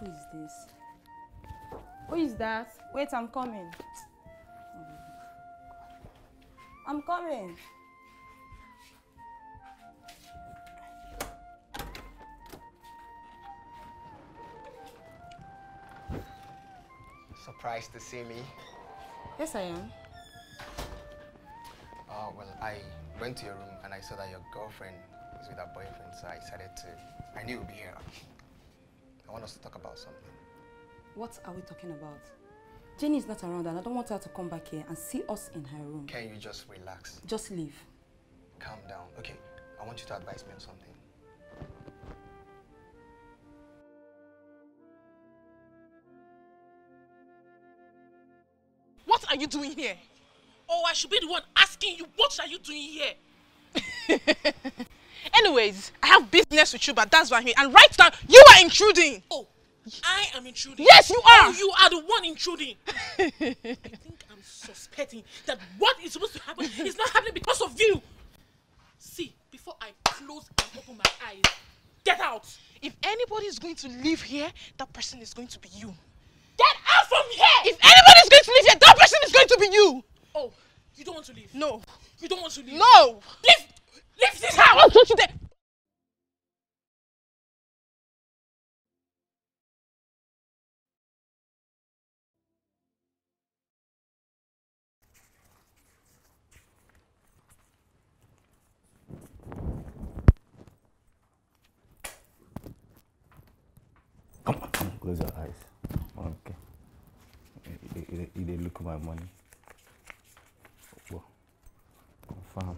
Who is this? Who is that? Wait, I'm coming. I'm coming. Surprised to see me? Yes, I am. Oh, well, I went to your room and I saw that your girlfriend is with her boyfriend, so I knew you'd be here. I want us to talk about something. What are we talking about? Jenny is not around and I don't want her to come back here and see us in her room. Can you just relax? Just leave. Calm down. Okay, I want you to advise me on something. What are you doing here? Oh, I should be the one asking you, what are you doing here? Anyways, I have business with you, but that's why I'm here. And right now, you are intruding. Oh, I am intruding. Yes, you are. Oh, you are the one intruding. I think I'm suspecting that what is supposed to happen is not happening because of you. See, before I close and open my eyes, get out. If anybody is going to live here, that person is going to be you. Get out from here. If anybody is going to live here, that person is going to be you. Oh, you don't want to leave? No. You don't want to leave? No. Leave. Leave this house! I'll put you there! Come on, close your eyes. Okay. They look at my money. Confirm.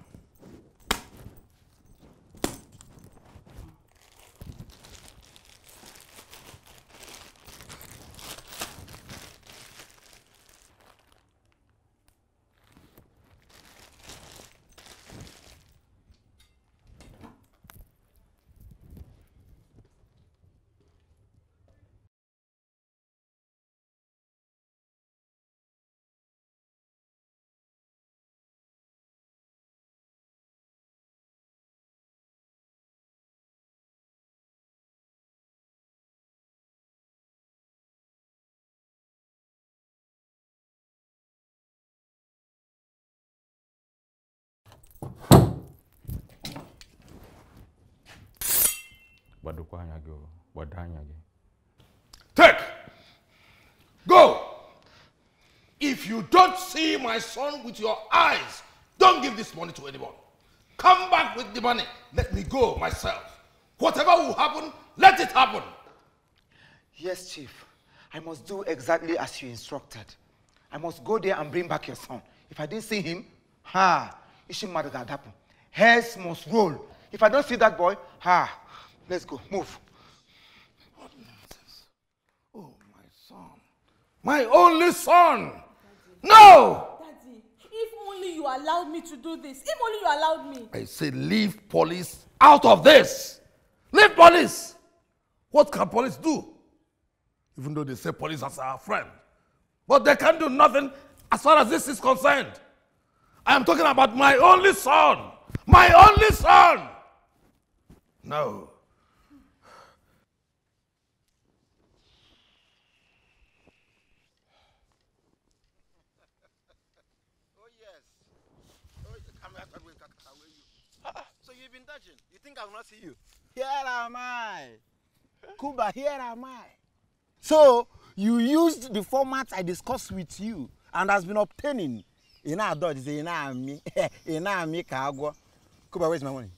If you don't see my son with your eyes, don't give this money to anyone. Come back with the money. Let me go myself. Whatever will happen, let it happen. Yes, Chief. I must do exactly as you instructed. I must go there and bring back your son. If I didn't see him, hairs must roll. If I don't see that boy, let's go. Move. What nonsense. Oh, my son. My only son. Daddy. No! Daddy, if only you allowed me to do this. If only you allowed me. I say leave police out of this. Leave police. What can police do? Even though they say police are our friend. But they can't do nothing as far as this is concerned. I am talking about my only son. My only son. No. Oh, yes. Oh, so you've been dodging. You think I will not see you? Here am I. Kuba, here am I. So you used the format I discussed with you and has been obtaining. In our dodge, in our me, in our me, Kuba, where's my money?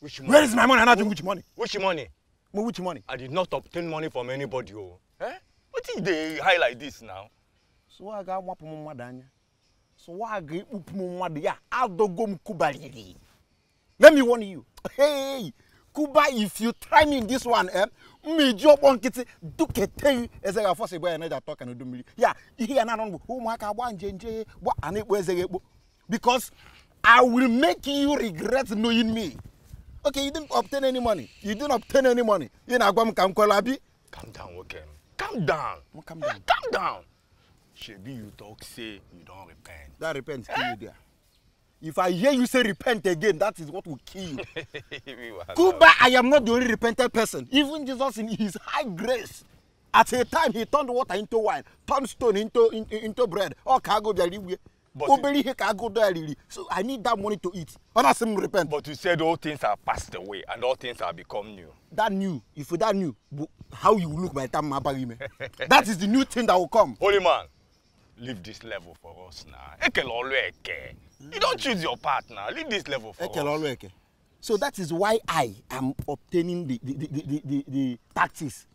Which money? Where is my money? I'm not doing which money. Which money? Which money? I did not obtain money from anybody. Oh. Eh? What did they highlight this now? So I got one more than you. So I agree with my mother. I'll go Kuba. Let me warn you. Hey, Kuba, if you try me in this one, me job on kitty, do ketay as I force a boy and I talk and do me. Yeah, he and I don't know who my car one JJ, what and it was a because I will make you regret knowing me. Okay, you didn't obtain any money. You didn't obtain any money. You know, calm down, okay. Calm down. Oh, calm down. Calm down. Shebi, you talk, say you don't repent. That repents kill you there. If I hear you say repent again, that is what will kill you. Kuba, I am not the only repentant person. Even Jesus, in his high grace, at a time he turned water into wine, turned stone into bread. Oh, cargo delivery. So I need that money to eat. Otherwise, I repent. But you said all things are passed away and all things have become new. That new, if that new, how you look by the time I marry me? That is the new thing that will come. Holy man, leave this level for us now. You don't choose your partner. Leave this level for us. So that is why I am obtaining the tactics.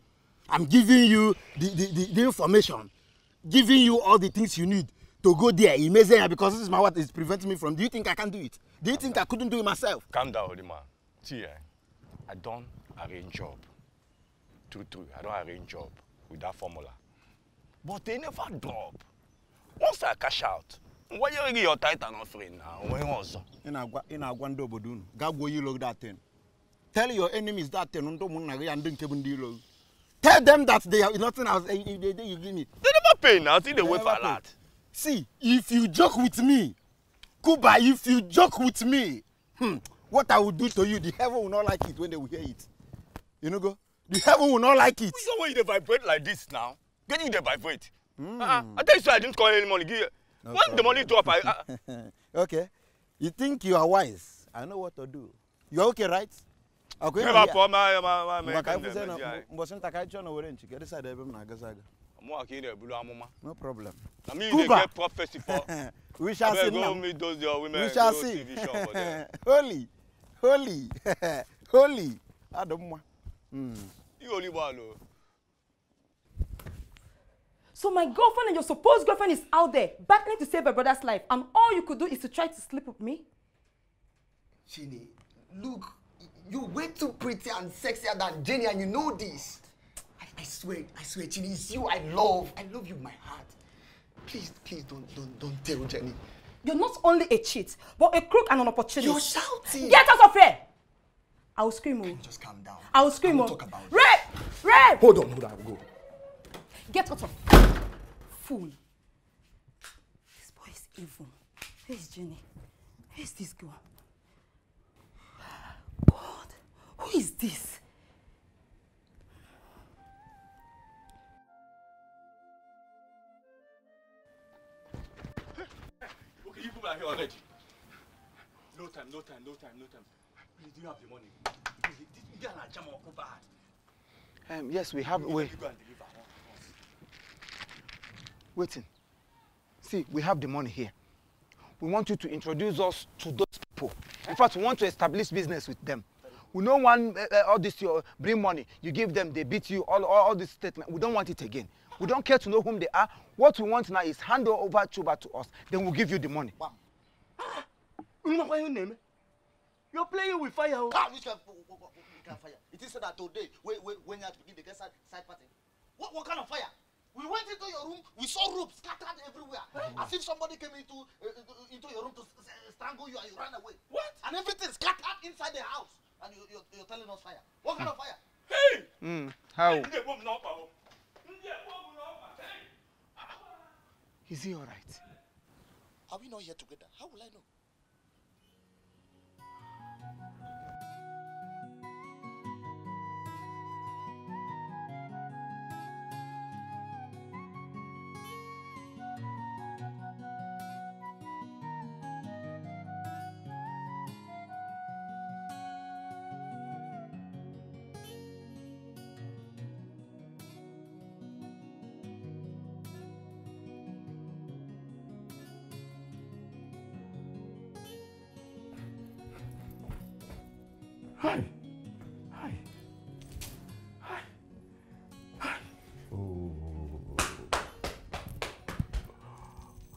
I'm giving you the information, giving you all the things you need to go there. Amazing, because this is my what is preventing me from. Do you think I can do it? Do you think I couldn't do it myself? Calm down, holy man. See, I don't arrange job. True. I don't arrange job with that formula. But they never drop. Once I cash out, why you give your tithe and offering now? When was in Aguando Bodun? God will you look that thing. Tell your enemies that thing and don't keep. Tell them that they have nothing else. You give me. They never pay now. See, they wait for a lot. See, if you joke with me, Kuba, if you joke with me, what I will do to you, the heaven will not like it when they will hear it. You know, go. The heaven will not like it. Which is why you vibrate like this now? Getting the vibrate. I tell you, so I didn't call any money. When the money drop, okay. You think you are wise? I know what to do. You are okay, right? Okay. No problem. I mean, they get prophecy for. We shall see now. We shall see. Holy, holy, holy. Adam, you only one. So my girlfriend and your supposed girlfriend is out there, battling to save her brother's life, and all you could do is to try to sleep with me? Chini, look, you're way too pretty and sexier than Jenny, and you know this. I swear, Chini, it's you I love you with my heart. Please don't tell Jenny. You're not only a cheat, but a crook and an opportunist. You're shouting! Get out of here! I will scream. Can you just calm down? I will scream. We'll talk about it. Rape! Hold on, I will go. Get out of here. Fool. This boy is evil. Where's Jenny? Where's this girl? God, who is this? Okay, you people are here already. No time. Please, do you have the money? This girl is jam up bad. Yes, we have. Waiting. See, we have the money here. We want you to introduce us to those people. In fact, we want to establish business with them. We don't want all this, bring money, you give them, they beat you, all this statement. We don't want it again. We don't care to know whom they are. What we want now is hand over Chuba to us, then we'll give you the money. Wow. You're playing with fire. Ah, which kind of fire? It is so that today, when you have to give the guest side party, what kind of fire? We went into your room, we saw ropes scattered everywhere. Mm-hmm. As if somebody came into your room to strangle you and you ran away. What? And everything scattered inside the house. And you're telling us fire. What kind of fire? Hey! How? Is he all right? Are we not here together? How will I know?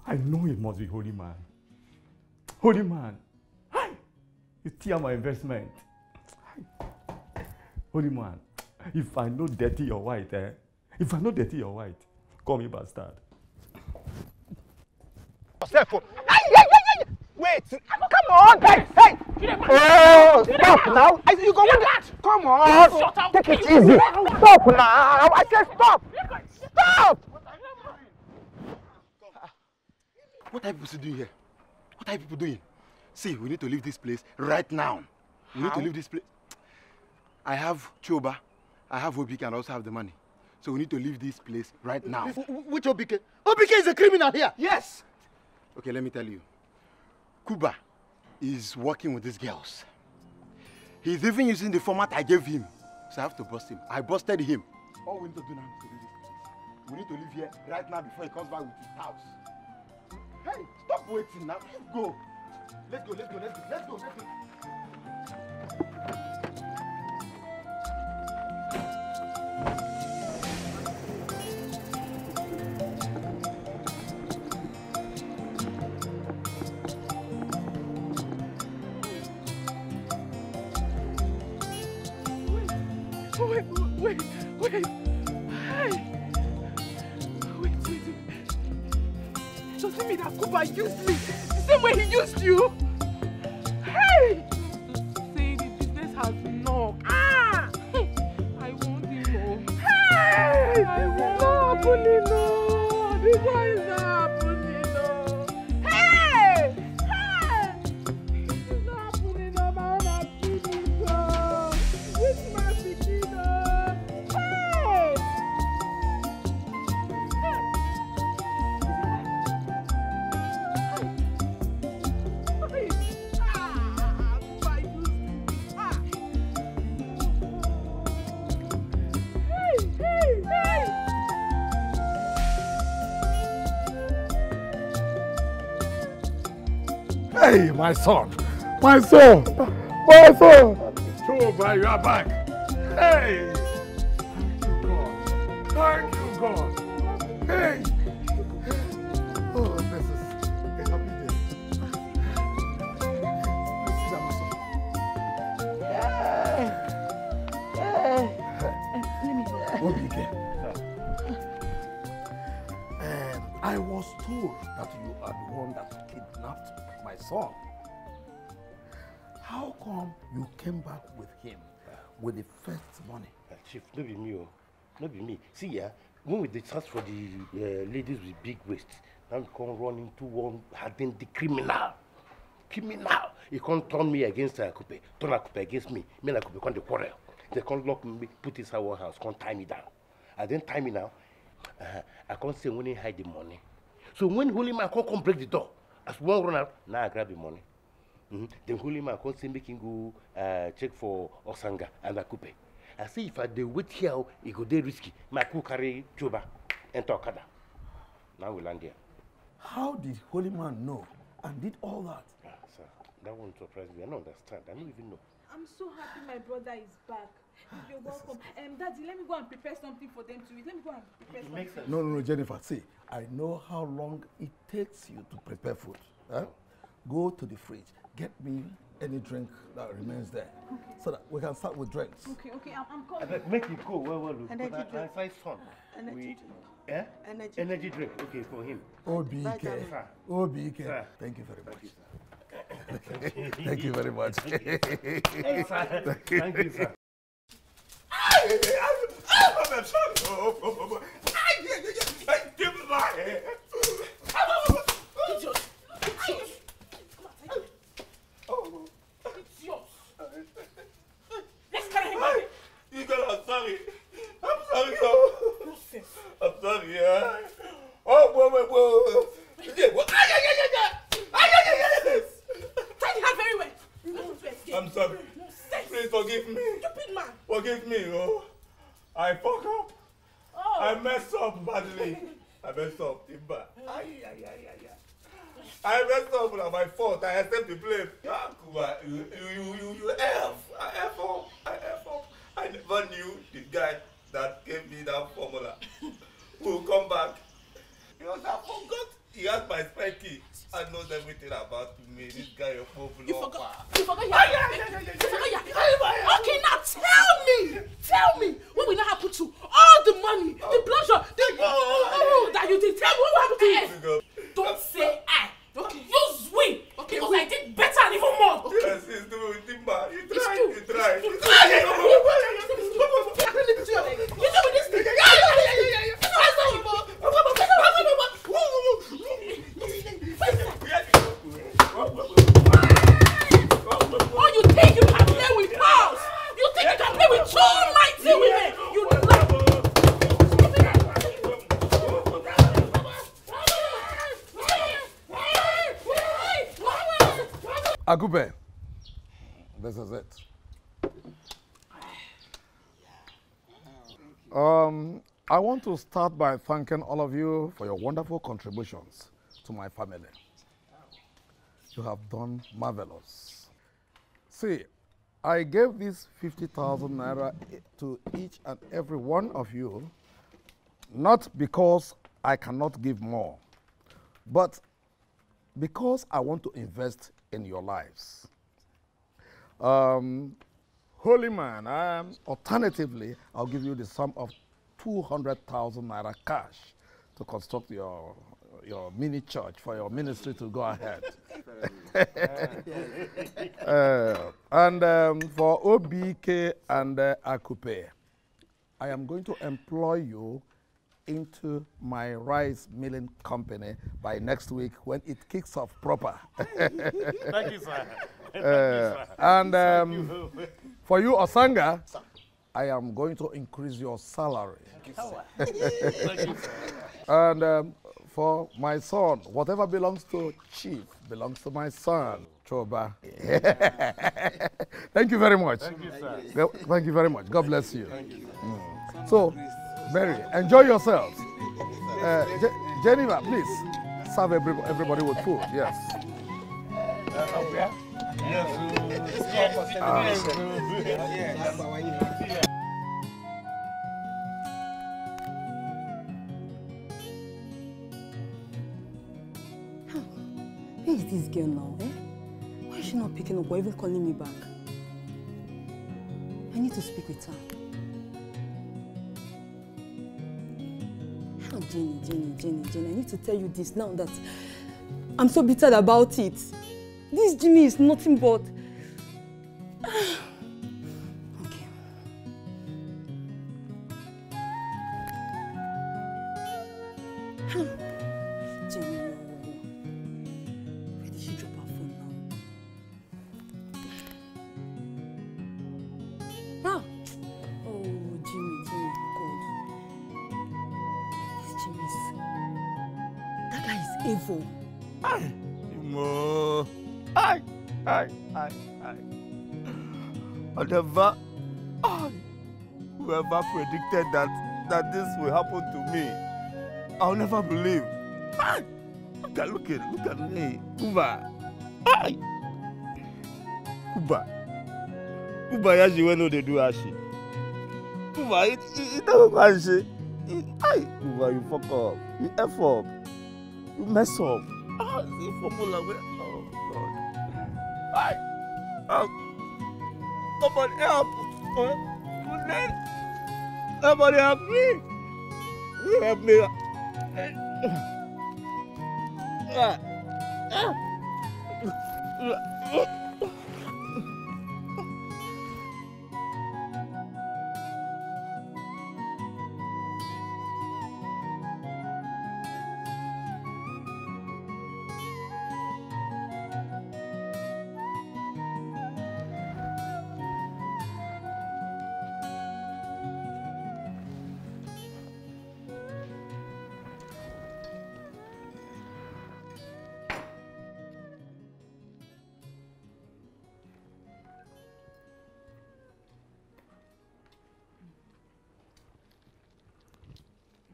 I know it must be holy man. Holy man. Hi. You steal my investment. Hi. Holy man. If I know dirty your white, eh? If I know dirty your white, call me bastard. Wait. Come on. Hey, hey. Oh, stop now. You go with that. Come on. Take it easy. Stop now. I said stop. Stop. What are people doing here? What are people doing? See, we need to leave this place right now. We need to leave this place. I have Choba, I have Obike, and I also have the money. So we need to leave this place right now. Which Obike? Obike is a criminal here. Yes. Okay, let me tell you. Kuba is working with these girls. He's even using the format I gave him. So I have to bust him. I busted him. All we need to do now is to leave this place. We need to leave here right now before he comes back with his house. Hey, stop waiting now. Let's go. Let's go, let's go, let's go, let's go, let's go. Wait. Hey. Doesn't mean that Kuba used me the same way he used you. Hey! Say the business has been knocked. Ah! I want him home. Hey! I want him home. This one is not happening. Hey! Hey! This is not happening. This man is beginning. Hey! Hey, my son! My son! My son! Chuba, you are back! Hey! Thank you, God! Thank you, God! Hey! Oh, this is a happy day. This is my son. Let me go. I was told that you are the one that kidnapped my son. How come you came back with him with the first money? Chief, not be me. Not be me. See, yeah, when we did search for the ladies with big waist, now we can't run into one hardened criminal. Criminal. He can't turn me against Akupe. Turn Akupe against me. Me and Akupe can't quarrel. They can't lock me, put inside one house, can't tie me down. I didn't tie me now. I can't say when he hide the money. So when holy man can't break the door, as one run out, now I grab the money. Then holy man called say make him go check for Osanga and Akupe. I say if I dey wait here, it go dey risky. My cook carry Chuba and Okada. Now we land here. How did Holy Man know and did all that? Ah, sir, that won't surprise me. I don't understand. I don't even know. I'm so happy my brother is back. You're welcome. Daddy, let me go and prepare something for them to eat. Let me go and prepare something. Makes sense. No, no, no, Jennifer. See, I know how long it takes you to prepare food. Huh? Go to the fridge. Get me any drink that remains there. Okay. So that we can start with drinks. Okay, okay, I'm coming. Make it go. Well, look. Energy drink. Okay, for him. OBK. OBK. Thank you very much. Thank you very much. Thank you, sir. Let's carry him out. You guys are sorry. I'm sorry. I'm sorry. Oh, whoa. I'm sorry. Please forgive me. Stupid man. Forgive me, oh. I fuck up. Oh. I messed up badly. I messed up. I messed up. It's my fault. I accept the blame. You F. I F up. I never knew the guy that gave me that formula will come back. Because I forgot. He has my spare key. I knows everything about me. This guy is a You forgot. You forgot your Okay, now tell me. What will not happen to all the money, the pleasure, that you did? Tell me what will happen to it. Don't say I. Okay. Use we. Okay, because I did better and even more. Okay. Yes, it's true. You tried. Oh, you think you can play with house? You think you can play with 2 mighty women? You Agube, this is it. I want to start by thanking all of you for your wonderful contributions to my family. You have done marvelous. See, I gave this 50,000 naira to each and every one of you, not because I cannot give more, but because I want to invest in your lives. Holy Man, alternatively, I'll give you the sum of 200,000 naira cash to construct your mini church for your ministry to go ahead. And for OBK and Akupe, I am going to employ you into my rice milling company by next week when it kicks off proper. Thank you, sir. Thank you. For you, Osanga, I am going to increase your salary. Thank you, sir. Thank you, sir. And for my son, whatever belongs to Chief belongs to my son, Choba. Yeah. Thank you very much. Thank you, sir. Thank you very much. God bless you. Thank you. Mm. So, Mary, enjoy yourselves. Geneva, please serve everybody with food. Yes. Where is this girl now? Eh? Why is she not picking up or even calling me back? I need to speak with her. Jenny, I need to tell you this now that I'm so bitter about it. This Jimmy is nothing but... Okay. Jenny, where did she drop her phone now? Ah! Oh, Jimmy. That guy is evil. Whoever predicted that this will happen to me, I'll never believe. look at me. Uba. Ay. Uba. Uba, Yashi, we know they do Ashi. Uba, it don't go Ashi. Ay. Uba, you fuck up. You F up. You mess up. Ah, the formula. Oh, God. Ay. Help. Somebody help. Somebody help me. You help me.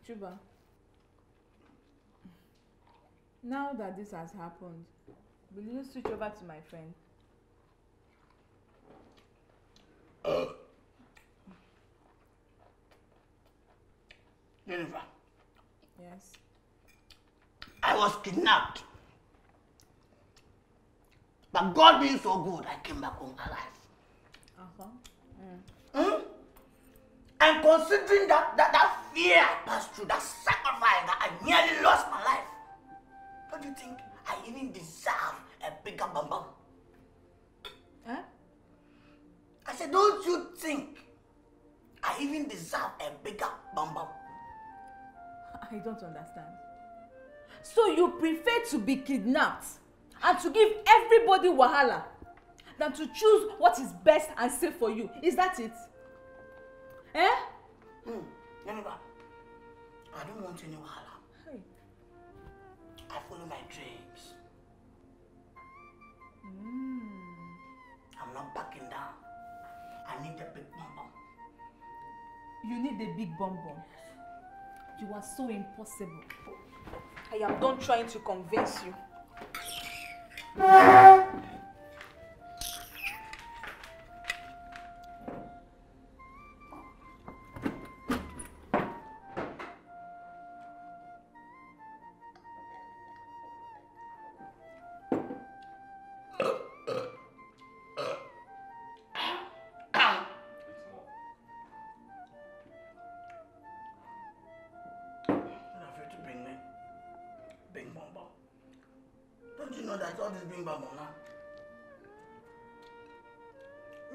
Chuba, now that this has happened, will you switch over to my friend? Jennifer. Yes. I was kidnapped. But God being so good, I came back home alive. Uh-huh. Mm. Hmm? And considering that fear I passed through, that sacrifice, that I nearly lost my life, don't you think I even deserve a bigger bambam? Huh? I said, don't you think I even deserve a bigger bambam? I don't understand. So you prefer to be kidnapped and to give everybody wahala than to choose what is best and safe for you. Is that it? Eh? Mm. Jennifer, I don't want any wahala. Hey. I follow my dreams. Mm. I'm not backing down. I need a big bonbon. You need a big bonbon? You are so impossible. I am done trying to convince you.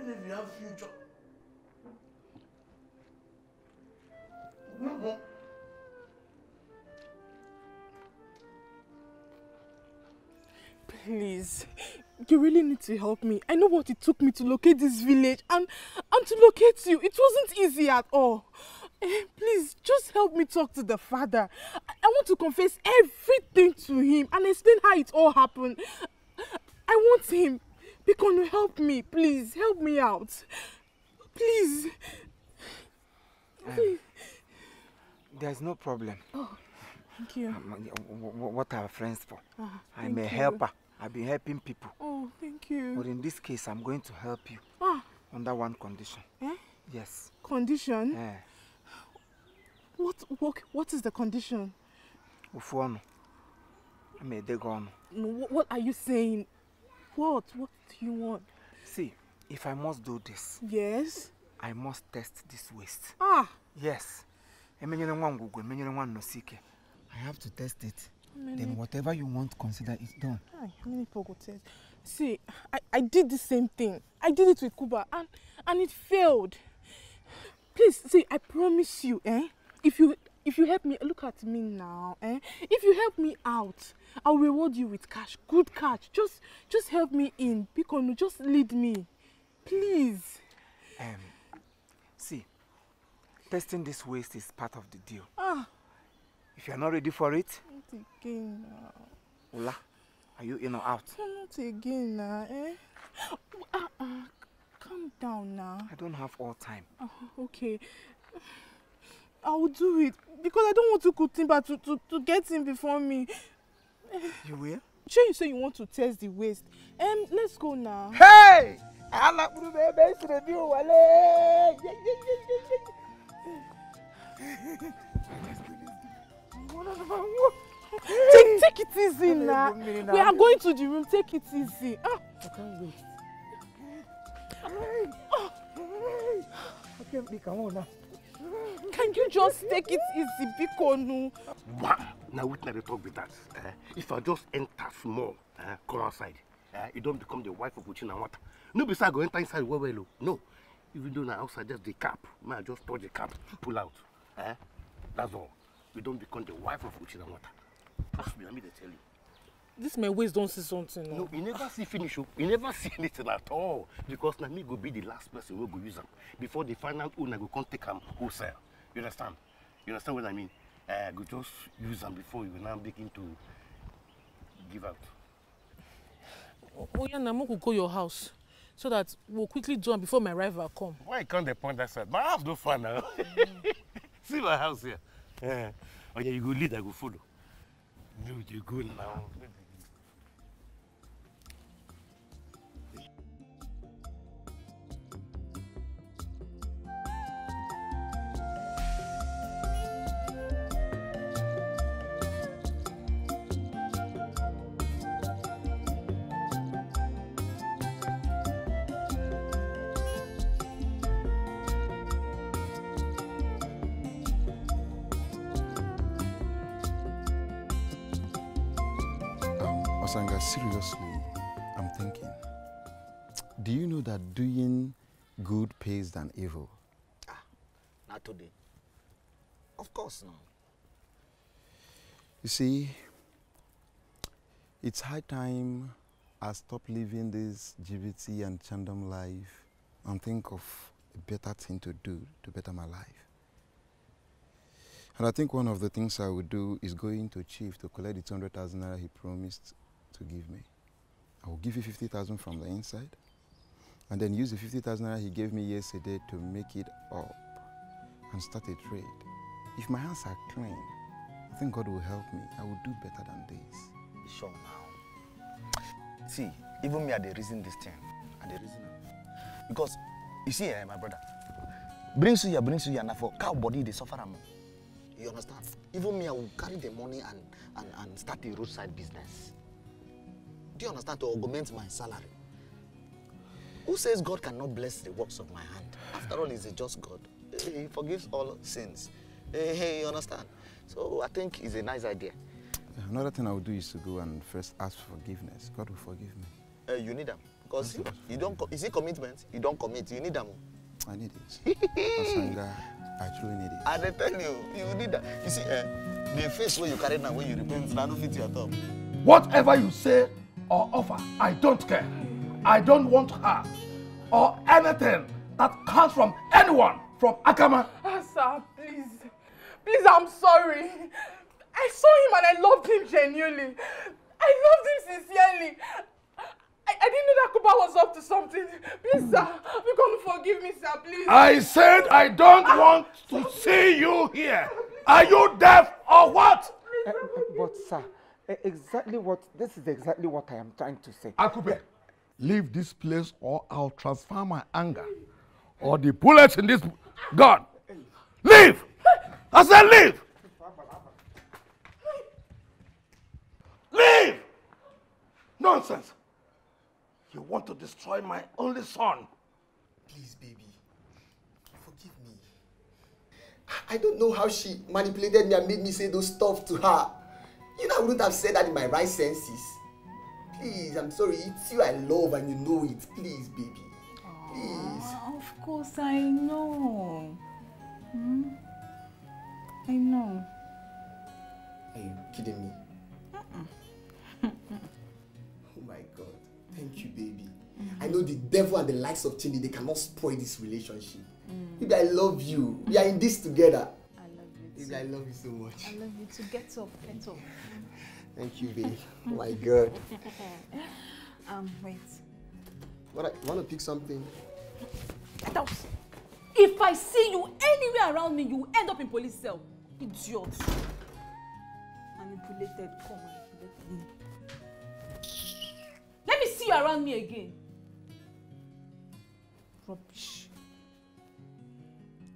Even if you have future, please, you really need to help me. I know what it took me to locate this village and to locate you. It wasn't easy at all. Please, just help me talk to the father. I want to confess everything to him and explain how it all happened. I want him. Bikonu, help me, please. Help me out. Please. There's no problem. Oh, thank you. What are friends for? I'm a helper. I've been helping people. Oh, thank you. But in this case, I'm going to help you. Ah. Under one condition. Eh? Yes. Condition? Eh. What is the condition? Ufuano. I'm a degon. What are you saying? What do you want? See, if I must do this, yes, I must test this waste. Ah, yes. I have to test it. Then whatever you want, consider it done. See, I did the same thing. I did it with Kuba and it failed. Please, see, I promise you, if you help me, look at me now, if you help me out, I'll reward you with cash, good cash. Just help me in, Bikonu, just lead me, please. See, testing this waste is part of the deal. Ah. If you're not ready for it, not again now. Ola, are you in or out? Not again now, calm down now. I don't have all time. Oh, okay. I will do it because I don't want to Kutimba to get him before me. You will? Sure, you say you want to test the waist. Let's go now. Hey! I like to be best to do. Take it easy now. We are going to the room. Take it easy. Ah. I can't wait. Oh. I can't be come on now. Can you just take it easy, Bikonu? Now we can talk with that. If I just enter small, come outside, you don't become the wife of Uchina Wata. No, besides go enter inside well, well. No, even though now outside just the cap, man, just touch the cap, pull out. That's all. You don't become the wife of Uchina Wata. Trust me, let me tell you. This my waist don't see something. No, you never see finish. You never see anything at all. Because now me go be the last person who go use them. Before the final owner go come take them wholesale. You understand? You understand what I mean? Go just use them before you now begin to give out. Oh yeah, now we could go your house so that we'll quickly do them before my rival come. Why can't they point that side? My house no fun now. See my house here. Yeah. Oh yeah, you go lead, I go follow. No, you go now. Osanga, seriously, I'm thinking, do you know that doing good pays than evil? Ah, not today. Of course not. You see, it's high time I stop living this GBT and Chandom life and think of a better thing to do to better my life. And I think one of the things I would do is going to Chief to collect the 200,000 naira he promised to give me. I will give you 50,000 from the inside and then use the 50,000 naira he gave me yesterday to make it up and start a trade. If my hands are clean, I think God will help me. I will do better than this. Be sure now. See, even me, I dey reason this thing. I dey reason am. Because, you see, my brother, brings you here, now for cow body, they suffer am. You understand? Even me, I will carry the money and start a roadside business. Do you understand? To augment my salary. Who says God cannot bless the works of my hand? After all, he's a just God. He forgives all sins. Hey, you understand? So I think it's a nice idea. Another thing I would do is to go and first ask for forgiveness. God will forgive me. You need them. Because you don't. Is it commitment? You don't commit. You need them. I need it. Osanga, I truly need it. I tell you, you need that. You see, the face where you carry now, when you repent, now no fit your top. Whatever you say or offer, I don't care. I don't want her or anything that comes from anyone from Akama. Oh, sir, please. Please, I'm sorry. I saw him and I loved him genuinely. I loved him sincerely. I didn't know that Kuba was up to something. Please, sir, you're going to forgive me, sir, please. I said I don't want to see you here. Are you deaf or what? Please, but, sir, this is exactly what I am trying to say. Akube, leave this place or I'll transfer my anger or the bullets in this gun. Leave! I said leave! Leave! Nonsense! You want to destroy my only son. Please, baby, forgive me. I don't know how she manipulated me and made me say those stuff to her. You know, I wouldn't have said that in my right senses. Please, I'm sorry, it's you I love and you know it. Please, baby. Please. Aww, of course, I know. Hmm? I know. Are you kidding me? Oh my God. Thank you, baby. Mm-hmm. I know the devil and the likes of Chindi, they cannot spoil this relationship. Mm. Baby, I love you. We are in this together. I love you too. Baby, I love you so much. I love you too. Get up. Thank you, baby. Oh my God. Wait. You want to pick something? Get out. If I see you anywhere around me, you will end up in police cell. Idiot. Manipulated. Come on. Let me see you around me again. Rubbish.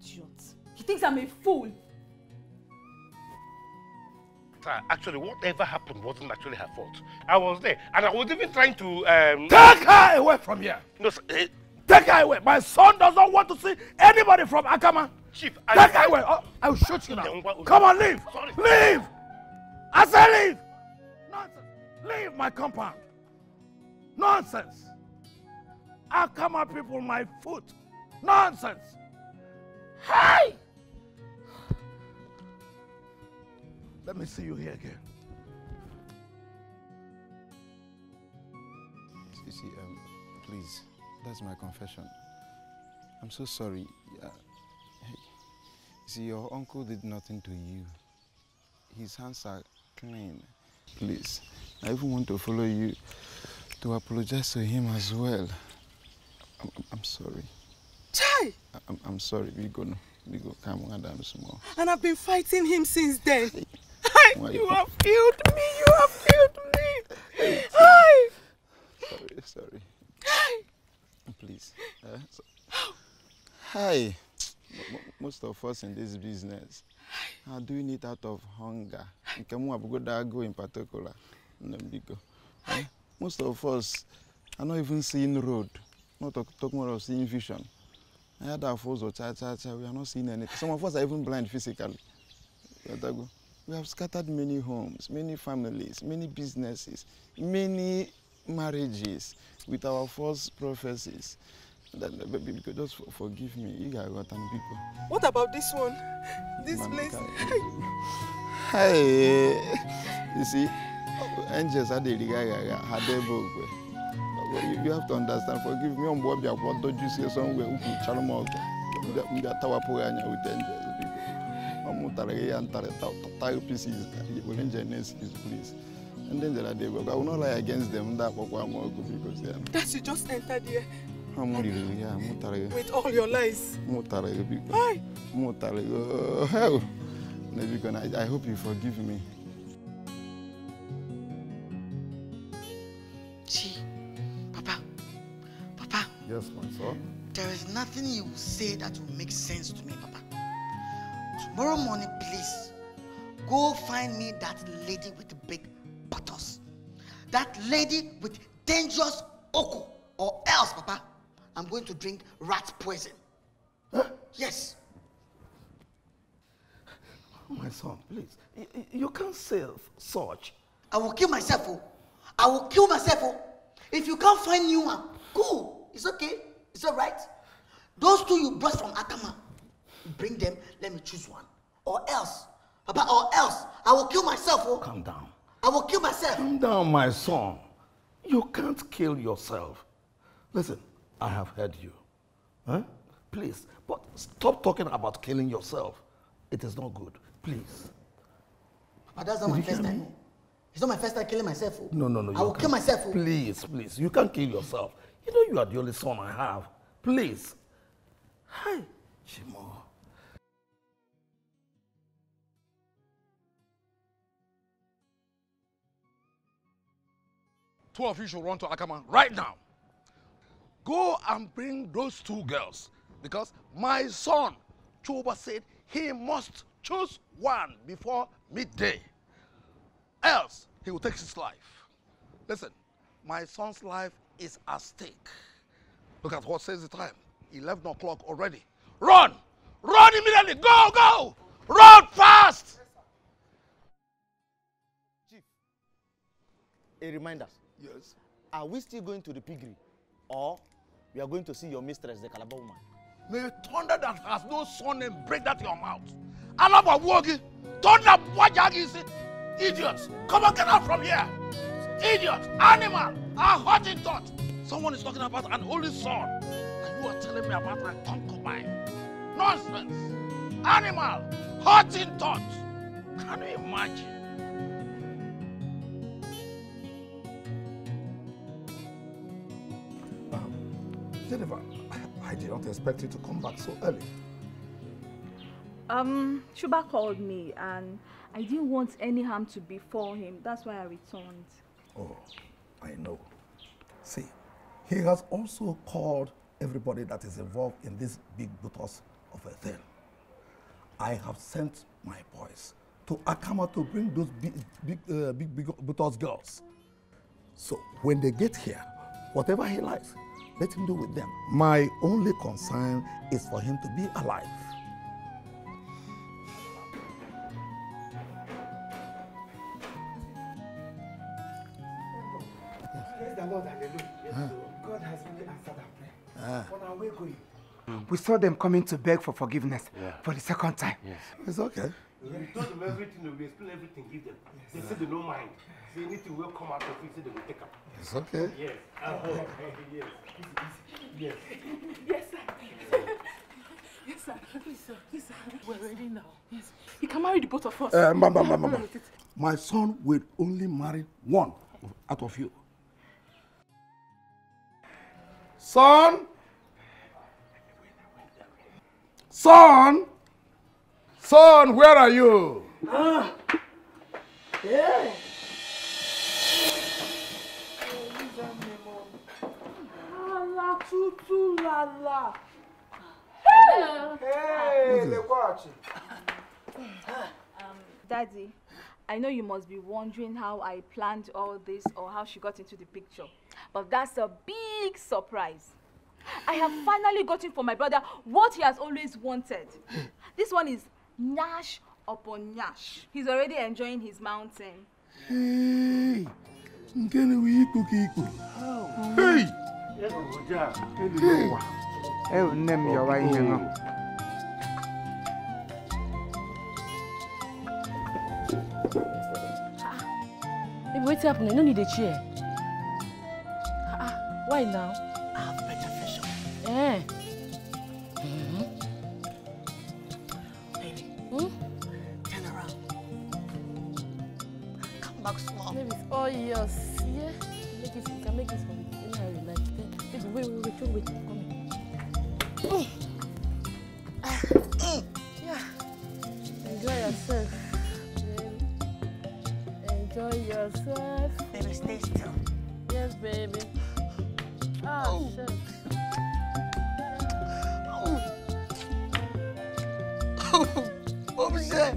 Idiot. He thinks I'm a fool. Actually, whatever happened wasn't actually her fault. I was there, and I was even trying to... Take her away from here! No, sir, take her away! My son does not want to see anybody from Akama! Chief, take her away! Oh, I will shoot you now! Come on, leave! Sorry. Leave! I say leave! Nonsense! Leave my compound! Nonsense! Akama people, my foot! Nonsense! Hey! Let me see you here again. Stacy, please, that's my confession. I'm so sorry. Hey, see, your uncle did nothing to you. His hands are clean. Please, I even want to follow you to apologize to him as well. I'm sorry. Chai! I'm sorry. We go. Come on, and I've been fighting him since then. You have killed me, Hi. Sorry. Hi. Please. Hi. Most of us in this business are doing it out of hunger. In particular. Most of us are not even seeing road, not talking about seeing vision. I had our foes or cha-cha-cha, we are not seeing anything. Some of us are even blind physically. We have scattered many homes, many families, many businesses, many marriages with our false prophecies. Baby, just forgive me. You guys got an people. What about this one? This place? Hey, you see, angels are the guy. You have to understand. Forgive me, what don't you say somewhere? Please. And then I will not lie against them. That's you just entered here. With all your lies. Why? I hope you forgive me. Yes, my son. There is nothing you will say that will make sense to me, Papa. Tomorrow morning, please, go find me that lady with the big buttons. That lady with dangerous oko, or else, Papa, I'm going to drink rat poison. Huh? Yes. Oh, my son, please, you can't say such. I will kill myself, oh. I will kill myself, oh. If you can't find new one, cool. It's okay. It's all right. Those two you brought from Akama, bring them. Let me choose one. Or else, Papa, or else, I will kill myself. Oh. Calm down. I will kill myself. Calm down, my son. You can't kill yourself. Listen, I have heard you. Huh? Please, but stop talking about killing yourself. It is not good. Please. Papa, that's not my first time. It's not my first time killing myself. Oh. No. I will kill myself. Oh. Please. You can't kill yourself. You know you are the only son I have. Please. Hi, Chimo. Two of you should run to Akama right now. Go and bring those two girls. Because my son, Chuba, said he must choose one before midday. Else, he will take his life. Listen, my son's life is at stake. Look at what says the time. 11 o'clock already. Run! Run immediately! Go, go! Run fast! Chief, a reminder. Yes. Are we still going to the piggery? Or we are going to see your mistress, the Calabar woman? May thunder that has no surname break that your mouth. Alaba wogi, thunder wajagi, idiots! Come on, get out from here! Idiot, animal, a hurting thought. Someone is talking about an only son, and you are telling me about my concubine. Nonsense, animal, hurting thought. Can you imagine? Jennifer, I did not expect you to come back so early. Chuba called me, and I didn't want any harm to befall him. That's why I returned. Oh, I know. See, he has also called everybody that is involved in this big buttons of a thing. I have sent my boys to Akama to bring those big buttons girls. So when they get here, whatever he likes, let him do with them. My only concern is for him to be alive. God has really answered our prayer. On our way going, we saw them coming to beg for forgiveness for the second time. Yes. It's okay. We told them everything, we explained everything, give them. Yes. They said they don't mind. They need to welcome out of it, so they will take up. It's okay. Yes. Yes. Yes. Yes, sir. Yes, sir. Please, sir. Please, sir. We're ready now. Yes. You can marry the both of us. Mama. My son will only marry one out of you. Son, where are you? Yeah. Hey, they watch. Daddy, I know you must be wondering how I planned all this or how she got into the picture. But that's a big surprise. I have finally gotten for my brother what he has always wanted. This one is Nash upon Nash. He's already enjoying his mountain. Hey! Hey! Hey! Name your wife. What's happening? I don't need a chair. Why now? I have better fashion. Yeah. Baby, turn around. Come back small. Maybe it's all yours. Yeah? You can make it for me. You know how you like it. Baby, wait. Come here. Yeah. Enjoy yourself. Baby. Enjoy yourself. Baby, stay still. Yes, baby. Oh, shit. Oh, shit.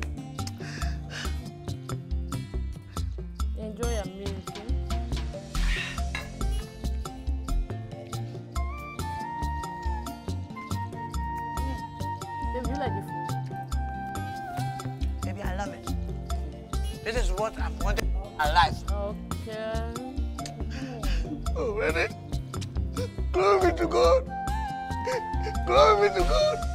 Enjoy your meal, baby, you like the food? Baby, I love it. This is what I wanted in my life. Okay. Oh, really? Glory to God! Glory to God!